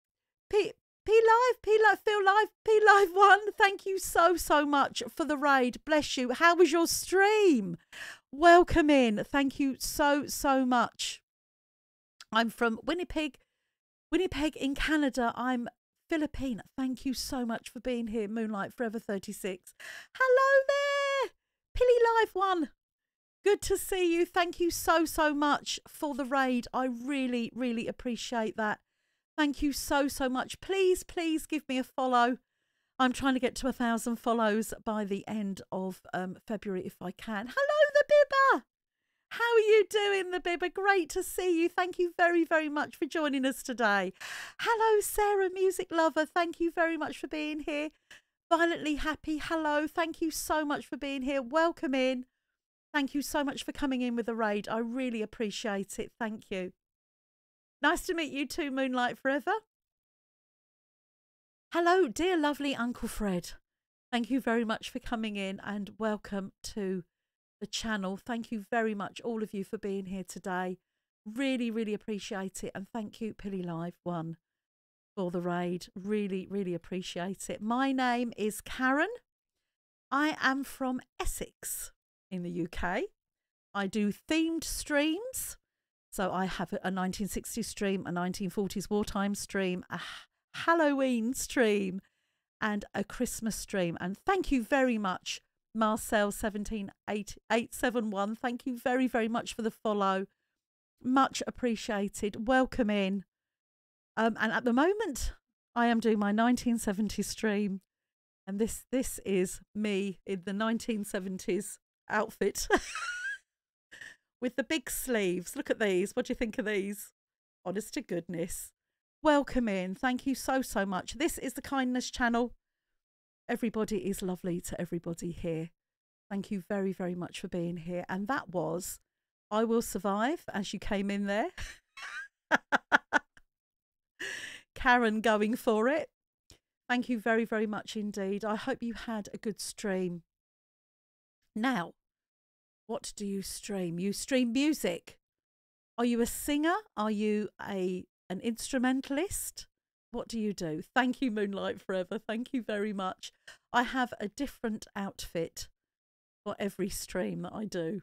P, P Live, P Live, Phil Live, P Live One, thank you so, so much for the raid. Bless you. How was your stream? Welcome in. Thank you so, so much. I'm from Winnipeg, Winnipeg in Canada. I'm Filipina. Thank you so much for being here, Moonlight Forever thirty-six. Hello there, Pilly Live One. Good to see you. Thank you so, so much for the raid. I really, really appreciate that. Thank you so, so much. Please, please give me a follow. I'm trying to get to a thousand follows by the end of um, February if I can. Hello, the Bibber. How are you doing, the Bibber? Great to see you. Thank you very, very much for joining us today. Hello, Sarah Music Lover. Thank you very much for being here. Violently Happy. Hello. Thank you so much for being here. Welcome in. Thank you so much for coming in with the raid. I really appreciate it. Thank you. Nice to meet you too, Moonlight Forever. Hello, dear lovely Uncle Fred. Thank you very much for coming in and welcome to the channel. Thank you very much, all of you, for being here today. Really, really appreciate it. And thank you, Pilly Live One, for the raid. Really, really appreciate it. My name is Karen. I am from Essex in the U K. I do themed streams. So I have a nineteen sixties stream, a nineteen forties wartime stream, a Halloween stream, and a Christmas stream. And thank you very much, Marcel one seven eight eight seven one, thank you very, very much for the follow. Much appreciated. Welcome in. Um, and at the moment, I am doing my nineteen seventy stream. And this, this is me in the nineteen seventies outfit with the big sleeves. Look at these. What do you think of these? Honest to goodness. Welcome in. Thank you so, so much. This is the Kindness Channel. Everybody is lovely to everybody here. Thank you very, very much for being here. And that was I Will Survive as you came in there. Karen going for it. Thank you very, very much indeed. I hope you had a good stream. Now, what do you stream? You stream music. Are you a singer? Are you a an instrumentalist? What do you do? Thank you, Moonlight Forever. Thank you very much. I have a different outfit for every stream that I do.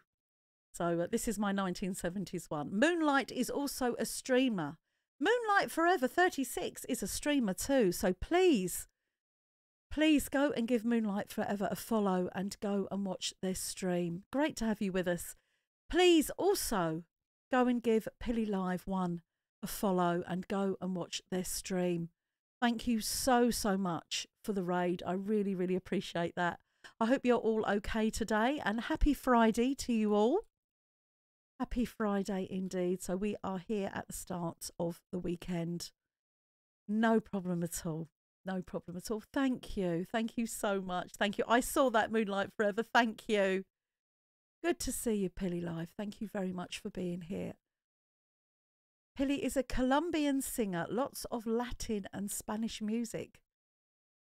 So uh, this is my nineteen seventies one. Moonlight is also a streamer. Moonlight Forever thirty-six is a streamer too. So please Please go and give Moonlight Forever a follow and go and watch their stream. Great to have you with us. Please also go and give Pilly Live One a follow and go and watch their stream. Thank you so, so much for the raid. I really, really appreciate that. I hope you're all okay today, and happy Friday to you all. Happy Friday indeed. So we are here at the start of the weekend. No problem at all. No problem at all. Thank you. Thank you so much. Thank you. I saw that Moonlight Forever. Thank you. Good to see you, Pilly Live. Thank you very much for being here. Pilly is a Colombian singer. Lots of Latin and Spanish music.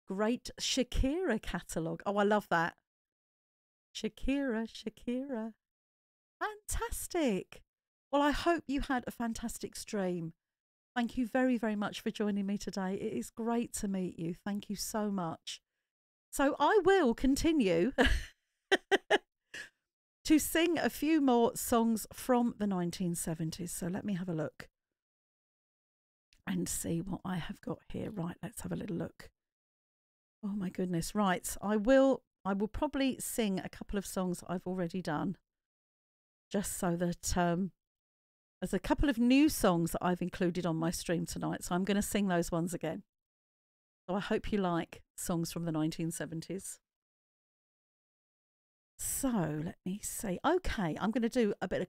Great Shakira catalogue. Oh, I love that. Shakira, Shakira. Fantastic. Well, I hope you had a fantastic stream. Thank you very, very much for joining me today. It is great to meet you. Thank you so much. So I will continue to sing a few more songs from the nineteen seventies. So let me have a look and see what I have got here. Right, let's have a little look. Oh, my goodness. Right, I will, I will probably sing a couple of songs I've already done, just so that... Um, There's a couple of new songs that I've included on my stream tonight, so I'm going to sing those ones again. So I hope you like songs from the nineteen seventies. So let me see. Okay, I'm going to do a bit of...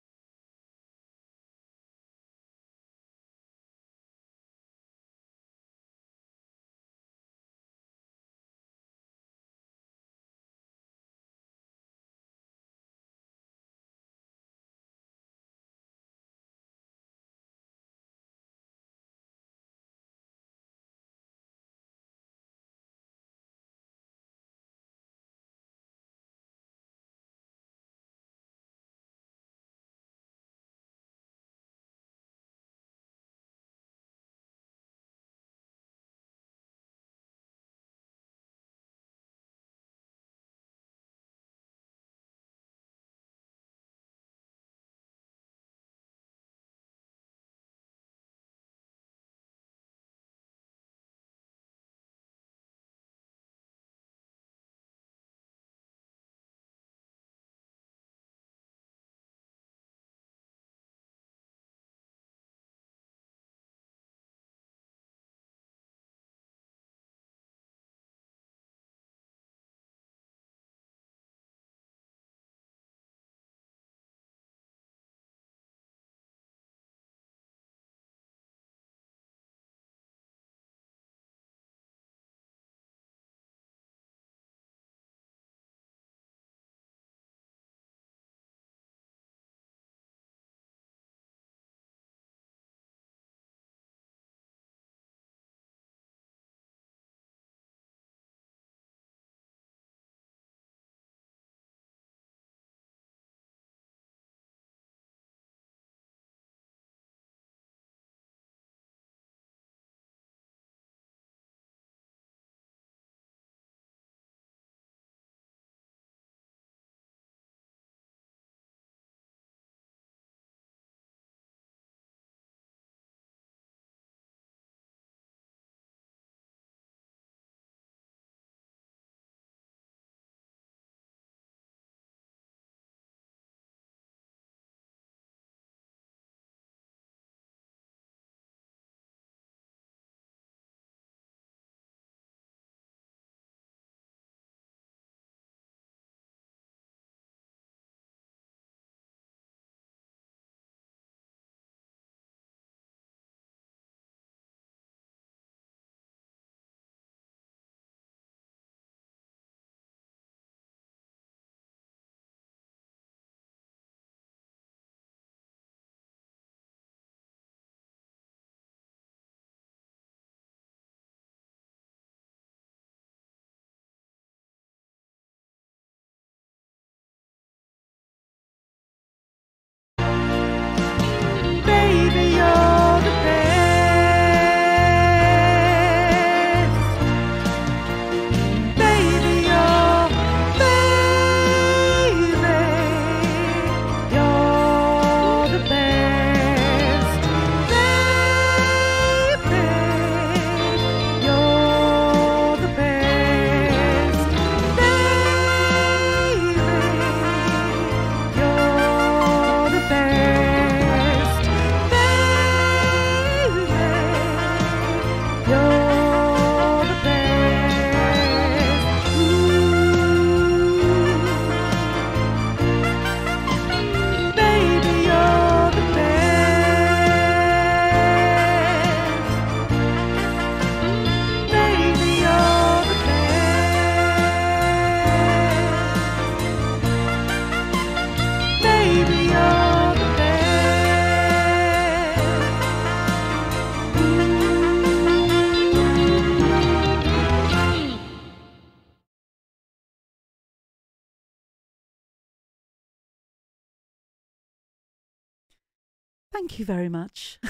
Thank you very much.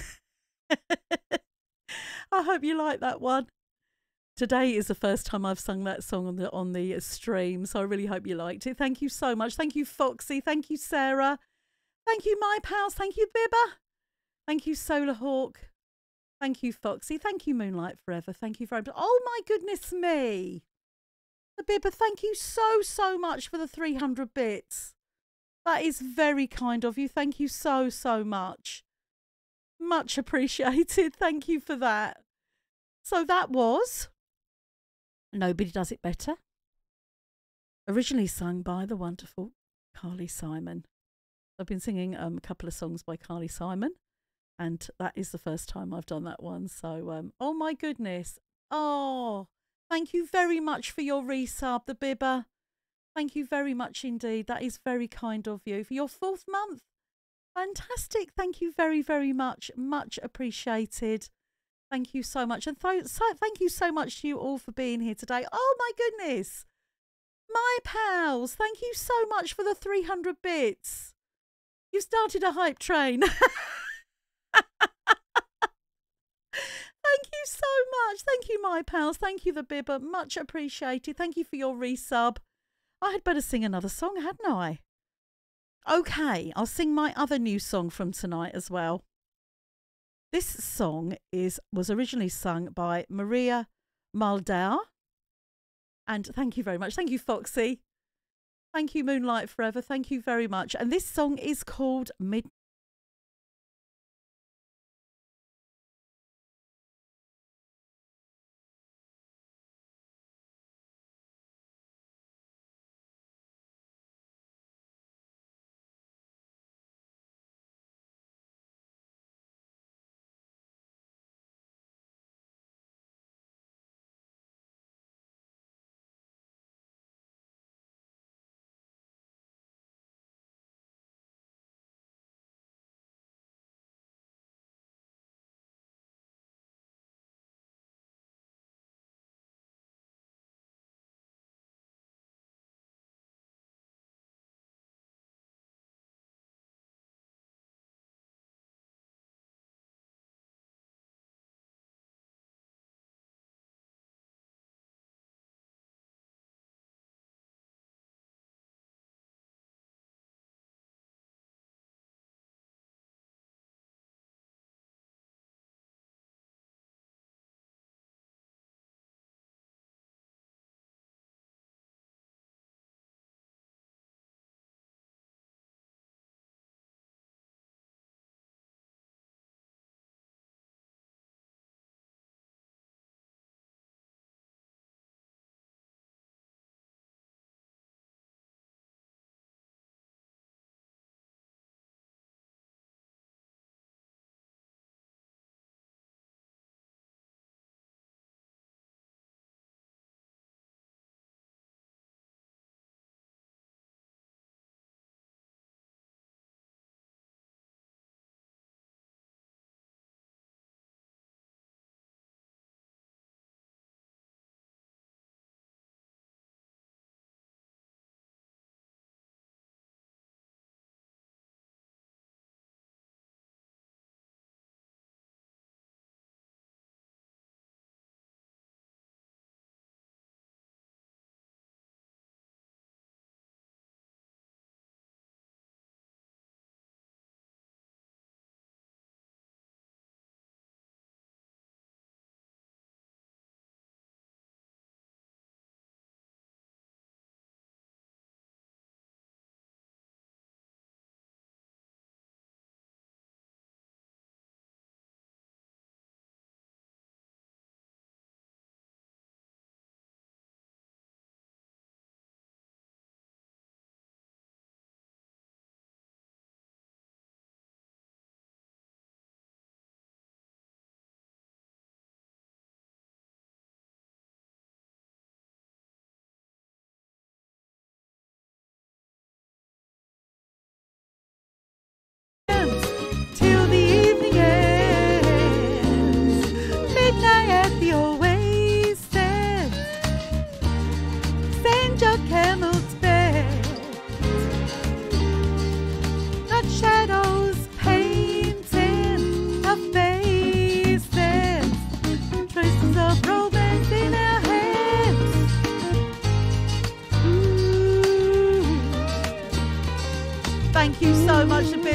I hope you like that one. Today is the first time I've sung that song on the on the stream, so I really hope you liked it. Thank you so much. Thank you, Foxy. Thank you, Sarah. Thank you, my pals. Thank you, Bibber. Thank you, Solar Hawk. Thank you, Foxy. Thank you, Moonlight Forever. Thank you very much. Oh, my goodness me. The Bibber, thank you so, so much for the three hundred bits. That is very kind of you. Thank you so, so much. Much appreciated. Thank you for that. So that was Nobody Does It Better, originally sung by the wonderful Carly Simon. I've been singing um, a couple of songs by Carly Simon, and that is the first time I've done that one. So, um, oh my goodness. Oh, thank you very much for your resub, the Bibber. Thank you very much indeed. That is very kind of you. For your fourth month, fantastic. Thank you very, very much. Much appreciated. Thank you so much. And th so, thank you so much to you all for being here today. Oh, my goodness. My pals, thank you so much for the three hundred bits. You've started a hype train. Thank you so much. Thank you, my pals. Thank you, the Bibber. Much appreciated. Thank you for your resub. I had better sing another song, hadn't I? Okay, I'll sing my other new song from tonight as well. This song is was originally sung by Maria Muldaur. And thank you very much. Thank you, Foxy. Thank you, Moonlight Forever. Thank you very much. And this song is called Mid.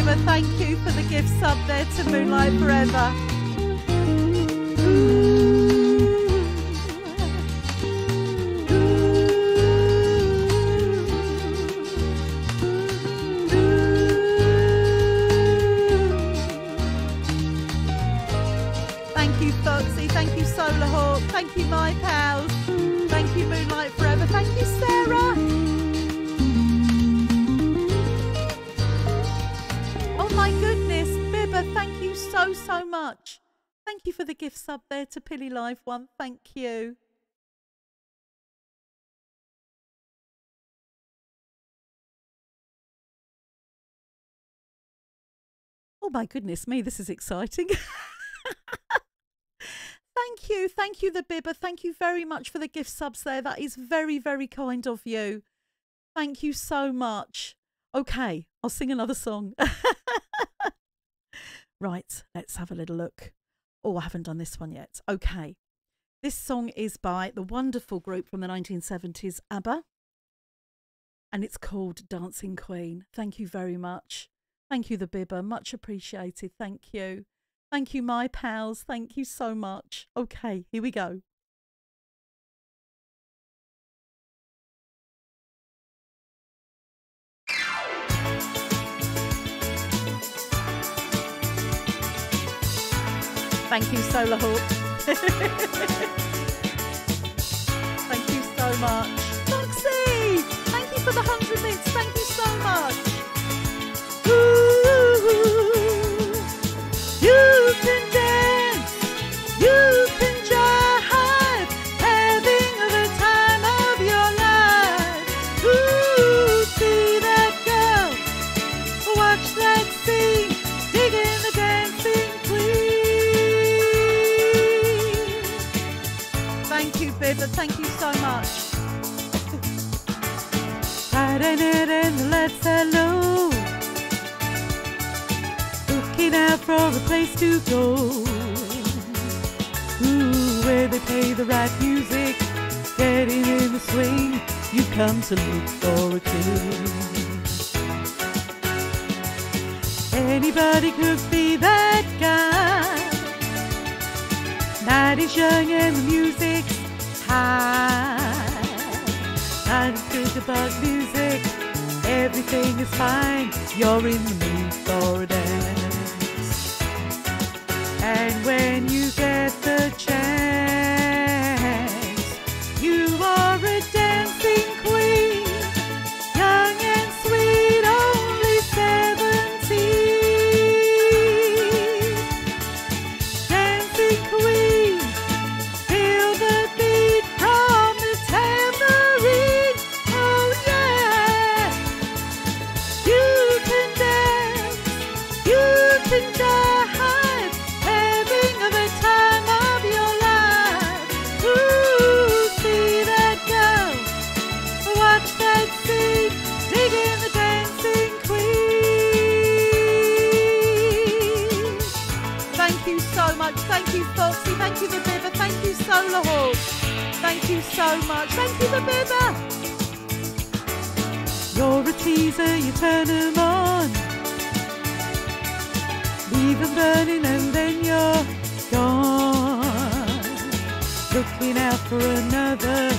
Uma, thank you for the gift sub there to Moonlight Forever. Thank you Foxy, thank you Solar Hawk, thank you my pals, thank you Moonlight Forever, thank you Sarah. Thank you so, so much. Thank you for the gift sub there to Pilly Live One. Thank you. Oh, my goodness me. This is exciting. Thank you. Thank you, The Bibber. Thank you very much for the gift subs there. That is very, very kind of you. Thank you so much. Okay, I'll sing another song. Right, let's have a little look. Oh, I haven't done this one yet. Okay. This song is by the wonderful group from the nineteen seventies, ABBA. And it's called Dancing Queen. Thank you very much. Thank you, The Bibber. Much appreciated. Thank you. Thank you, my pals. Thank you so much. Okay, here we go. Thank you, Solar Hawk. Thank you so much. Foxy! Thank you for the hundred bits. Thank you so much. Ooh, you can dance. You can jive. Having the time of your life. Ooh, see that girl. Watch that scene. Dig in the dancing. Thank you, Bibber. Thank you so much. Right in it and let's hello. Looking out for a place to go. Ooh, where they play the right music. Getting in the swing. You come to look for a clue. Anybody could be that guy. Night is young and the music's high. Night is good about music. Everything is fine. You're in the mood for a dance. And when you get the chance, you are a dancing queen. Young and sweet, only seventeen. Dancing queen. Thank you, Foxy. Thank you, The Bibber. Thank you, Solar Hawk. Thank you so much. Thank you, The Bibber. You're a teaser, you turn them on. Leave them burning and then you're gone. Looking out for another,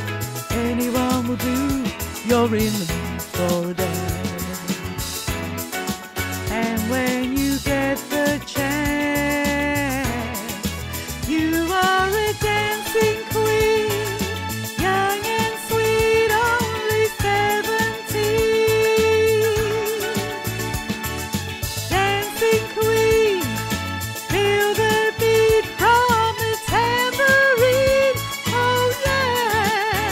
anyone will do. You're in the mood for a dance. And when you get the chance, you are a dancing queen, young and sweet, only seventeen. Dancing queen, feel the beat from the tambourine, oh yeah.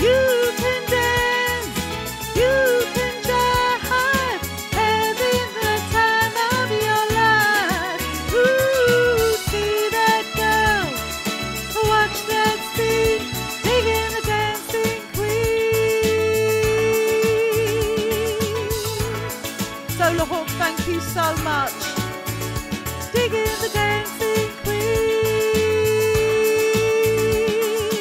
You can dance, you can jive, having the time of your life. Ooh, see. Watch that scene, dig in the dancing queen. Solar Hawk, thank you so much. Dig in the dancing queen.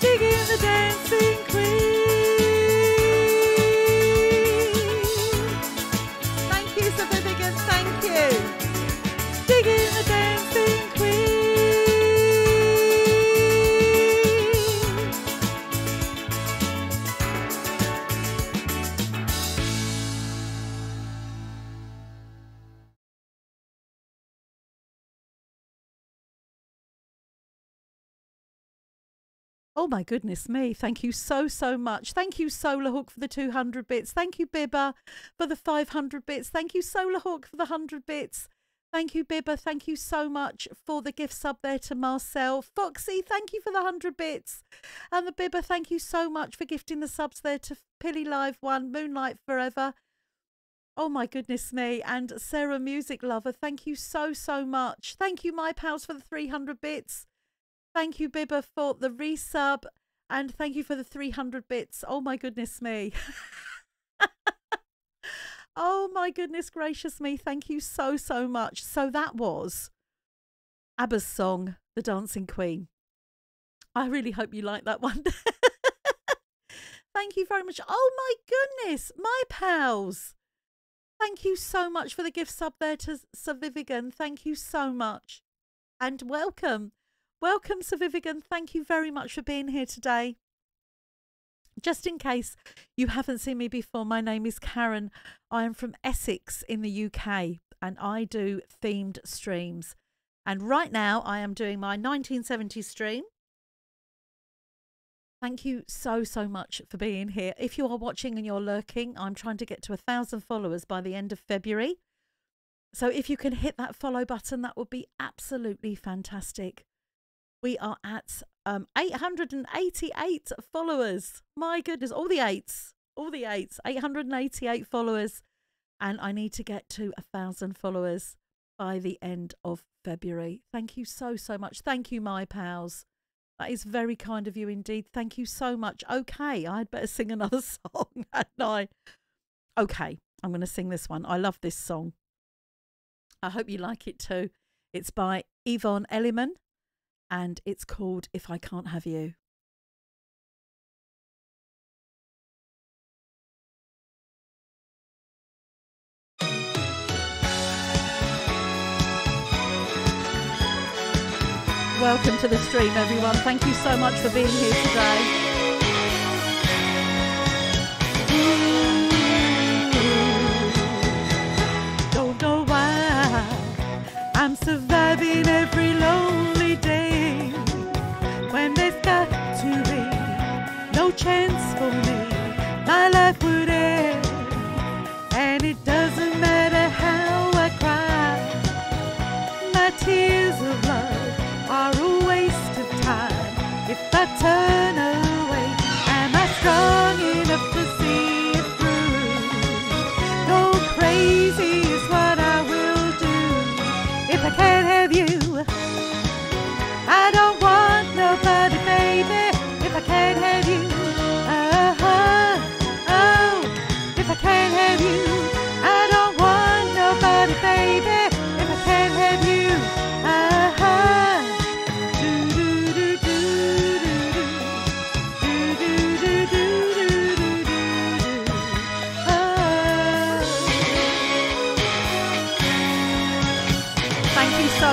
Dig in the dancing queen. Oh, my goodness me. Thank you so, so much. Thank you, Solar Hawk, for the two hundred bits. Thank you, Bibber, for the five hundred bits. Thank you, Solar Hawk, for the one hundred bits. Thank you, Bibber. Thank you so much for the gift sub there to Marcel. Foxy, thank you for the one hundred bits. And the Bibber, thank you so much for gifting the subs there to Pilly Live One, Moonlight Forever. Oh, my goodness me. And Sarah Music Lover, thank you so, so much. Thank you, my pals, for the three hundred bits. Thank you, Bibber, for the resub. And thank you for the three hundred bits. Oh, my goodness me. Oh, my goodness gracious me. Thank you so, so much. So that was ABBA's song, The Dancing Queen. I really hope you like that one. Thank you very much. Oh, my goodness, my pals. Thank you so much for the gift sub there to Savivigan. Thank you so much. And welcome. Welcome, Savivigan. Thank you very much for being here today. Just in case you haven't seen me before, my name is Karen. I am from Essex in the U K and I do themed streams. And right now I am doing my nineteen seventies stream. Thank you so, so much for being here. If you are watching and you're lurking, I'm trying to get to a thousand followers by the end of February. So if you can hit that follow button, that would be absolutely fantastic. We are at um, eight hundred eighty-eight followers. My goodness, all the eights, all the eights, eight hundred eighty-eight followers. And I need to get to one thousand followers by the end of February. Thank you so, so much. Thank you, my pals. That is very kind of you indeed. Thank you so much. Okay, I'd better sing another song, hadn't I? Okay, I'm going to sing this one. I love this song. I hope you like it too. It's by Yvonne Elliman. And it's called If I Can't Have You. Welcome to the stream, everyone. Thank you so much for being here today. Ooh, don't know why I'm surviving every lonely day. No chance for me, my life would end, and it doesn't matter how I cry, my tears of love are a waste of time, if I turn away, am I strong enough to see it through, go crazy is what I will do, if I can't have you, I don't want nobody baby, if I can't have you.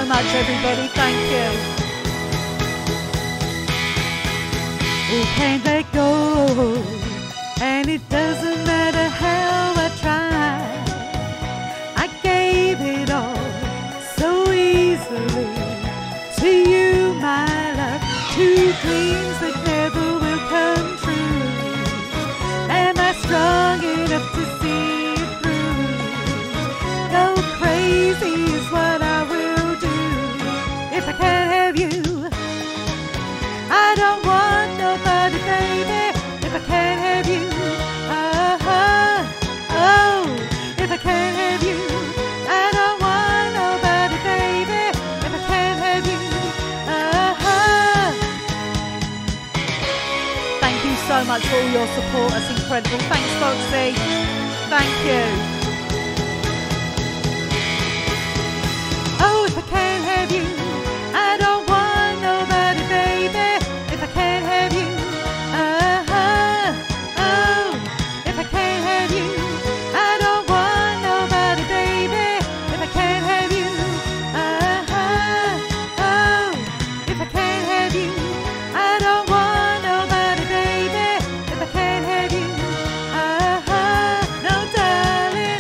Much everybody, thank you. We can't let go, and it doesn't matter how I try. I gave it all so easily to you, my love. Two dreams that never will come true. Am I strong enough to see it through? Go crazy is what I will. If I can't have you, I don't want nobody, baby. If I can't have you, oh, oh, oh. If I can't have you, I don't want nobody, baby. If I can't have you, oh, oh. Thank you so much for all your support. That's incredible. Thanks, Foxy. Thank you. Oh, if I can't have you. I don't want nobody, baby, if I can't have you. Oh, oh, if I can't have you. I don't want nobody, baby, if I can't have you. Oh, oh, if I can't have you. I don't want nobody, baby, if I can't have you. Oh, no, darling.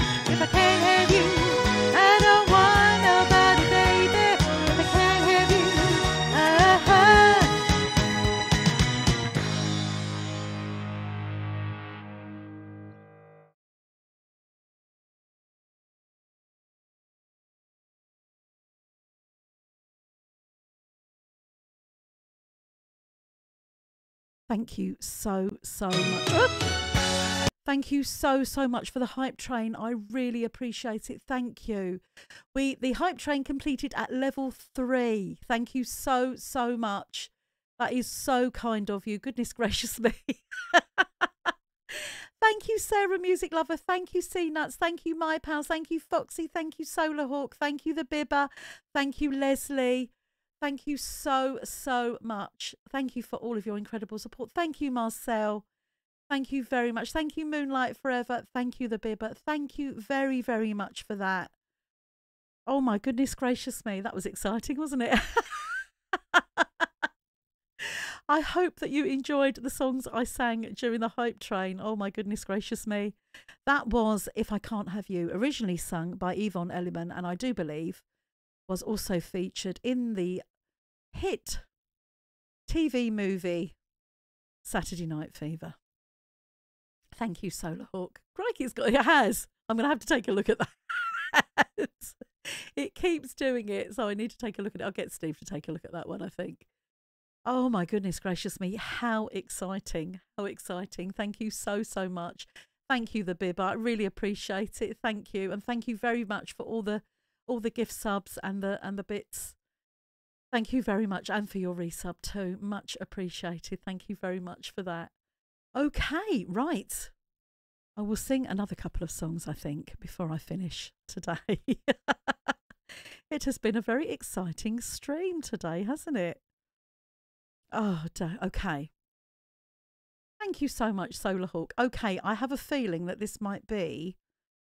Thank you so, so much. Oops. Thank you so, so much for the hype train. I really appreciate it. Thank you. We the hype train completed at level three. Thank you so, so much. That is so kind of you. Goodness gracious me. Thank you, Sarah Music Lover. Thank you, C-Nuts. Thank you, My Pal. Thank you, Foxy. Thank you, Solar Hawk. Thank you, The Bibber. Thank you, Leslie. Thank you so, so much. Thank you for all of your incredible support. Thank you, Marcel. Thank you very much. Thank you, Moonlight Forever. Thank you, The Bibber. Thank you very, very much for that. Oh, my goodness gracious me. That was exciting, wasn't it? I hope that you enjoyed the songs I sang during the hype train. Oh, my goodness gracious me. That was If I Can't Have You, originally sung by Yvonne Elliman, and I do believe was also featured in the hit T V movie Saturday Night Fever. Thank you, Solar Hawk. Crikey, it's got, it has. I'm going to have to take a look at that. It keeps doing it, so I need to take a look at it. I'll get Steve to take a look at that one, I think. Oh my goodness gracious me, how exciting, how exciting. Thank you so, so much. Thank you, The Bibber. I really appreciate it. Thank you. And thank you very much for all the all the gift subs and the and the bits. Thank you very much, and for your resub too. Much appreciated. Thank you very much for that. Okay, right. I will sing another couple of songs, I think, before I finish today. It has been a very exciting stream today, hasn't it? Oh, okay. Thank you so much, Solar Hawk. Okay, I have a feeling that this might be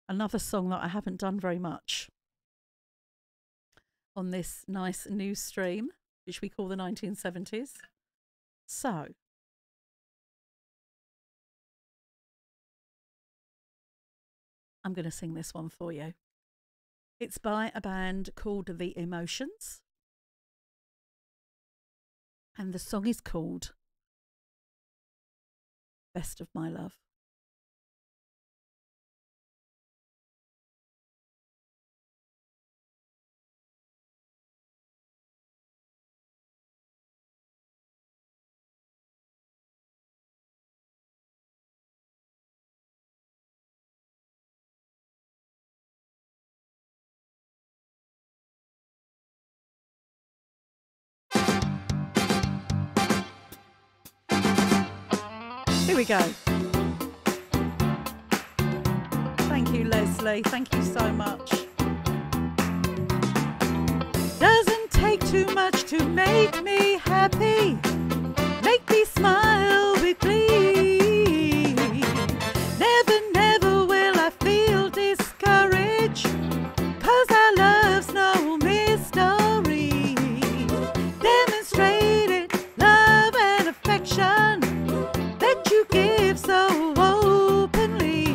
another song that I haven't done very much on this nice new stream, which we call the nineteen seventies. So, I'm going to sing this one for you. It's by a band called The Emotions. And the song is called Best of My Love. Here we go. Thank you, Leslie. Thank you so much. Doesn't take too much to make me happy. Make me smile with glee. Never, never will I feel discouraged. Cause our love's no mystery. Demonstrated love and affection. Give so openly.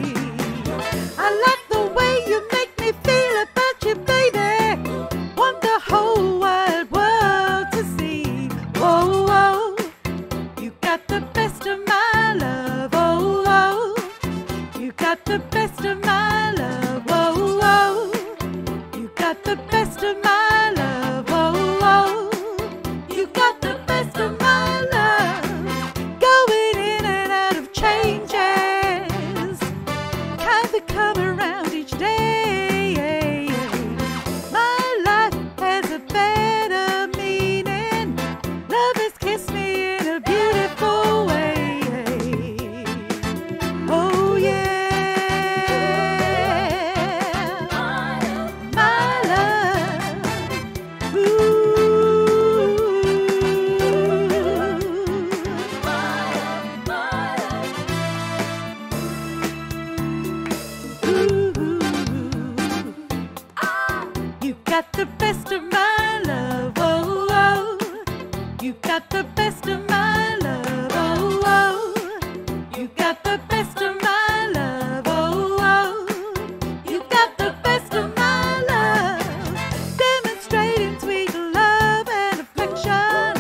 I like the way you make me feel about you, baby. Want the whole wide world to see. Oh, oh, you got the best of my love. Oh, oh, you got the best of my love. Oh, oh, you got the best of my love. Oh, oh, you got the best of my love. Come around each day. My life has a better meaning. Love has kissed me in a beautiful way. Oh yeah, my love. Ooh. You got the best of my love, oh, oh. You got the best of my love, oh, oh. You got the best of my love, oh, oh. You got the best of my love. Demonstrating sweet love and affection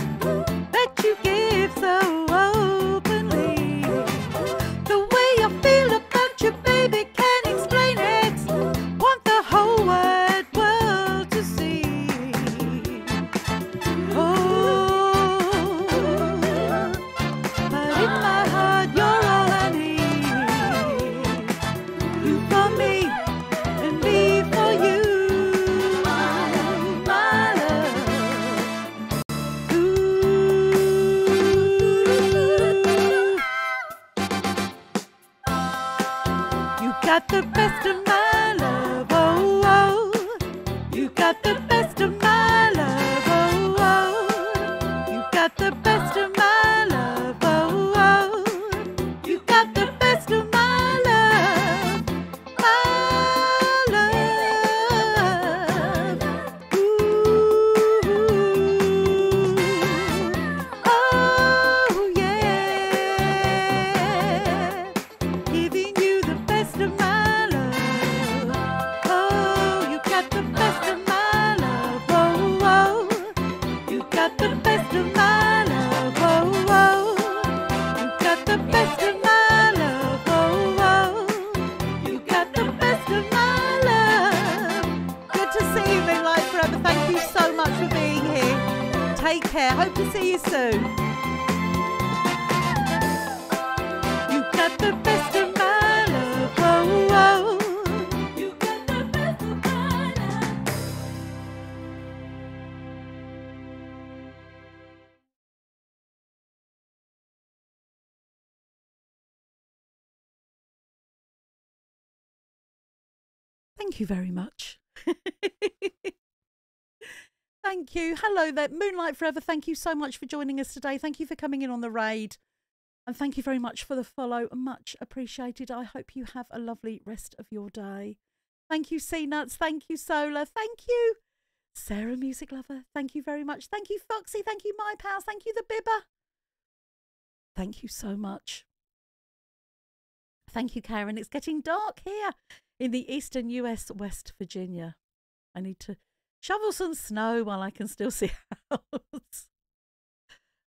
that you give so openly. The way I feel about you, baby, can't explain it. Want the whole world to see. got the best of my love, oh, oh. You got the best of my love, oh, oh. You got the best of my love, oh, oh. You got the best of my love, my love. Ooh, oh, yeah. Giving you the best of my love. Oh, you got the best of my love. Oh, oh. You got the best of my love. Oh, oh. You got the best of my love. Oh, oh. You got the best of my love. Good to see you, Moonlight Forever. Thank you so much for being here. Take care. Hope to see you soon. You got the best of my love, oh, oh. You got the best of my love. Thank you very much. Thank you. Hello there, Moonlight Forever. Thank you so much for joining us today. Thank you for coming in on the raid. And thank you very much for the follow. Much appreciated. I hope you have a lovely rest of your day. Thank you, C-Nuts. Thank you, Solar. Thank you, Sarah Music Lover. Thank you very much. Thank you, Foxy. Thank you, My Pals. Thank you, The Bibber. Thank you so much. Thank you, Karen. It's getting dark here in the eastern U S, West Virginia. I need to shovel some snow while I can still see out.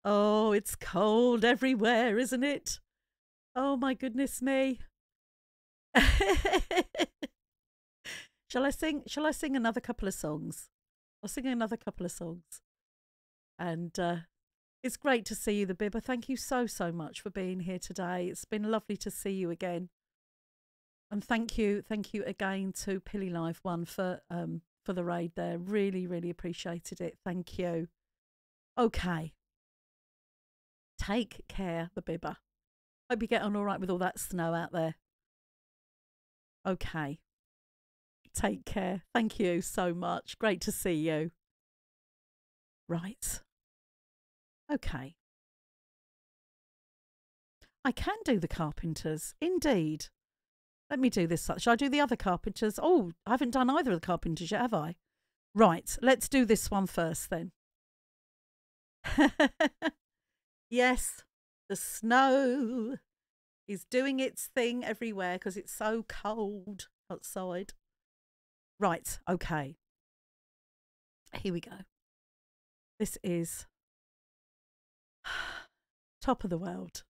Oh, it's cold everywhere, isn't it? Oh, my goodness me. Shall I sing? Shall I sing another couple of songs? I'll sing another couple of songs. And uh, it's great to see you, The Bibber. Thank you so, so much for being here today. It's been lovely to see you again. And thank you. Thank you again to Pilly Live One for, um, for the raid there. Really, really appreciated it. Thank you. Okay. Take care, The Bibber. Hope you get on all right with all that snow out there. Okay. Take care. Thank you so much. Great to see you. Right. Okay. I can do the Carpenters. Indeed. Let me do this. Shall I do the other Carpenters? Oh, I haven't done either of the Carpenters yet, have I? Right. Let's do this one first then. Yes, the snow is doing its thing everywhere because it's so cold outside. Right, okay. Here we go. This is Top of the World.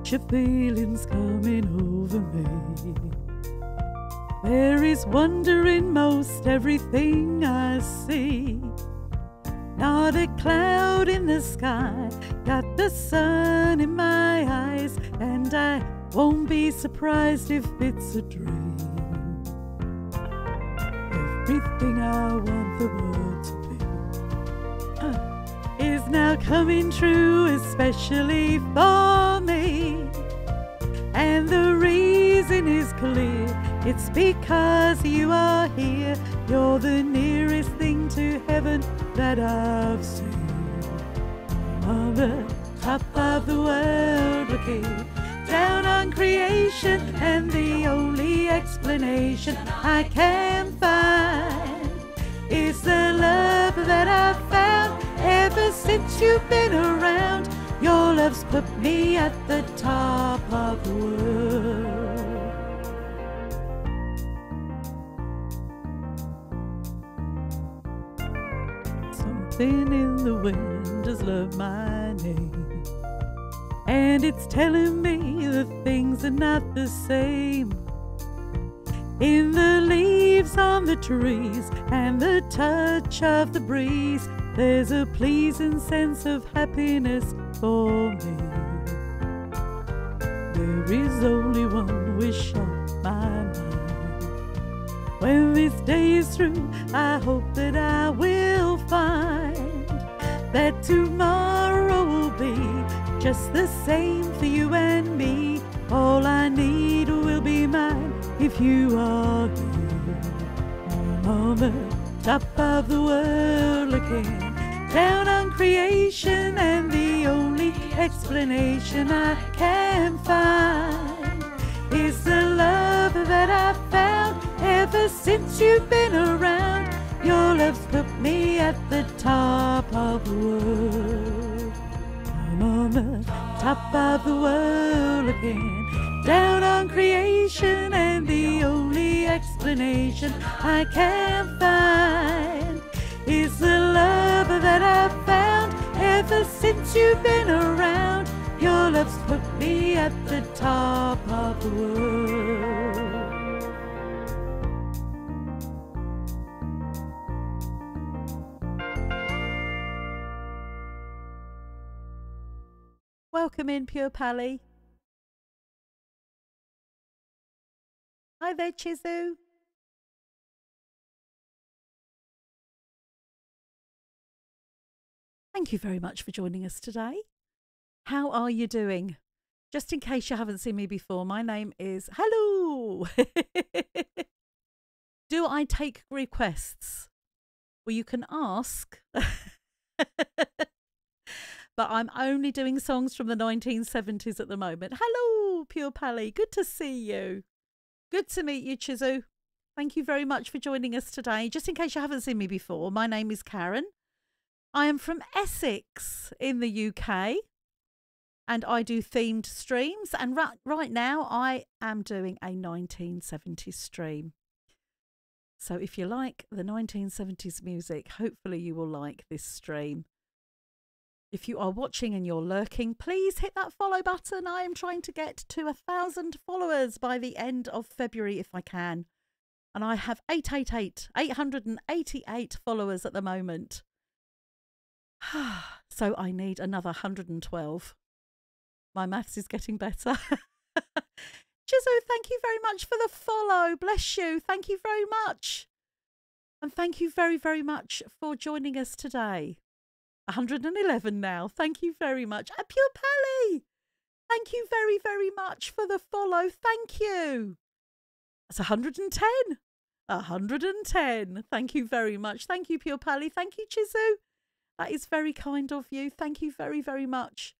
Such a feeling's coming over me. There is wonder in most everything I see. Not a cloud in the sky, got the sun in my eyes, and I won't be surprised if it's a dream. Everything I want the world to be uh, is now coming true, especially for me. And the reason is clear, it's because you are here. You're the nearest thing to heaven that I've seen. On the top of the world, looking down on creation, and the only explanation I can find is the love that I've found ever since you've been around. Your love's put me at the top of the world. Something in the wind has loved my name, and it's telling me that things are not the same. in the leaves on the trees and the touch of the breeze. There's a pleasing sense of happiness for me. There is only one wish on my mind. When this day is through, I hope that I will find that tomorrow will be just the same for you and me. All I need will be mine if you are here. I'm on the top of the world again, down on creation, and the only explanation I can find is the love that I've found ever since you've been around. Your love's put me at the top of the world. I'm on the top of the world again, down on creation, and the only explanation I can find is the love that I've found ever since you've been around. Your love's put me at the top of the world. Welcome in, Pure Pally. Hi there, Chizu. Thank you very much for joining us today. How are you doing? Just in case you haven't seen me before, my name is... Hello! Do I take requests? Well, you can ask. But I'm only doing songs from the nineteen seventies at the moment. Hello, Pure Pally. Good to see you. Good to meet you, Chizu. Thank you very much for joining us today. Just in case you haven't seen me before, my name is Karen. I am from Essex in the U K, and I do themed streams, and right, right now I am doing a nineteen seventies stream. So if you like the nineteen seventies music, hopefully you will like this stream. If you are watching and you're lurking, please hit that follow button. I am trying to get to a thousand followers by the end of February if I can. And I have eight eighty-eight, eight eighty-eight followers at the moment. So I need another one hundred and twelve. My maths is getting better. Chizu, thank you very much for the follow. Bless you. Thank you very much. And thank you very, very much for joining us today. one hundred and eleven now. Thank you very much. A Pure Pally, thank you very, very much for the follow. Thank you. That's one hundred and ten. one hundred and ten. Thank you very much. Thank you, Pure Pally. Thank you, Chizu. That is very kind of you. Thank you very, very much.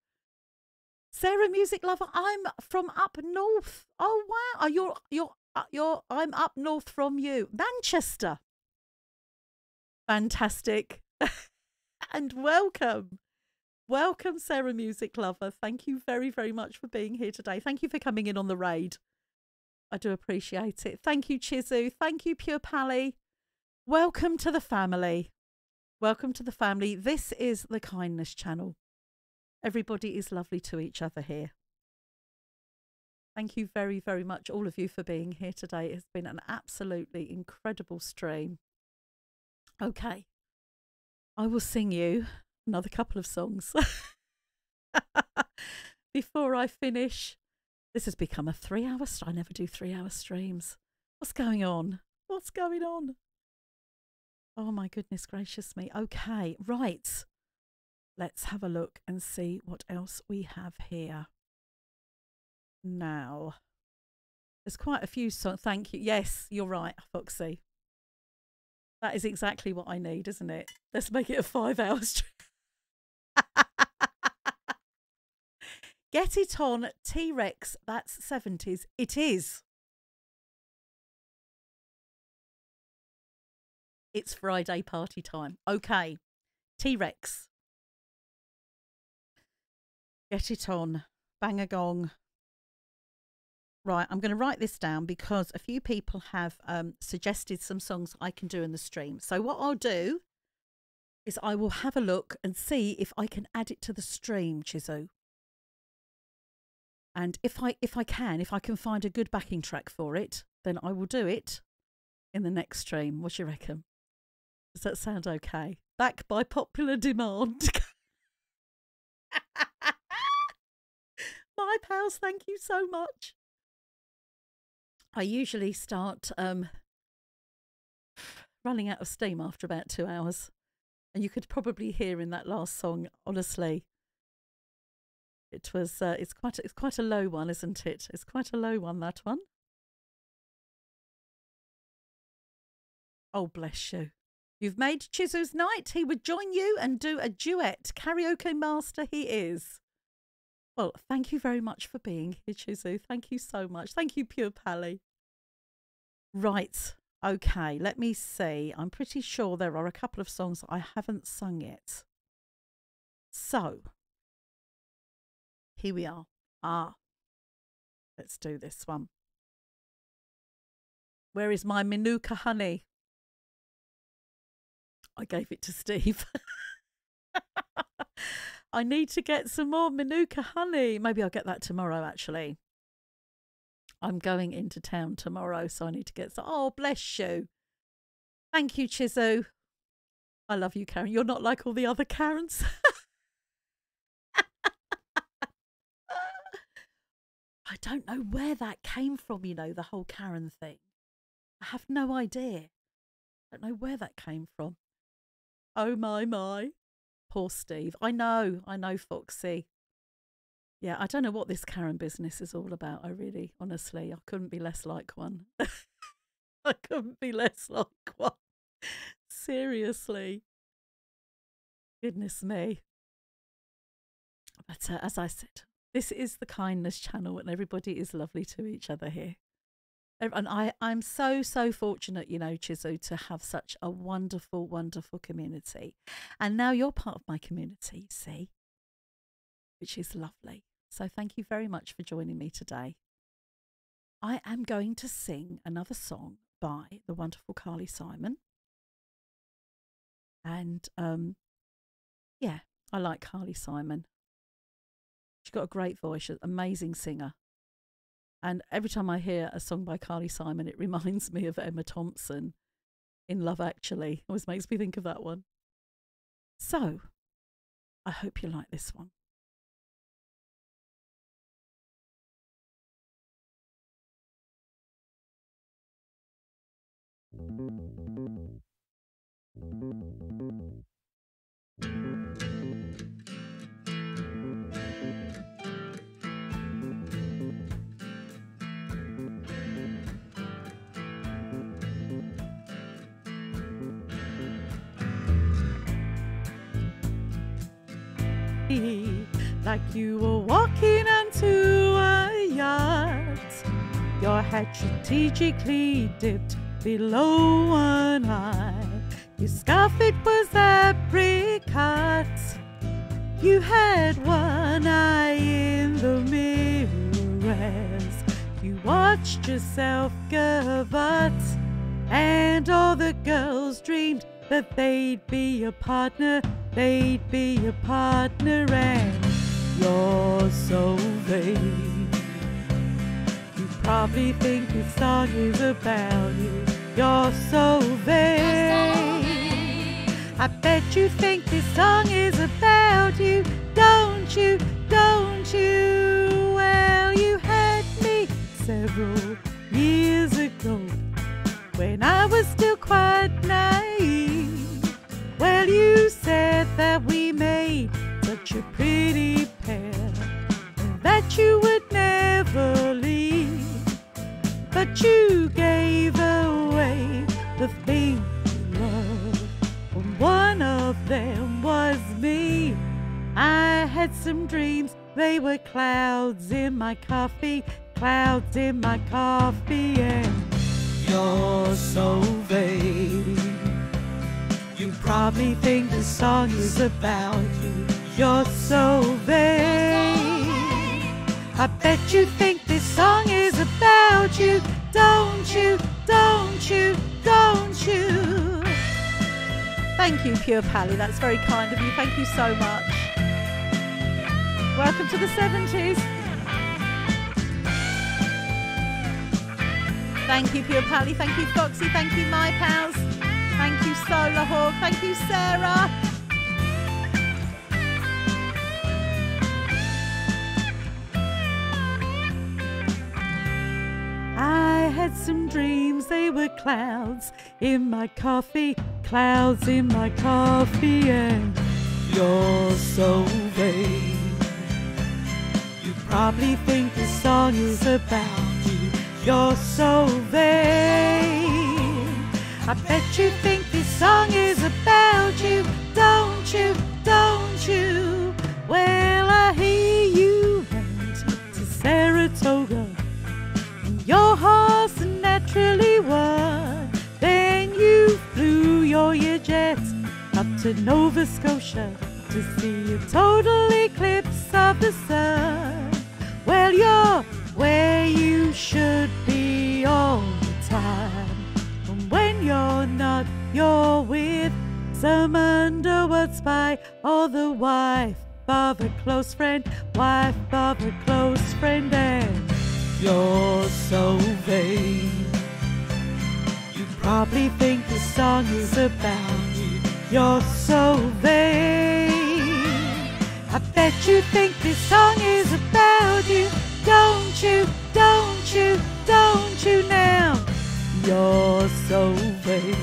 Sarah Music Lover, I'm from up north. Oh, wow. Oh, you're, you're, you're, I'm up north from you. Manchester. Fantastic. And welcome. Welcome, Sarah Music Lover. Thank you very, very much for being here today. Thank you for coming in on the raid. I do appreciate it. Thank you, Chizu. Thank you, Pure Pally. Welcome to the family. Welcome to the family. This is the Kindness Channel. Everybody is lovely to each other here. Thank you very, very much, all of you, for being here today. It has been an absolutely incredible stream. Okay, I will sing you another couple of songs. Before I finish, this has become a three-hour stream. I never do three-hour streams. What's going on? What's going on? Oh, my goodness gracious me. Okay, right. Let's have a look and see what else we have here. Now, there's quite a few songs. Thank you. Yes, you're right, Foxy. That is exactly what I need, isn't it? Let's make it a five-hour stream. Get it on, T-Rex. That's seventies. It is. It's Friday party time. Okay. T-Rex. Get it on. Bang a gong. Right. I'm going to write this down because a few people have um, suggested some songs I can do in the stream. So what I'll do is I will have a look and see if I can add it to the stream, Chizu. And if I, if I can, if I can find a good backing track for it, then I will do it in the next stream. What do you reckon? Does that sound okay? Back by popular demand. My pals, thank you so much. I usually start um, running out of steam after about two hours. And you could probably hear in that last song, honestly, it was, uh, it's, quite a, it's quite a low one, isn't it? It's quite a low one, that one. Oh, bless you. You've made Chizu's night. He would join you and do a duet. Karaoke master he is. Well, thank you very much for being here, Chizu. Thank you so much. Thank you, Pure Pally. Right. Okay, let me see. I'm pretty sure there are a couple of songs I haven't sung yet. So, here we are. Ah, let's do this one. Where is my Manuka honey? I gave it to Steve. I need to get some more Manuka honey. Maybe I'll get that tomorrow, actually. I'm going into town tomorrow, so I need to get some. Oh, bless you. Thank you, Chizu. I love you, Karen. You're not like all the other Karens. I don't know where that came from, you know, the whole Karen thing. I have no idea. I don't know where that came from. Oh, my, my. Poor Steve. I know. I know, Foxy. Yeah, I don't know what this Karen business is all about. I really, honestly, I couldn't be less like one. I couldn't be less like one. Seriously. Goodness me. But uh, as I said, this is the kindness channel and everybody is lovely to each other here. And I, I'm so, so fortunate, you know, Chizu, to have such a wonderful, wonderful community. And now you're part of my community, you see, which is lovely. So thank you very much for joining me today. I am going to sing another song by the wonderful Carly Simon. And um, yeah, I like Carly Simon. She's got a great voice, she's an amazing singer. And every time I hear a song by Carly Simon, it reminds me of Emma Thompson in Love Actually. Always makes me think of that one. So I hope you like this one. Like you were walking onto a yacht, your head strategically dipped below one eye. Your scarf, it was apricot. You had one eye in the mirror as you watched yourself gavotte. And all the girls dreamed that they'd be a partner, they'd be a partner. And you're so vain, you probably think this song is about you. You're so vain, I bet you think this song is about you. Don't you, don't you? Well, you had me several years ago when I was still quite naive. Well, you said that we made such a pretty pair, that you would never leave. But you gave away the thing you loved. One of them was me. I had some dreams. They were clouds in my coffee, clouds in my coffee. And you're so vain, you probably think this song is about you. You're so vain, I bet you think this song is about you. Don't you, don't you, don't you? Thank you, Pure Pally. That's very kind of you. Thank you so much. Welcome to the seventies. Thank you, Pure Pally. Thank you, Foxy. Thank you, my pals. Thank you, Solar Hawk. Thank you, Sarah. I had some dreams, they were clouds in my coffee, clouds in my coffee, and you're so vague. You probably think this song is about you. You're so vague. I bet you think this song is about you, don't you, don't you? Well, I hear you went to Saratoga and your horse naturally won. Then you flew your jet up to Nova Scotia to see a total eclipse of the sun. Well, you're where you should be all the time, and when you're not, you're with some underworld spy or the wife of a close friend, wife of a close friend, and you're so vain. You probably think the song is about you. You're so vain. I bet you think this song is about you, don't you, don't you, don't you now? You're so vain.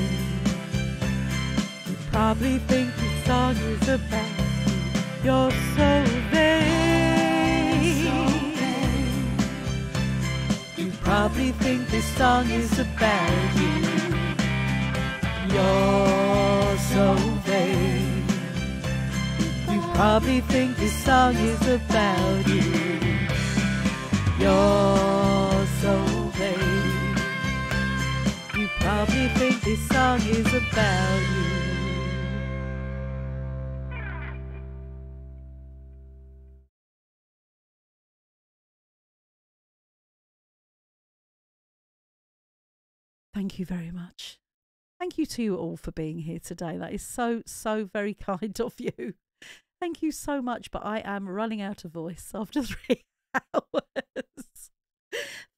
You probably think this song is about you. You're so vain. You probably think this song is about you. You're so vain. Probably think this song is about you. You're so vain. You probably think this song is about you. Thank you very much. Thank you to you all for being here today. That is so, so very kind of you. Thank you so much, but I am running out of voice after three hours.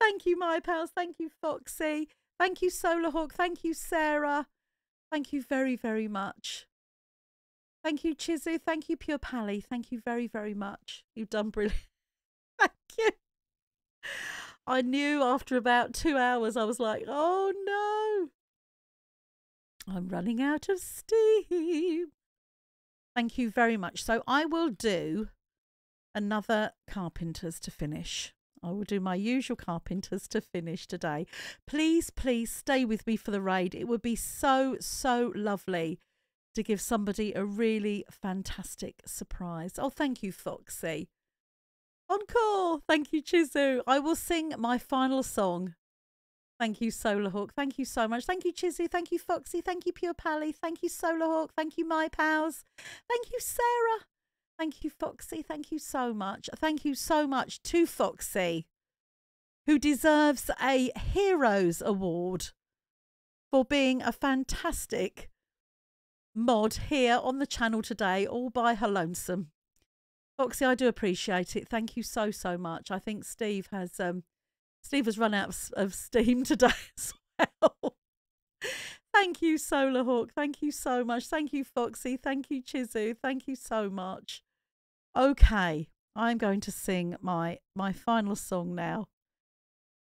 Thank you, my pals. Thank you, Foxy. Thank you, Solar Hawk. Thank you, Sarah. Thank you very, very much. Thank you, Chizu. Thank you, Pure Pally. Thank you very, very much. You've done brilliant. Thank you. I knew after about two hours, I was like, oh no, I'm running out of steam. Thank you very much. So I will do another Carpenters to finish. I will do my usual Carpenters to finish today. Please, please stay with me for the raid. It would be so, so lovely to give somebody a really fantastic surprise. Oh, thank you, Foxy. Encore. Thank you, Chizu. I will sing my final song. Thank you, Solar Hawk. Thank you so much. Thank you, Chizu. Thank you, Foxy. Thank you, Pure Pally. Thank you, Solar Hawk. Thank you, my pals. Thank you, Sarah. Thank you, Foxy. Thank you so much. Thank you so much to Foxy, who deserves a Heroes Award for being a fantastic mod here on the channel today, all by her lonesome. Foxy, I do appreciate it. Thank you so, so much. I think Steve has... um. Steve has run out of steam today as well. Thank you, Solar Hawk. Thank you so much. Thank you, Foxy. Thank you, Chizu. Thank you so much. Okay, I'm going to sing my, my final song now.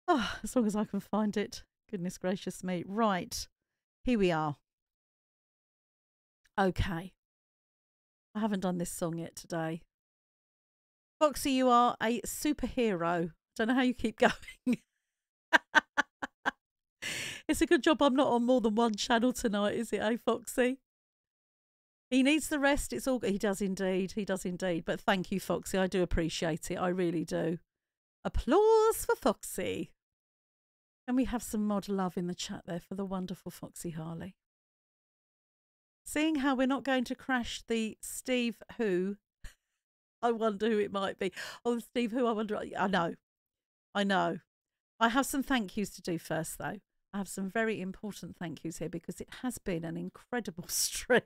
Oh, as long as I can find it. Goodness gracious me. Right, here we are. Okay. I haven't done this song yet today. Foxy, you are a superhero. Don't know how you keep going. It's a good job I'm not on more than one channel tonight, is it, eh, Foxy? He needs the rest. It's all good. He does indeed. He does indeed. But thank you, Foxy. I do appreciate it. I really do. Applause for Foxy. And we have some mod love in the chat there for the wonderful Foxy Harley. Seeing how we're not going to crash the Steve Who, I wonder who it might be. Oh, Steve Who, I wonder. I know. I know. I have some thank yous to do first, though. I have some very important thank yous here because it has been an incredible stream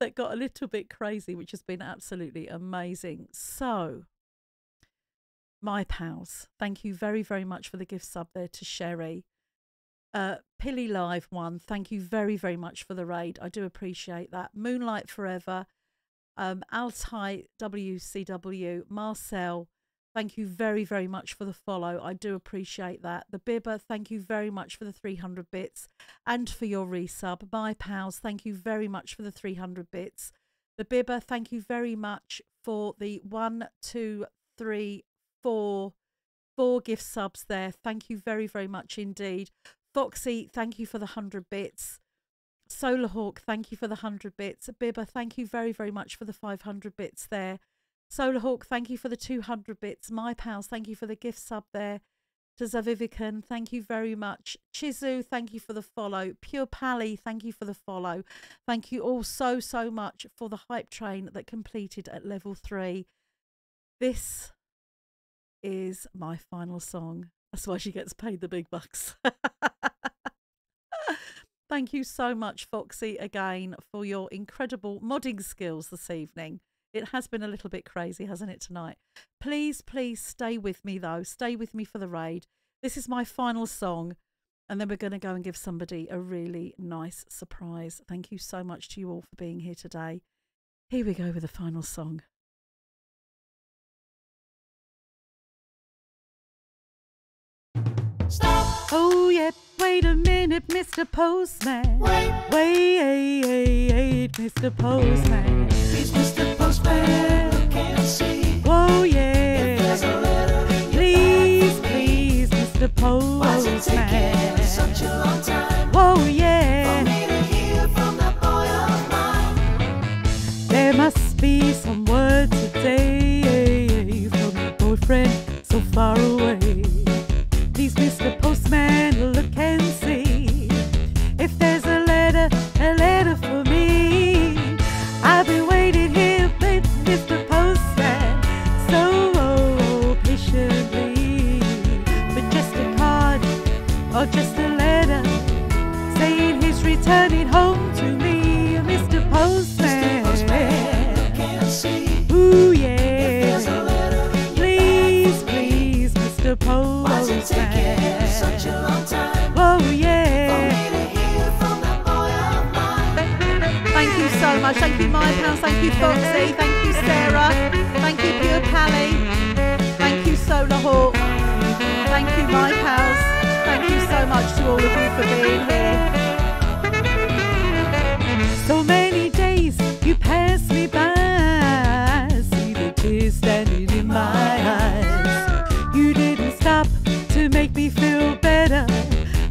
that got a little bit crazy, which has been absolutely amazing. So My pals, thank you very, very much for the gift sub there to Sherry. Uh, Pilly Live One, thank you very, very much for the raid. I do appreciate that. Moonlight Forever, um, Altai W C W, Marcel, thank you very, very much for the follow. I do appreciate that. The Bibber, thank you very much for the three hundred bits and for your resub. My pals, thank you very much for the three hundred bits. The Bibber, thank you very much for the one, two, three, four, four gift subs there. Thank you very, very much indeed. Foxy, thank you for the one hundred bits. Solar Hawk, thank you for the one hundred bits. Bibber, thank you very, very much for the five hundred bits there. Solar Hawk, thank you for the two hundred bits. My pals, thank you for the gift sub there. To Zavivican, thank you very much. Chizu, thank you for the follow. Pure Pally, thank you for the follow. Thank you all so, so much for the hype train that completed at level three. This is my final song. That's why she gets paid the big bucks. Thank you so much, Foxy, again, for your incredible modding skills this evening. It has been a little bit crazy, hasn't it, tonight? Please, please stay with me, though. Stay with me for the raid. This is my final song, and then we're going to go and give somebody a really nice surprise. Thank you so much to you all for being here today. Here we go with the final song. Stop! Oh, yeah, wait a minute, Mister Postman. Wait, wait, wait, wait, Mister Postman. Please, Mister Postman, who can't see. Oh, yeah. If there's a letter in your please, bag please, me, Mister Postman. Why's it taking such a long time? Oh, yeah. For me to hear from that boy of mine. There must be some word today from your boyfriend so far away. Please, Mister Postman, look and see if there's a letter, a letter for me. I've been waiting here with Mister Postman so patiently for just a card or just a letter saying he's returning home to me. Mister Postman, Mister Postman, look and see. Ooh, yeah. If there's a letter, please, please, Mister Postman. Taking such a long time. Oh, yeah. For me to hear from that boy of mine. Thank you so much. Thank you, My Pals. Thank you, Foxy. Thank you, Sarah. Thank you, Pure Pally. Thank you, Solar Hawk. Thank you, My Pals. Thank you so much to all of you for being here. So many days you pass me by. I see the tears standing in my eyes. You didn't stop to make me feel better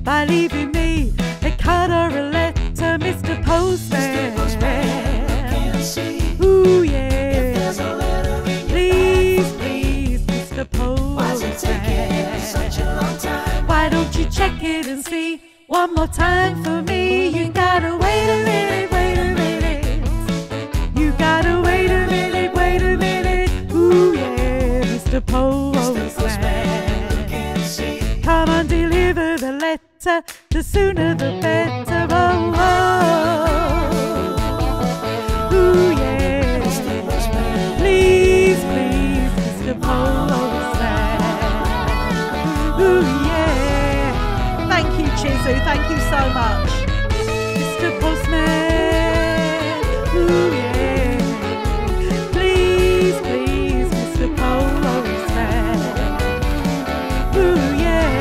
by leaving me a card or a letter, Mister Postman. Mister Postman, can't see. Ooh, yeah. If there's a letter in your please, bag please, Mister Postman. Why's it taking such a long time? Why don't you check it and see one more time for me? You gotta wait a minute, wait a minute. You gotta wait a minute, wait a minute. Ooh, yeah, Mister Postman. Mister Postman. Come and deliver the letter, the sooner the better. Oh, oh, ooh, yeah. Please, please, Mister Postman. Ooh, yeah. Thank you, Chizu. Thank you so much, Mister Postman. Ooh, yeah. Please, please, Mister Postman. Ooh, yeah.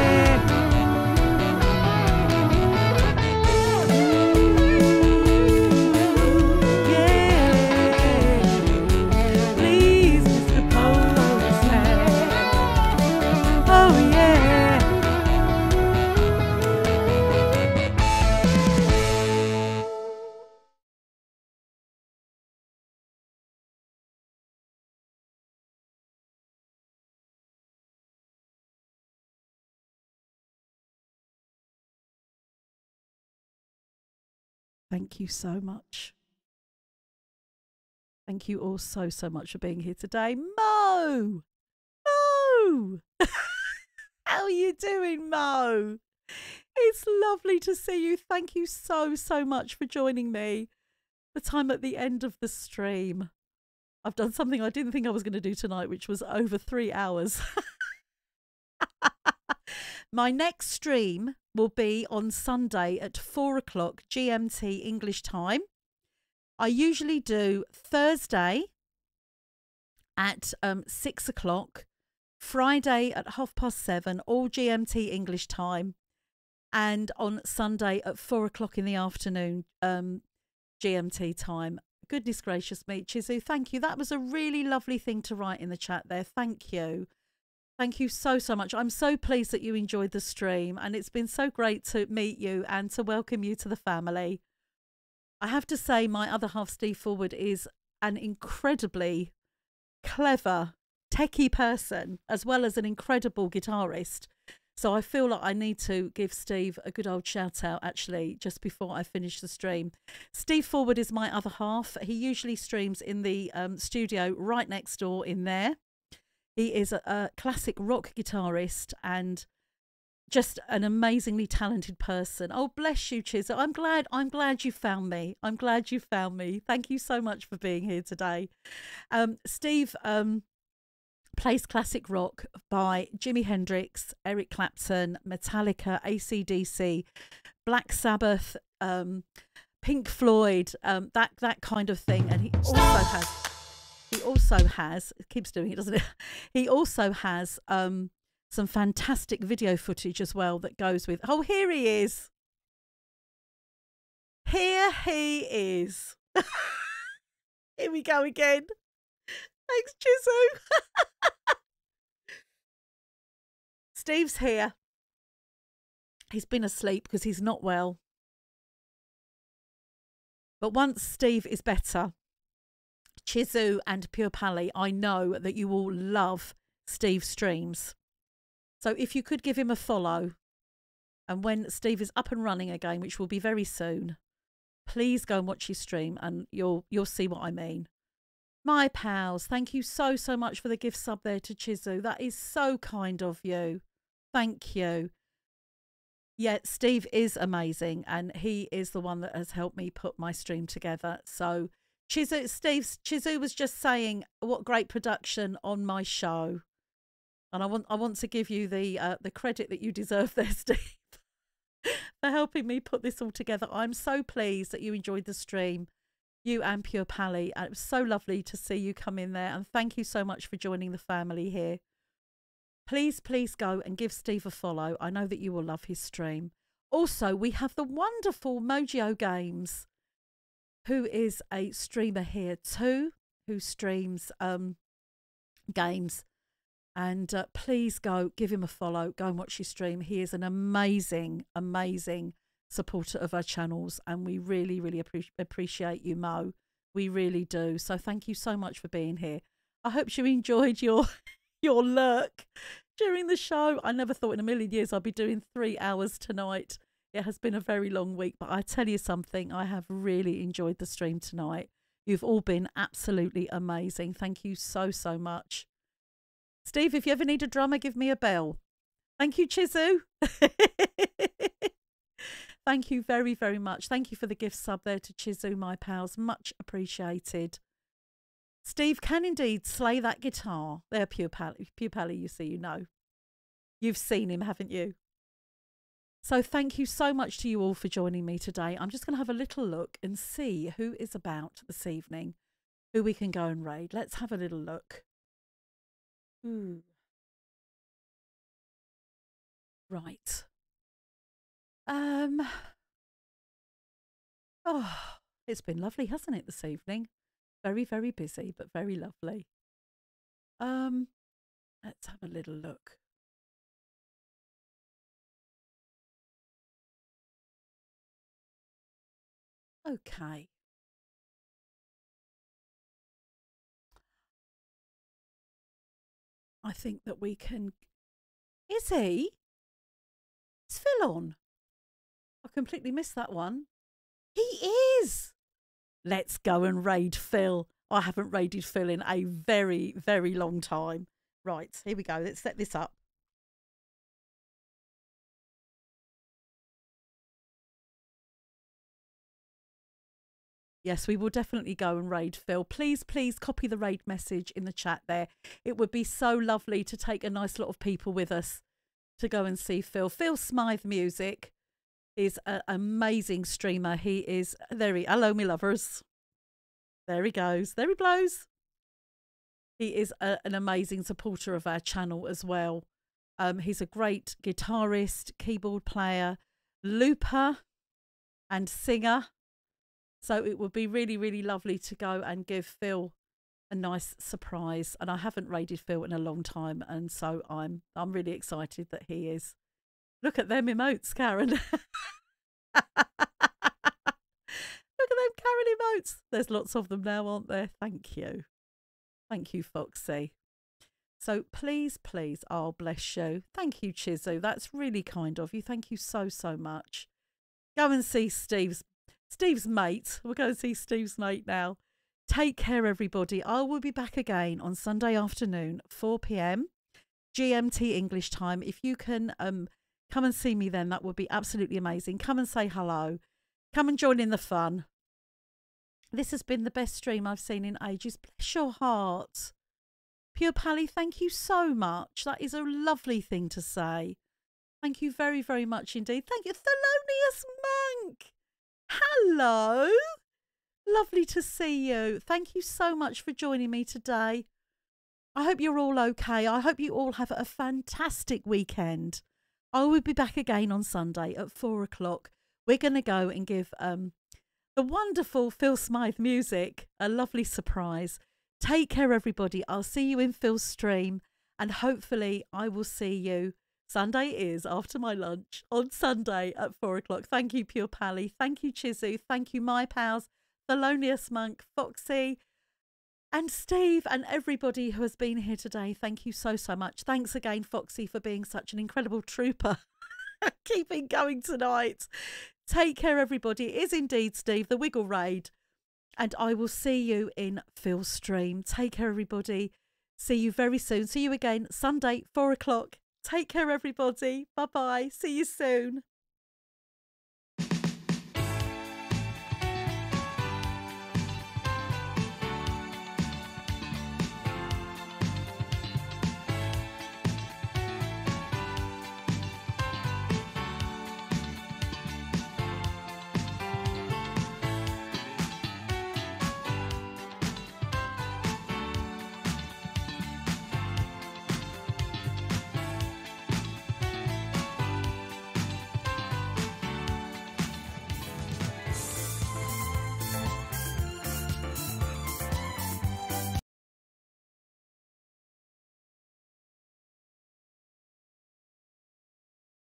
Thank you so much. Thank you all so, so much for being here today. Mo! Mo! How are you doing, Mo? It's lovely to see you. Thank you so, so much for joining me. The time at the end of the stream. I've done something I didn't think I was going to do tonight, which was over three hours. My next stream will be on Sunday at four o'clock G M T English time. I usually do Thursday at um, six o'clock, Friday at half past seven, all G M T English time, and on Sunday at four o'clock in the afternoon um, G M T time. Goodness gracious me, Chizu, thank you. That was a really lovely thing to write in the chat there. Thank you. Thank you so, so much. I'm so pleased that you enjoyed the stream, and it's been so great to meet you and to welcome you to the family. I have to say, my other half, Steve Forward, is an incredibly clever, techie person, as well as an incredible guitarist. So I feel like I need to give Steve a good old shout out, actually, just before I finish the stream. Steve Forward is my other half. He usually streams in the um, studio right next door in there. He is a, a classic rock guitarist and just an amazingly talented person. Oh, bless you, Chizu. I'm glad, I'm glad you found me. I'm glad you found me. Thank you so much for being here today. Um, Steve um, plays classic rock by Jimi Hendrix, Eric Clapton, Metallica, A C D C, Black Sabbath, um, Pink Floyd, um, that, that kind of thing. And he also has, he also has, it keeps doing it, doesn't it? He also has... Um, some fantastic video footage as well that goes with... Oh, here he is. Here he is. Here we go again. Thanks, Chizu. Steve's here. He's been asleep because he's not well. But once Steve is better, Chizu and Pure Pally, I know that you all love Steve's streams. So if you could give him a follow, and when Steve is up and running again, which will be very soon, please go and watch his stream and you'll you'll see what I mean. My pals, thank you so, so much for the gift sub there to Chizu. That is so kind of you. Thank you. Yeah, Steve is amazing, and he is the one that has helped me put my stream together. So Chizu, Steve's, Chizu was just saying what great production on my show. And I want I want to give you the uh, the credit that you deserve there, Steve, for helping me put this all together. I'm so pleased that you enjoyed the stream, you and Pure Pally. And it was so lovely to see you come in there. And thank you so much for joining the family here. Please, please go and give Steve a follow. I know that you will love his stream. Also, we have the wonderful Mojo Games, who is a streamer here too, who streams um, games. And uh, please go give him a follow. Go and watch his stream. He is an amazing, amazing supporter of our channels. And we really, really appreci appreciate you, Mo. We really do. So thank you so much for being here. I hope you enjoyed your, your lurk during the show. I never thought in a million years I'd be doing three hours tonight. It has been a very long week. But I tell you something, I have really enjoyed the stream tonight. You've all been absolutely amazing. Thank you so, so much. Steve, if you ever need a drummer, give me a bell. Thank you, Chizu. Thank you very, very much. Thank you for the gift sub there to Chizu, my pals. Much appreciated. Steve can indeed slay that guitar. There, Pure Pally, Pure Pally, you see, you know. You've seen him, haven't you? So thank you so much to you all for joining me today. I'm just going to have a little look and see who is about this evening, who we can go and raid. Let's have a little look. Ooh. Right. Um. Oh, it's been lovely, hasn't it, this evening? Very, very busy, but very lovely. Um, let's have a little look. Okay. I think that we can... Is he? It's Phil on. I completely missed that one. He is! Let's go and raid Phil. I haven't raided Phil in a very, very long time. Right, here we go. Let's set this up. Yes, we will definitely go and raid Phil. Please, please copy the raid message in the chat there. It would be so lovely to take a nice lot of people with us to go and see Phil. Phil Smythe Music is an amazing streamer. He is, there he, hello me lovers. There he goes, there he blows. He is a, an amazing supporter of our channel as well. Um, he's a great guitarist, keyboard player, looper and singer. So it would be really, really lovely to go and give Phil a nice surprise. And I haven't raided Phil in a long time. And so I'm I'm really excited that he is. Look at them emotes, Karen. Look at them Karen emotes. There's lots of them now, aren't there? Thank you. Thank you, Foxy. So please, please, I'll bless you. Thank you, Chizu. That's really kind of you. Thank you so, so much. Go and see Steve's, Steve's mate. We'll go and see Steve's mate now. Take care, everybody. I will be back again on Sunday afternoon, four p m G M T English time. If you can um, come and see me then, that would be absolutely amazing. Come and say hello. Come and join in the fun. This has been the best stream I've seen in ages. Bless your heart. Pure Pally, thank you so much. That is a lovely thing to say. Thank you very, very much indeed. Thank you, Thelonious Monk. Hello. Lovely to see you. Thank you so much for joining me today. I hope you're all okay. I hope you all have a fantastic weekend. I will be back again on Sunday at four o'clock. We're going to go and give um, the wonderful Phil Smythe Music a lovely surprise. Take care, everybody. I'll see you in Phil's stream, and hopefully I will see you. Sunday is after my lunch on Sunday at four o'clock. Thank you, Pure Pally. Thank you, Chizu. Thank you, my pals, Thelonious Monk, Foxy, and Steve, and everybody who has been here today. Thank you so, so much. Thanks again, Foxy, for being such an incredible trooper. Keeping going tonight. Take care, everybody. It is indeed, Steve, the Wiggle Raid. And I will see you in Phil's stream. Take care, everybody. See you very soon. See you again Sunday, four o'clock. Take care, everybody. Bye-bye. See you soon.